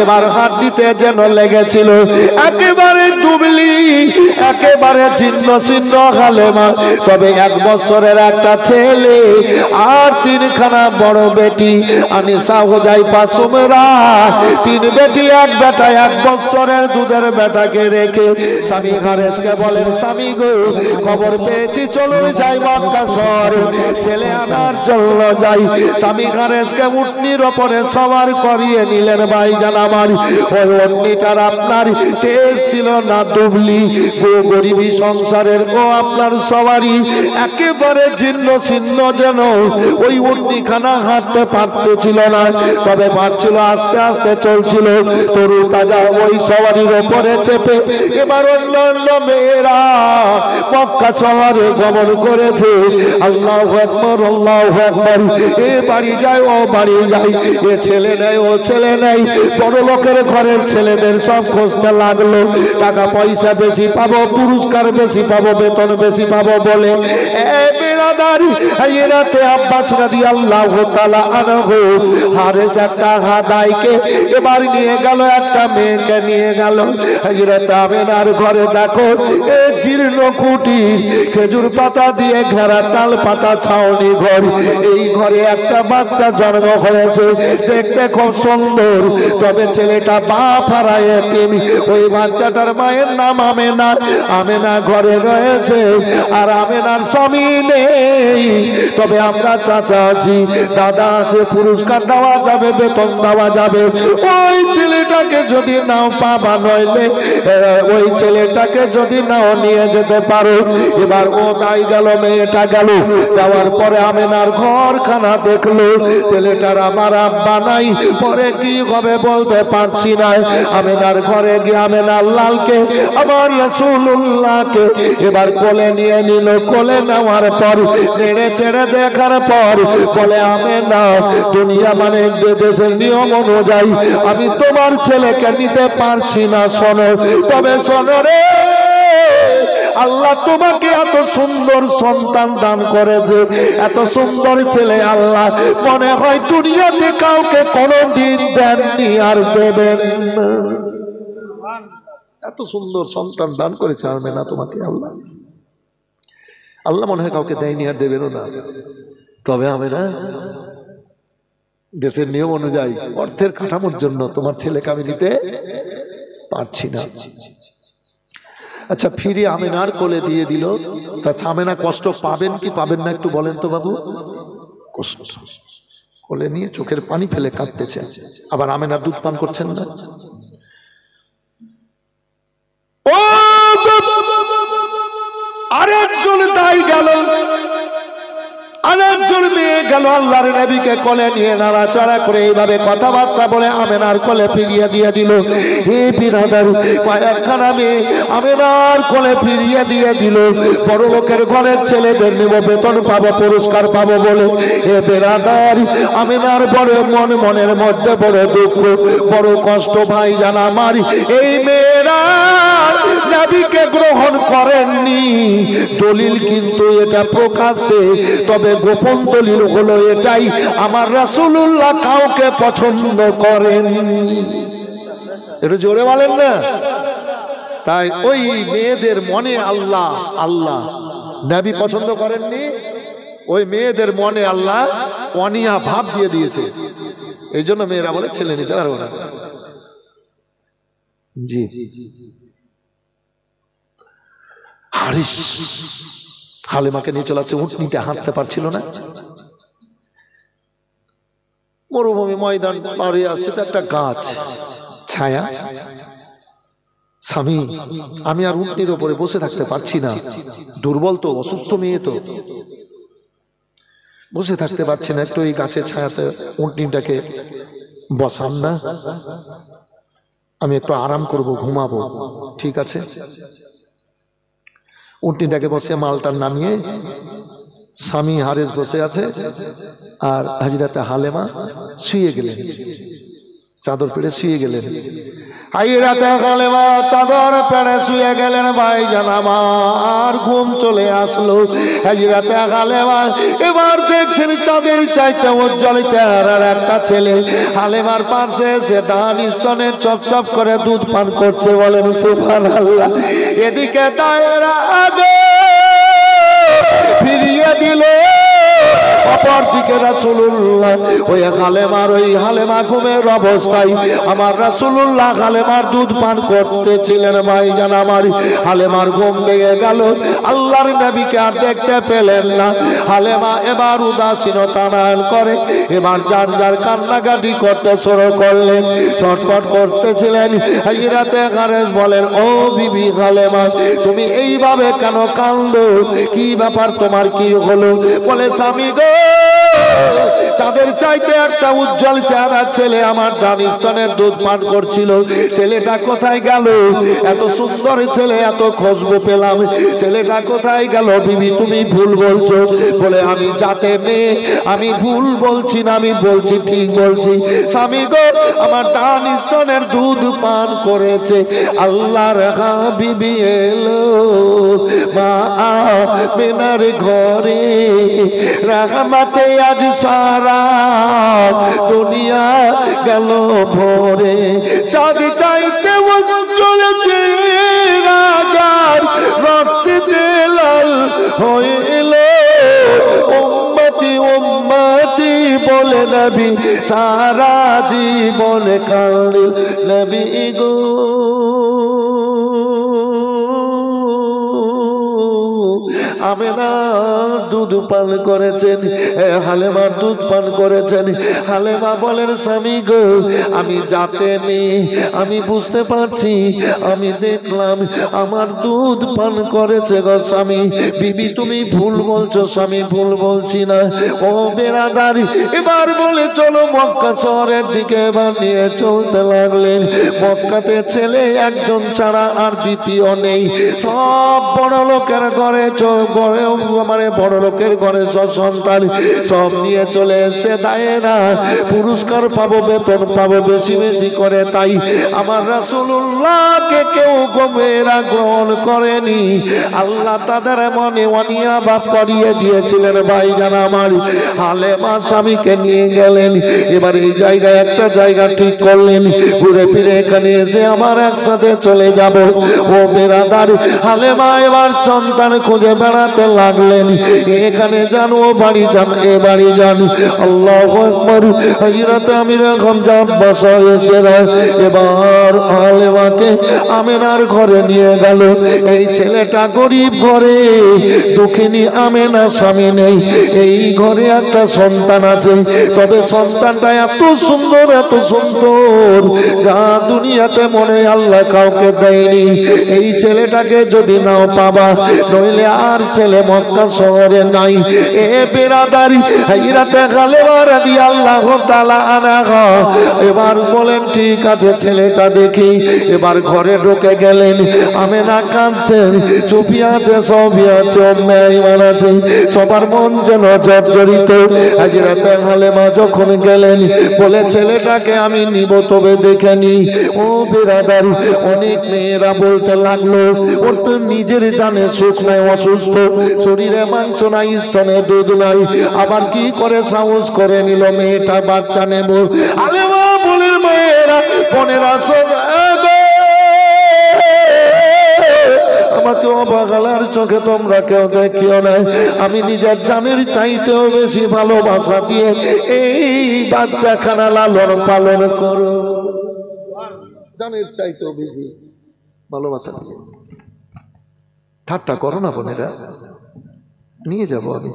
एबार हाड्डिते जेन लेगेछिलो एकेबारे दुबली एकेबारे जीर्ण शीर्ण खालेमा तबे एक बछरेर एकटा छेले आर तीनखाना बड़ बेटी आनिसा होजाई पासुमरा तीन बेटी एक बेटा एक बछरेर दूधेर बेटाके रेखे स्वामी हारेसके बोलेन स्वामी गो खबर पेयेछि चलुन जाई मक्का शहरे छेले आनार जन्य जाई स्वामी हारेसके उटनिर उपरे सवार करिए निलेन भाईजान आमार ओई उटनिटार आपनार तेज छिल ना दुबली गो गरीबी संसारेर गो आपनार सवारी एकेबारे छिन्न छिन्न जेन ओई उटनिखाना हांटते पारतेछिल ना तबे पारछिल आस्ते आस्ते चलछिल तরু তাজা ওই সওয়ারির উপরে চেপে এবার অন্যান্য মেয়েরা মক্কা শহরে গমন করেছে। আল্লাহু আকবার আল্লাহু আকবার এ বাড়ি যায় ও বাড়ি যায় এ ছেলে নাই ও ছেলে নাই বড় লোকের ঘরের ছেলেদের সব খুঁজতে লাগলো টাকা পয়সা বেশি পাবো পুরস্কার বেশি পাবো বেতন বেশি পাবো বলে এ বেরাদারি হাইরাতে আব্বাস রাদিয়াল্লাহু তাআলা আনহু হারেস একটা হাদাইকে এবার নিয়ে গেল একটা মেয়েকে নিয়ে গেল হযরত আমেনার ঘরে। দেখো এই জীর্ণ কুটি খেজুর পাতা দিয়ে ঘেরা তাল পাতা ছাউনি ঘর, এই ঘরে একটা বাচ্চা জন্ম হয়েছে দেখতে খুব সুন্দর, তবে ছেলেটা বাপ হারা এতিম। ওই বাচ্চাটার মায়ের নাম আমেনা, আমেনা ঘরে রয়েছে আর আমেনার স্বামী নেই, তবে আমরা চাচা আছি দাদা আছে, পুরস্কার দেওয়া যাবে বেতন দেওয়া যাবে, ওই ছেলেটাকে যদি নাও পাবা নইলে ওই ছেলেটাকে যদি নাও নিয়ে যেতে পারো। এবার ও তাই গেল মেয়েটা গেল, যাওয়ার পরে আমেনার ঘরখানা দেখলো ছেলেটার আমার আব্বা নাই পরে কি হবে বলতে পারছি না। আমেনার ঘরে গিয়ে আমেনার লালকে আমার রাসূলুল্লাহকে এবার কোলে নিয়ে নিল, কোলে নেওয়ার পর নেড়ে ছেড়ে দেখার পর বলে আমেনা দুনিয়া মানে দেশের নিয়ম অনুযায়ী আমি তোমার ছেলেকে নিতে পারছি না, শোনো তবে শোনো রে আল্লাহ তোমাকে এত সুন্দর সন্তান দান করেছে এত সুন্দর ছেলে আল্লাহ মনে হয় দুনিয়াতে কাউকে কোনোদিন দেননি আর দেবেন না, এত সুন্দর সন্তান দান করেছে আর মেনা তোমাকে আল্লাহ, আল্লাহ মনে হয় কাউকে দেয়নি আর দেবেনও না। তবে আমি না দেশের নিয়ম অনুযায়ী অর্থের কাঠামোর জন্য তোমার ছেলেকে আমি নিতে পারছি না। আচ্ছা ফিরে আমেনার কোলে দিয়ে দিল, তা আমেনা কষ্ট পাবেন কি পাবেন না একটু বলেন তো বাবু? কষ্ট, কোলে নিয়ে চোখের পানি ফেলে কাঁদতেছে। আবার আমেনা দুধ পান করছেন না, আরেকজন তাই গেল আরেকজন মেয়ে গেল আল্লাহর নবীকে কোলে নিয়ে নাড়াচাড়া করে এইভাবে কথাবার্তা বলে আমেনার কোলে ফিরিয়ে দিয়ে দিল। হে বিরাদার কয়েকখানা মেয়ে আমেনার কোলে ফিরিয়ে দিয়ে দিল, বড় লোকের ঘরের ছেলেদের নেব বেতন পাবো পুরস্কার পাবো বলে। হে বিরাদার আমেনার বড় মনের মধ্যে বড় দুঃখ বড় কষ্ট ভাই জান আমার, এই মেয়েরা নবীকে গ্রহণ করেননি, দলিল কিন্তু এটা প্রকাশ্যে, তবে গোপন দলিল হলো এটাই আমার রাসূলুল্লাহ কাউকে পছন্দ করেন। এটা জোরে বলেন না? তাই ওই মেয়েদের মনে আল্লাহ আল্লাহ, নবী পছন্দ করেননি, ওই মেয়েদের মনে আল্লাহ অনিয়া ভাব দিয়ে দিয়েছে, এই জন্য মেয়েরা বলে ছেলে নিতে পারবো না। জি হারিস হালেমাকে নিয়ে চলে আসছে, উটনিটা হাঁটতে পারছিল না, মরুভূমি ময়দান পার হয়ে আসছে, তো একটা গাছ ছায়া, স্বামী আমি আর উটনির ওপরে বসে থাকতে পারছি না, দুর্বল তো অসুস্থ মেয়ে তো বসে থাকতে পারছি না, একটু এই গাছের ছায়াতে উটনিটাকে বসান না, আমি একটু আরাম করব ঘুমাবো। ঠিক আছে, উটনিটাকে বসে মালটা নামিয়ে स्वामी हारेस बसे आछे आर हजरत हालेमा शुए गेलेन चादर पेड़े शुए गेलेन। हजरत हालेमा चादर पेड़े शुए गेलेन भाई जानामा आर घुम चले आसलो। हजरत हालेमा एबार देखछेन चाँदेर चाइते उज्जल चेहरार एकटा छेले हालेमार पाशे एसे डान स्तने चप चप करे दूध पान करछे। बोलेन सुबहानाल्लाह। एदिके दायरा आगे फिरिए दिले अपर दिके रसूलुल्लाह ओई हालेमार ओई हालेमा घुमेर अवस्थाय आमार रसूलुल्लाह हालेमार दूध पान करतेछिलेन भाईजान आमार। हालेमार घुम भেঙে গেল आल्लाहर नबीके आर देखते पेलेन ना। हालेमा एबार उदासीनता ধারণ करे एबार जार जार कान्नाकाटी करते शुरू करलेन छटपट करतेछिलेन। হযরতে খারেজ বলেন ओ বিবি হালেমা তুমি এইভাবে কেন কাঁদো কি ব্যাপার তোমার কি হলো? বলে স্বামী গো চাঁদের চাইতে একটা উজ্জ্বল চেহারা ছেলে আমার দানিস্তানের দুধ পান করছিল ছেলেটা কোথায় গেল? এত সুন্দর ছেলে এত খুশবু পেলাম ছেলেটা কোথায় গেল? বিবি তুমি ভুল বলছো। বলে আমি যাতে মেয়ে আমি ভুল বলছি না আমি বলছি ঠিক বলছি। স্বামী গো আমার দানিস্তানের দুধ পান করেছে আল্লাহর হাবিবি এলো মা মেনার ঘরে রাহমাতে আজ সারা দুনিয়া গেল ভরে চাঁদ চাইতে চলেছে রাজার রক্তে লাল হইল উম্মতি উম্মতি বলে নবী সারা জীবন কাঁদল নবী গো। আমেনা দুধ পান করেছেন হালেমা দুধ পান করেছেন। হালেমা বলেন স্বামী গো আমি যাতে মেয়ে আমি বুঝতে পারছি আমি দেখলাম আমার দুধ পান করেছে গো স্বামী। বিবি তুমি ভুল বলছো স্বামী ভুল বলছি না। ও বেরাদারি এবার বলে চলো মক্কা শহরের দিকে এবার নিয়ে চলতে লাগলেন। মক্কাতে ছেলে একজন ছাড়া আর দ্বিতীয় নেই সব বড় লোকের ঘরে চোখ বড় লোকের ঘরে সব সন্তান সব নিয়ে চলে এসে দায় না পুরস্কার পাবো বেতন পাবো বেশি বেশি করে তাই আমার রাসূলুল্লাহকে কেউ গোমেরা গ্রহণ করেনি আল্লাহ তাদের মনে অনিয়া ভাব করিয়ে দিয়েছিলেন ভাইজান আমার। হালেমা স্বামীকে নিয়ে গেলেন এবার এই জায়গায় একটা জায়গা ঠিক করলেন ঘুরে ফিরে এখানে এসে আমার একসাথে চলে যাব। ও বেরাদার হালেমা এবার সন্তান খুঁজে বেড়াতে লাগলেন এখানে যান ও বাড়ি যান এ বাড়ি যান। আল্লাহু আকবার। হযরত আমিরা হামজা বসা এসেরা এবার হালেমাকে আমেনার ঘরে নিয়ে গেল। এই ছেলেটা গরিব ঘরে দুঃখিনী আমেনা স্বামী নেই এই ঘরে একটা সন্তান আছে তবে সন্তানটা এত সুন্দর যা দুনিয়াতে মনে আল্লাহ কাউকে দেয়নি। এই ছেলেটাকে যদি নাও পাবা নইলে আর ছেলে মক্কা শহরে নাই। এ বেরাদারি হযরত খালেমা রাদিয়াল্লাহু তাআলা আনহা এবার বলেন ঠিক আছে ছেলেটা দেখি এবার ঘরে ঢুকে গেলেন। আমেনা কাঁদছেন চুপি আছে সবই আছে মেহমান আছে সবার মন যেন জর্জরিত। হযরত খালেমা যখন গেলেন বলে ছেলেটাকে আমি নিব তবে দেখে নি। ও বেরাদারি অনেক মেয়েরা বলতে লাগলো ওর তো নিজের জানে সুখ নাই অসুস্থ শরীরে মাংস নাই স্তনে দুধ নাই আবার কি করে সাহস করে নিল মেয়েটা বাচ্চা নেব। আলেমা বলেন মেয়েরা বোনেরা আমাকে অবহেলার চোখে তোমরা কেউ দেখিও না আমি নিজের জানের চাইতেও বেশি ভালোবাসা দিয়ে এই বাচ্চাখানা লালন পালন করো জানের চাইতেও বেশি ভালোবাসা দিয়ে ঠাট্টা করো না বোনেরা নিয়ে যাবো আমি।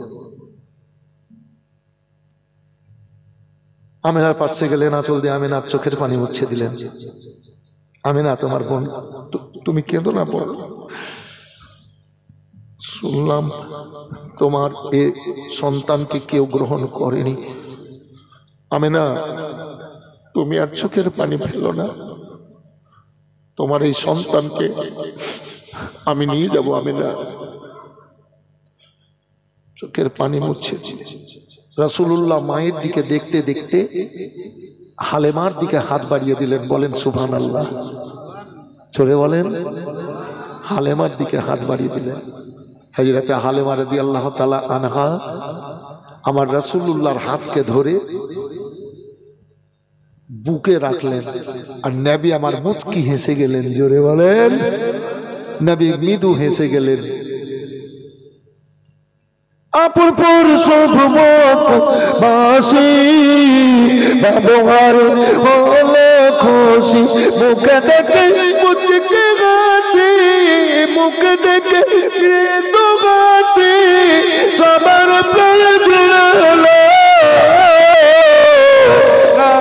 আমেনার পাশে গেলেন আঁচল দিয়ে আমেনার চোখের পানি মুছে দিলেন। আমেনা তোমার বোন তুমি কেঁদো না বোন শুনলাম তোমার এ সন্তানকে কেউ গ্রহণ করেনি। আমেনা তুমি আর চোখের পানি ফেলো না তোমার এই সন্তানকে আমি নিয়ে যাবো। আমেনা चोखेर पानी मुछे रसूलुल्लाह मायेर दिके देखते देखते हालेमार दिके हाथ बाड़िये दिलेन, बोलेन सुबहानाल्लाह, जोरे बोलेन हालेमार दिके हाथ बाड़िये दिलेन। हजरते हालेमा रदियल्लाहु ताआला आनहा आमार रसूलुल्लाहर हाथके धरे बुके राखलेन और नबी आमार मुचकी हेसे गेलेन, जोरे बोलेन नबी मृदु हेसे गेलेन। আপুরপুর শোভমত বাসি ব্যবহার হলে খুশি মুখে দেখে মৃদু হাসি সবার প্রাণ জুড়ালো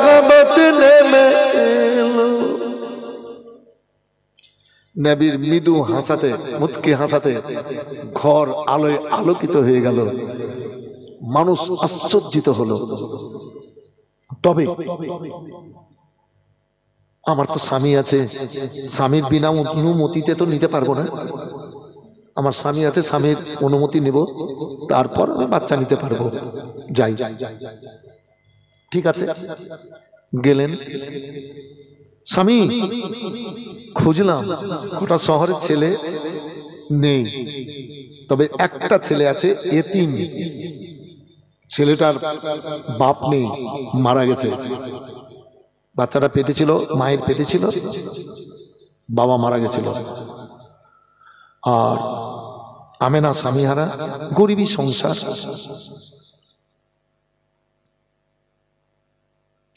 রহমত নেমে এলো। নবীর মৃদু হাসাতে মুচকি হাসাতে घर आलोय आलोकित तो हो गल, मानुष आश्चर्यित तो हलो। तबे आमार तो स्वामी आछे, स्वामीर बिना अनुमतिते तो निते पारबो ना, आमार स्वामी आछे, स्वामीर अनुमति नेब, तारपर आमी बाच्चा निते पारबो, जाई ठीक आछे। गेलेन स्वामी खुजलाम कोटा शहरेर छेले নেই, তবে একটা ছেলে আছে এতিম, ছেলেটার বাপ নেই, মারা গেছে। বাচ্চাটা পেটে ছিল, মায়ের পেটে ছিল, বাবা মারা গেছিল। আর আমেনা স্বামীহারা গরিবী সংসার,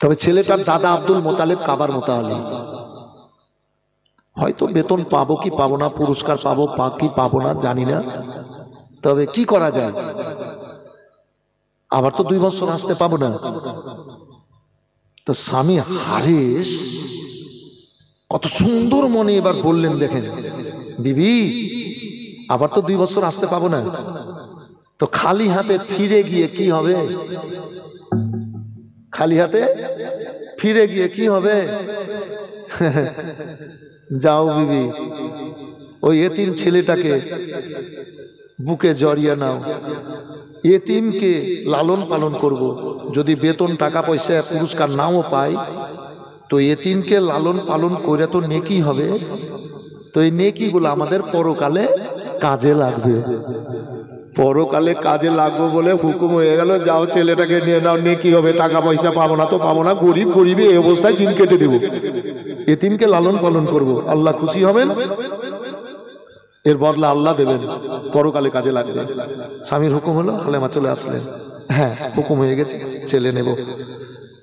তবে ছেলেটার দাদা আব্দুল মোতালেব কাবার মোতালি, হয়তো বেতন পাবো কি পাবো না, পুরস্কার পাবো কি পাবো না জানি না, তবে কি করা যায়, আবার তো 2 বছর আসতে পাবো না। তো স্বামী হারেস কত সুন্দর মনে এবার বললেন, দেখেন বিবি আবার তো 2 বছর আসতে পাবো না, তো খালি হাতে ফিরে গিয়ে কি হবে, খালি হাতে ফিরে গিয়ে কি হবে, যাও বিবি ওই এতিম ছেলেটাকে বুকে জড়িয়ে নাও, এতিমকে লালন পালন করব, যদি বেতন টাকা পয়সা পুরস্কার নাও পাই তো এতিমকে লালন পালন করে তো নেকি হবে, তো এই নেকিগুলো আমাদের পরকালে কাজে লাগবে, পরকালে কাজে লাগবে বলে হুকুম হয়ে গেল, যাও ছেলেটাকে নিয়ে নাও, নেকি হবে, টাকা পয়সা পাবো না তো পাবো না, গরিব গরিবে এই অবস্থায় দিন কেটে দেবো, এতিমকে লালন পালন করব, আল্লাহ খুশি হবেন, এর বদলা আল্লাহ দেবেন, পরকালে কাজে লাগবে। স্বামীর হুকুম হলো, হালেমা চলে আসলেন, হ্যাঁ হুকুম হয়ে গেছে ছেলে নেব।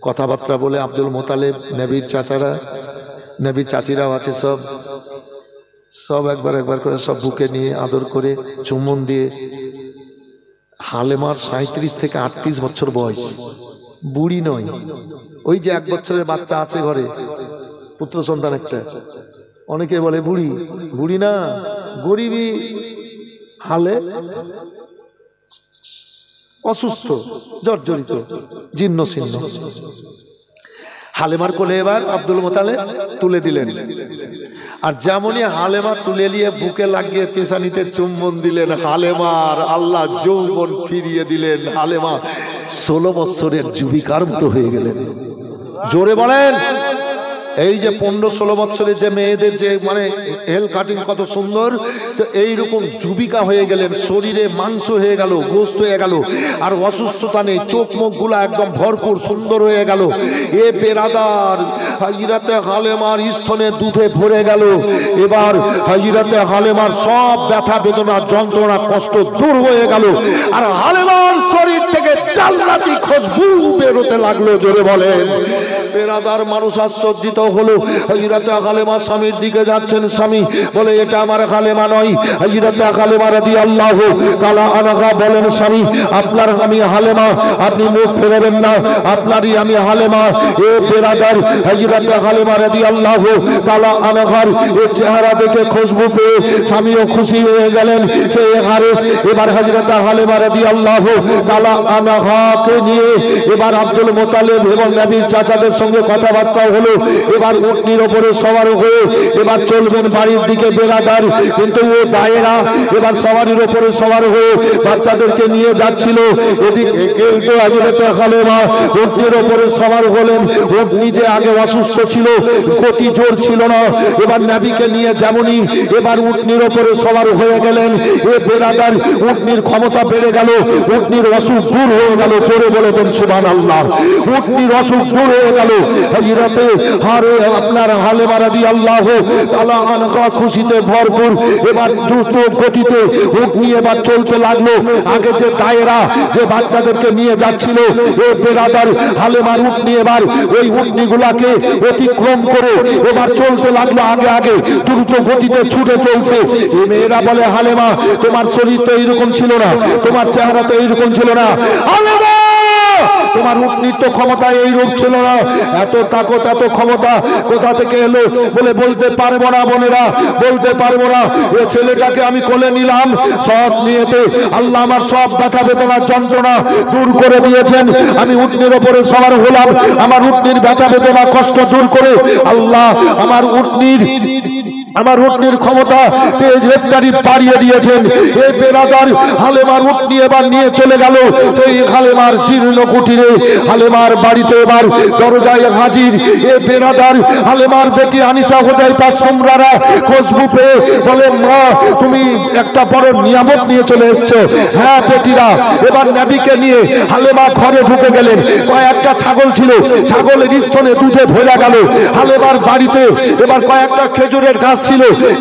কথাবার্তা বলে আব্দুল মোতালেব নবীর চাচারা নবীর চাচিরাও আছে, সব সব একবার একবার করে সব বুকে নিয়ে আদর করে চুমুন দিয়ে, হালেমার ৩৭ থেকে ৩৮ বছর বয়স, বুড়ি নয়, ওই যে 1 বছরের বাচ্চা আছে ঘরে, পুত্র সন্তান একটা, অনেকে বলে বুড়ি, বুড়ি না, গরিবী হালে অসুস্থ জর্জরিত জীর্ণ শীর্ণ। হালেমার কোলে এবার আব্দুল মোতালেব তুলে দিলেন, আর যেমনই হালেমা তুলে নিয়ে বুকে লাগিয়ে পেছানিতে চুম্বন দিলেন, হালেমার আল্লাহ যৌবন ফিরিয়ে দিলেন, হালেমা 16 বছরের যুবিকার মতো হয়ে গেলেন, জোরে বলেন। এই যে 15-16 বছরে যে মেয়েদের যে মানে হেল কাটিং কত সুন্দর, তো এইরকম যুবিকা হয়ে গেলেন, শরীরে মাংস হয়ে গেল, গোস্ত হয়ে গেল, আর অসুস্থতা নেই, চোখ মুখগুলো একদম ভরপুর সুন্দর হয়ে গেল। এ বেরাদার হাজিরাতে হালেমার স্তনে দুধে ভরে গেল, এবার হাজিরাতে হালেমার সব ব্যথা বেদনা যন্ত্রণা কষ্ট দূর হয়ে গেল, আর হালেমার শরীর থেকে জান্নাতি খুশবু বেরোতে লাগলো, জোরে বলেন। বেরাদার মানুষ আশ্চর্যিত হলো, হযরতে হালেমা স্বামীর দিকে যাচ্ছেন, স্বামী বলে এটা আমার হালেমা নয়, হযরতে হালেমা রাদিয়াল্লাহু তাআলা আনহা বলেন স্বামী আপনার আমি হালেমা, আপনি মুখ ফেরাবেন না, আপনারই আমি হালেমা। এ বেরাদার হযরতে হালেমা রাদিয়াল্লাহু তাআলা আনহার এই চেহারা দেখে খুশবু পেয়ে স্বামীও খুশি হয়ে গেলেন। সেই হারেস এবার হযরতে হালেমা রাদিয়াল্লাহু তাআলা আনহাকে নিয়ে এবার আব্দুল মোতালেব এবং নবীর চাচাদের संगे कथबार्ता हलो एबार उटनिर ओपरे सवार हये एबार चलबेन बाड़ीर दिके बेरादार किन्तु ओ दायरा एबार सवारिर ओपरे सवार हये बाच्चादेरके निये जाच्छिलो एदिके किन्तु हजरत खालेमा उटनिर ओपरे सवार हलेन उट निजे आगे असुस्थ छिलो गति जोर छिलो ना एबार नबीके निये जेमनई एबार उटनिर ओपरे सवार हये गेलेन ए बेरादार उटनिर क्षमता बेड़े गेल उटनिर असुख दूर हये गेल जोरे बोले देन सुबहानाल्लाह उटनिर असुख दूर हये गेल हजरत हारे अपनार हालेमा रादियाल्लाहु ताआला आनहा खुशिते भरपूर एबार द्रुत गतिते उटनी एबार चलते लागलो आगे जे दायरा जे बाच्चादेरके निये जाच्छिलो ए बेरादार हालेमार उटनी एबार ओई उटनीगुलाके अतिक्रम करे एबार चलते लागलो आगे आगे द्रुत गतिते छुटे चलছে এই মেয়েরা বলে হালেমা তোমার শরীর তো এরকম ছিল না তোমার চেহারা তো এরকম ছিল না হালেমা তোমার উটনীর তো ক্ষমতা এই রূপ ছিল না এত তাকত এত ক্ষমতা কোথা থেকে এলো বলে বলতে পারবো না বোনেরা বলতে পারবো না এই ছেলেটাকে আমি কোলে নিলাম সব নিয়েতে আল্লাহ আমার সব ব্যথা বেদনা যন্ত্রণা দূর করে দিয়েছেন আমি উটনীর উপরে সওয়ার হলাম আমার উটনীর ব্যথা বেদনা কষ্ট দূর করে আল্লাহ আমার উটনীর আমার উটনীর ক্ষমতা তেজ রেপটারি বাড়িয়ে দিয়েছেন এই বেরাদার হালেমার উটনী এবার নিয়ে চলে গেল সেই হালেমার জীর্ণ কুটিরে হালেমার বাড়িতে এবার দরজায় হাজির এই বেরাদার হালেমার বেটি আনিসা হোজাইফা সুমরারা খুশবু পেয়ে বলে মা তুমি একটা বড় নিয়ামত নিয়ে চলে এসছো হ্যাঁ বেটিরা এবার নবীকে নিয়ে হালেমা ঘরে ঢুকে গেলেন কয়েকটা ছাগল ছিল ছাগলের স্তনে দুধে ভরা গেল হালেমার বাড়িতে এবার কয়েকটা খেজুরের গাছ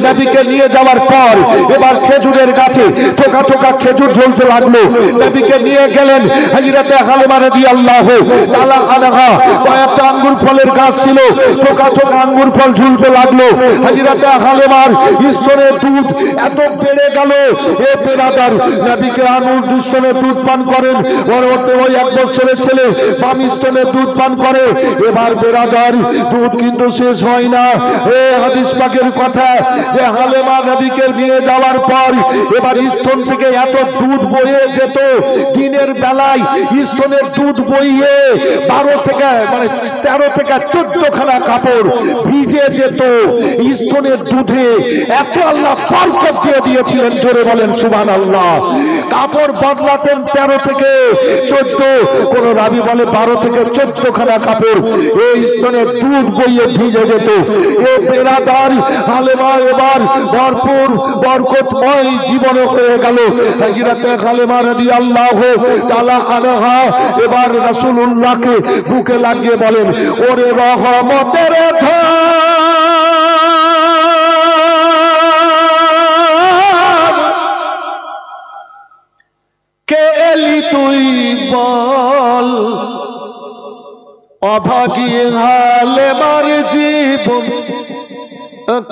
नबीকে নিয়ে যাওয়ার পর এবার খেজুরের গাছে ঠোকা ঠোকা খেজুর ঝুলতে লাগলো নবীকে নিয়ে গেলেন হযরত হালেমা রাদিয়াল্লাহু তাআলা আনহা কয়েকটা আঙ্গুর ফলের গাছ ছিল ঠোকা ঠোকা আঙ্গুর ফল ঝুলতে লাগলো হযরত হালেমার স্তনের দুধ এত বেড়ে গেল এ বেরাদার নবীকে আঙ্গুর স্তনের দুধ পান করেন পরবর্তী ওই এক বছরের ছেলে বাম স্তনের দুধ পান করে এবার বেরাদার দুধ কিন্তু শেষ হয় না এ হাদিস পাকের কথা যে হালেমা নবীকে নিয়ে যাওয়ার পর এবার স্তন থেকে এত দুধ বয়ে যেত দিনের বেলায় স্তনের দুধ বইয়ে 12 থেকে মানে 13 থেকে 14খানা কাপড় ভিজে যেত স্তনের দুধে এত আল্লাহ বরকত দিয়ে দিয়েছিলেন জোরে বলেন সুবহানাল্লাহ কাপড় বদলাতেন 13 থেকে 14 কোন রাবী বলে 12 থেকে 14খানা কাপড় এই স্তনের দুধ বইয়ে ভিজে যেত এই বেরাদার হালেমা এবার ভরপুর বরকতময় জীবন হয়ে গেল হযরত হালেমা রাদিয়াল্লাহু তাআলা আনহা এবার রাসূলুল্লাহকে বুকে লাগিয়ে বলেন ওরে রহমতের ধার কে এলি তুই বল অভাগী হালেমার জীবন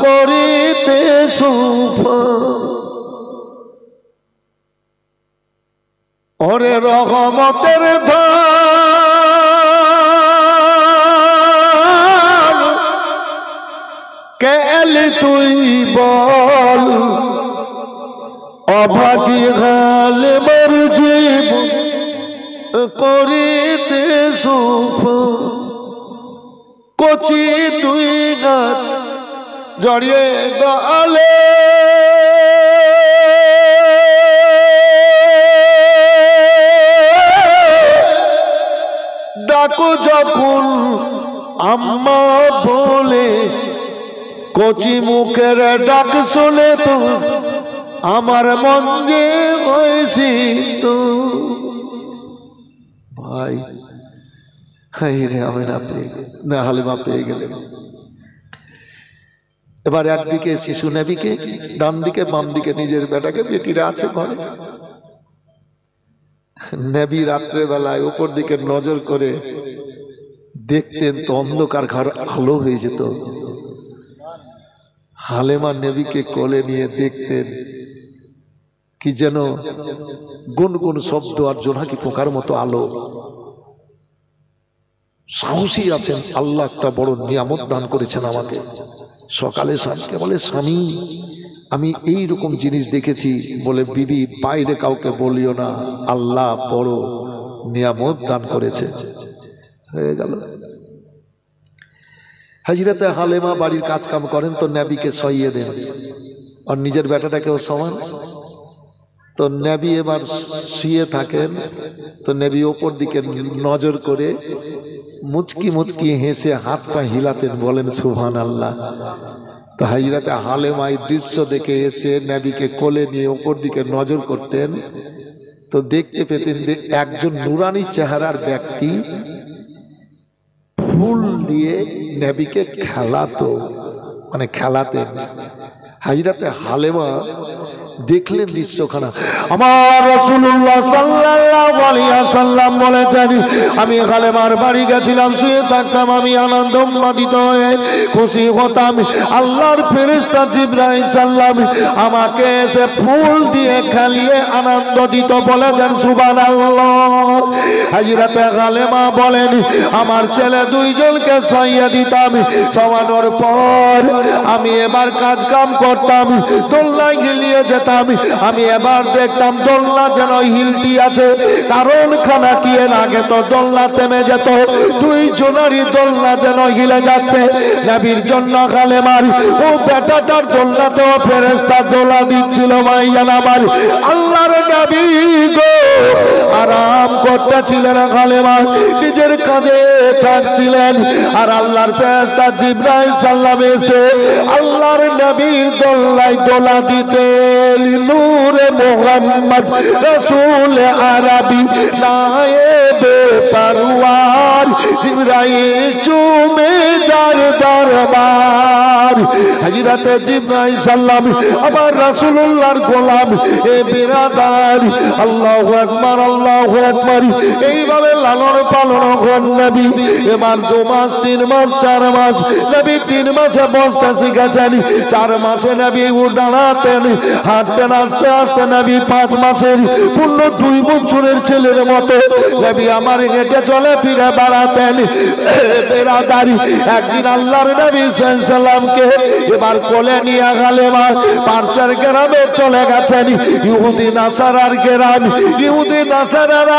করিতে সুফল ওরে রহমতের ধার কে এলি তুই বল অভাগী হালেমার জীবন করিতে সুফল কচি তুই গান জড়িয়ে গলে ডাকু যখন আম্মা বলে কচি মুখের ডাক শুনে তো আমার মন যে হয়েছি তো ভাই হাই রে আমি না পেয়ে না হালেমা পেয়ে গেলে এবার একদিকে শিশু নবীকে ডান দিকে বাম দিকে নিজের বেটাকে বেটিরা আছে ঘরে নবী রাত্রেবেলায় উপর দিকে নজর করে দেখতেন তো অন্ধকার ঘর আলো হয়ে যেত হালেমা নবীকে কোলে নিয়ে দেখতেন কি যেন গুনগুন শব্দ আর জোনাকি পোকার মতো আলো সাহসী আছেন আল্লাহ একটা বড় নিয়ামত দান করেছেন আমাকে সকালে স্বামীকে বলে স্বামী আমি এই রকম জিনিস দেখেছি বলে বিবি বাইরে কাউকে বলিও না আল্লাহ বড় নিয়ামত দান করেছে হয়ে গেল हजरते हालेमा बाड़ीर काज काम करें तो नबी के सहिए दें और निजेर बेटाटा के समान तो नबी एबार शुए थाकें तो नबी ओपर दिके नजर करे मुचकी मुचकी हेसे हाथ पा हिलातें बोलें सुबहानाल्लाह। तो हजरते हालेमा दृश्य देखे एसे नबी के कोले निये ओपर दिके नजर करतें तो देखते पेतें एकजन नूरानी चेहरार व्यक्ति फूल दिए नबी के खेलातो माने खेलाते हजरते हालेमा देखलें दृश्यखाना आमार रसूलुल्लाह सल्लल्लाहु अलैहि वसल्लम बोलेছেন আমি হালেমার বাড়ি গেছিলাম শুয়ে থাকতাম আমি আনন্দ উন্মাদিত হয়ে খুশি হতাম আল্লাহর ফেরেশতা জিবরাইল সালাম আমাকে এসে ফুল দিয়ে খালিয়ে আনন্দ দিত বলে দেন সুবহানাল্লাহ। হযরত হালেমা বলেন আমার ছেলে দুইজনকে সইয়ে দিতাম সওয়ানোর পর আমি এবার কাজ কাম করতাম দোলনায় হিলিয়ে दोला दिच्छिल माइयान आमार आल्लाहर नबी गो आराम करतेछिलेन खालेमा निजेर काजे थाकछिलेन आर आल्लाहर फেরেশতা জিবরাইল সালাম এসে আল্লাহর নবীর দোলনায় দোলা দিতে नूर मोहम्मद रसूल अरबी नाएबे परवार जिब्राइल चूमे जार दरबार हजरत जिब्राइल सलाम अमर रसूलुल्लाहर गोलाम ए बिरादार अल्लाहु अकबर এইভাবে লালন পালন করেন নবী এবার 2 মাস 3 মাস 4 মাস নবী 3 মাসে বস্তা শিখাছেন 4 মাসে নবী উড়ানাতেন হাঁটতেন আস্তে আস্তে নবী 5 মাসের পূর্ণ 2 বছরের ছেলের মতো নবী আমার হেঁটে চলে ফিরে বেড়াতেন বেরাদারি একদিন আল্লাহর নবী সাল্লামকে এবার কোলে নিয়ে হালেমা পার্সার গ্রামে চলে গেছেন ইহুদি নাসারার গ্রাম ইহুদি নাসারারা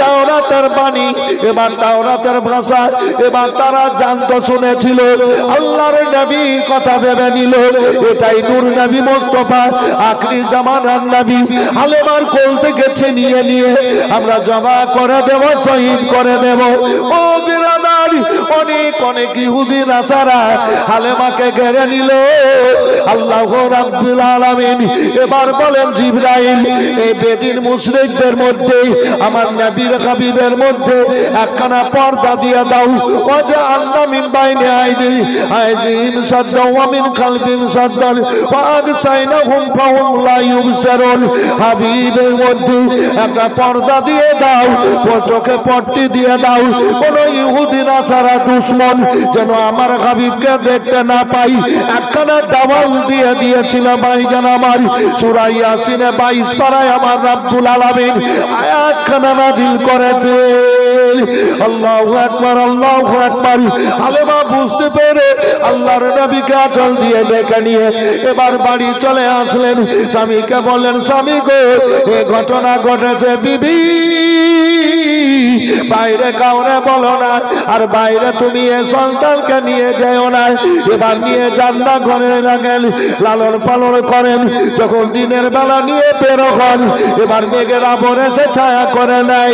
তাওরাতের বাণী এবার তাওরাতের ভাষা এবার তারা জানতো শুনেছিল আল্লাহর নবীর কথা ভেবে নিল এটাই নূর নবী মুস্তাফা आखिरी जमानार नबी हालेमार कोल थेके छिनिये निये आमरा जमा करे देव शहीद करे देव ओ बिरादार अनेक अनेक इहुदी नासारा हालेमाके घेरे निल अल्लाह रब्बुल आलामीन एबार बोलेन जिब्राइल ए बेदीन मुशरिकदेर मध्य आमार नबीर हबीबेर मध्य एकखाना पर्दा दिये दाओ वजअलना मिन बाइने आइदिहिम सद्दा वा मिन खालफिहिम सद्दा वा अगसाइनहुम आलेमा बुझते पेरे अल्लाहर नबीके आंचल दिए ढेके निये एबार बाड़ी चले आसलेन स्वामी के बोलें स्वामी गो ये घटना घटेছে बीबी বাইরে কাউরে বলো না আর বাইরে তুমি এই সন্তানকে নিয়ে যাও না এবার নিয়ে যান না ঘরে রাখেন লালন পালন করেন যখন দিনের বেলা নিয়ে বের হন এবার মেঘের আবরণে সে ছায়া করে নাই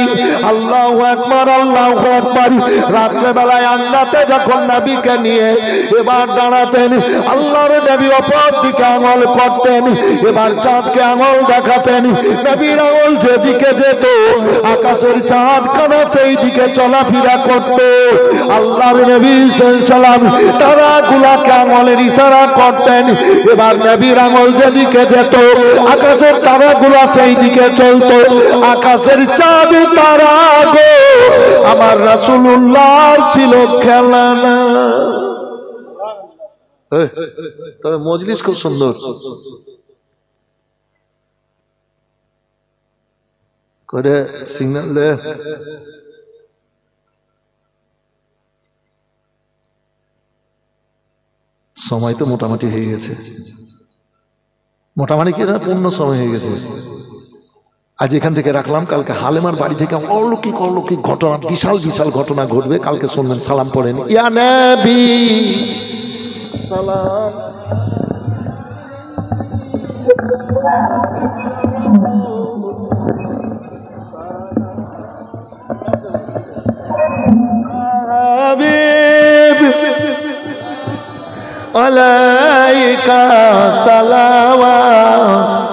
আল্লাহু আকবার রাতের বেলায় আন্নাতে যখন নবীকে নিয়ে এবার দাঁড়াতেন আল্লাহর নবী অপর দিকে আঙুল করতেন এবার চাঁদকে আঙুল দেখাতেন নবীর আঙুল যেদিকে যেত আকাশের চাঁদ কানা সেই দিকে চলাফেরা করত আল্লাহর নবী সাল্লাল্লাহু আলাইহি তারাগুলা আঙুলের ইশারা করতেন এবার নবীর আঙুল যেদিকে যেত আকাশের তারাগুলা সেই দিকে চলত আকাশের চাঁদ তারা গো আমার রাসূলুল্লাহর ছিল খেলানা। তবে মজলিস খুব সুন্দর করে সিগন্যাল দে সময় তো মোটামুটি হয়ে গেছে মোটামুটি কি না পূর্ণ সময় হয়ে গেছে आज एखान रखलाम कल के हालेमार बाड़ी थेके अलौकिक घटना विशाल विशाल घटना घटबे कल के सुनबेन सालाम पड़ेन या नबी सालाम अलैका सलावात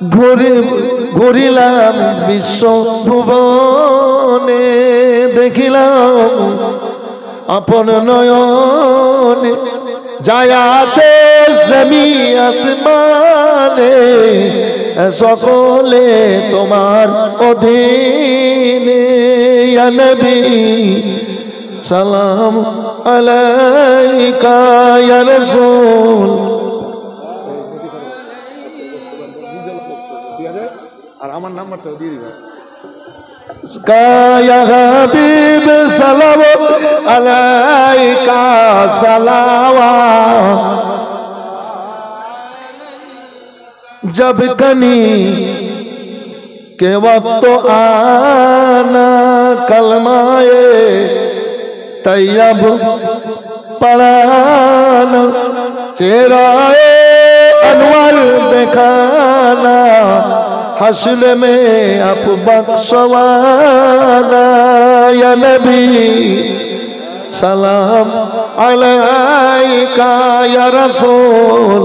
घुरी घुरिलाम विश्व भुवने देखिलाम आपन नयने जाया आछे जमी आसमाने सकले तोमार अधीने या नबी सलाम अलैका या रसूल या हबीब सलाम अलैका सलावात जब कनी के वक्त तो आना कलमाए तैयब पढ़ाना चेहराए अनवर दिखाना हसल में आप बख्शवाना या नबी सलाम अलैका या रसूल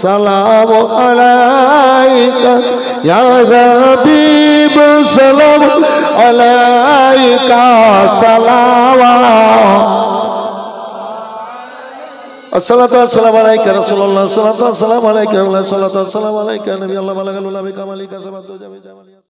सलाम अलैका या हबीब सलाम अलैका सलावात अस्सलातु वस्सलामु अलैका रसूलुल्लाह अस्सलातु वस्सलामु अलैका नबी अल्लाह वलगलुल्लाह बिकमालिका सबदु जबी जमालिया।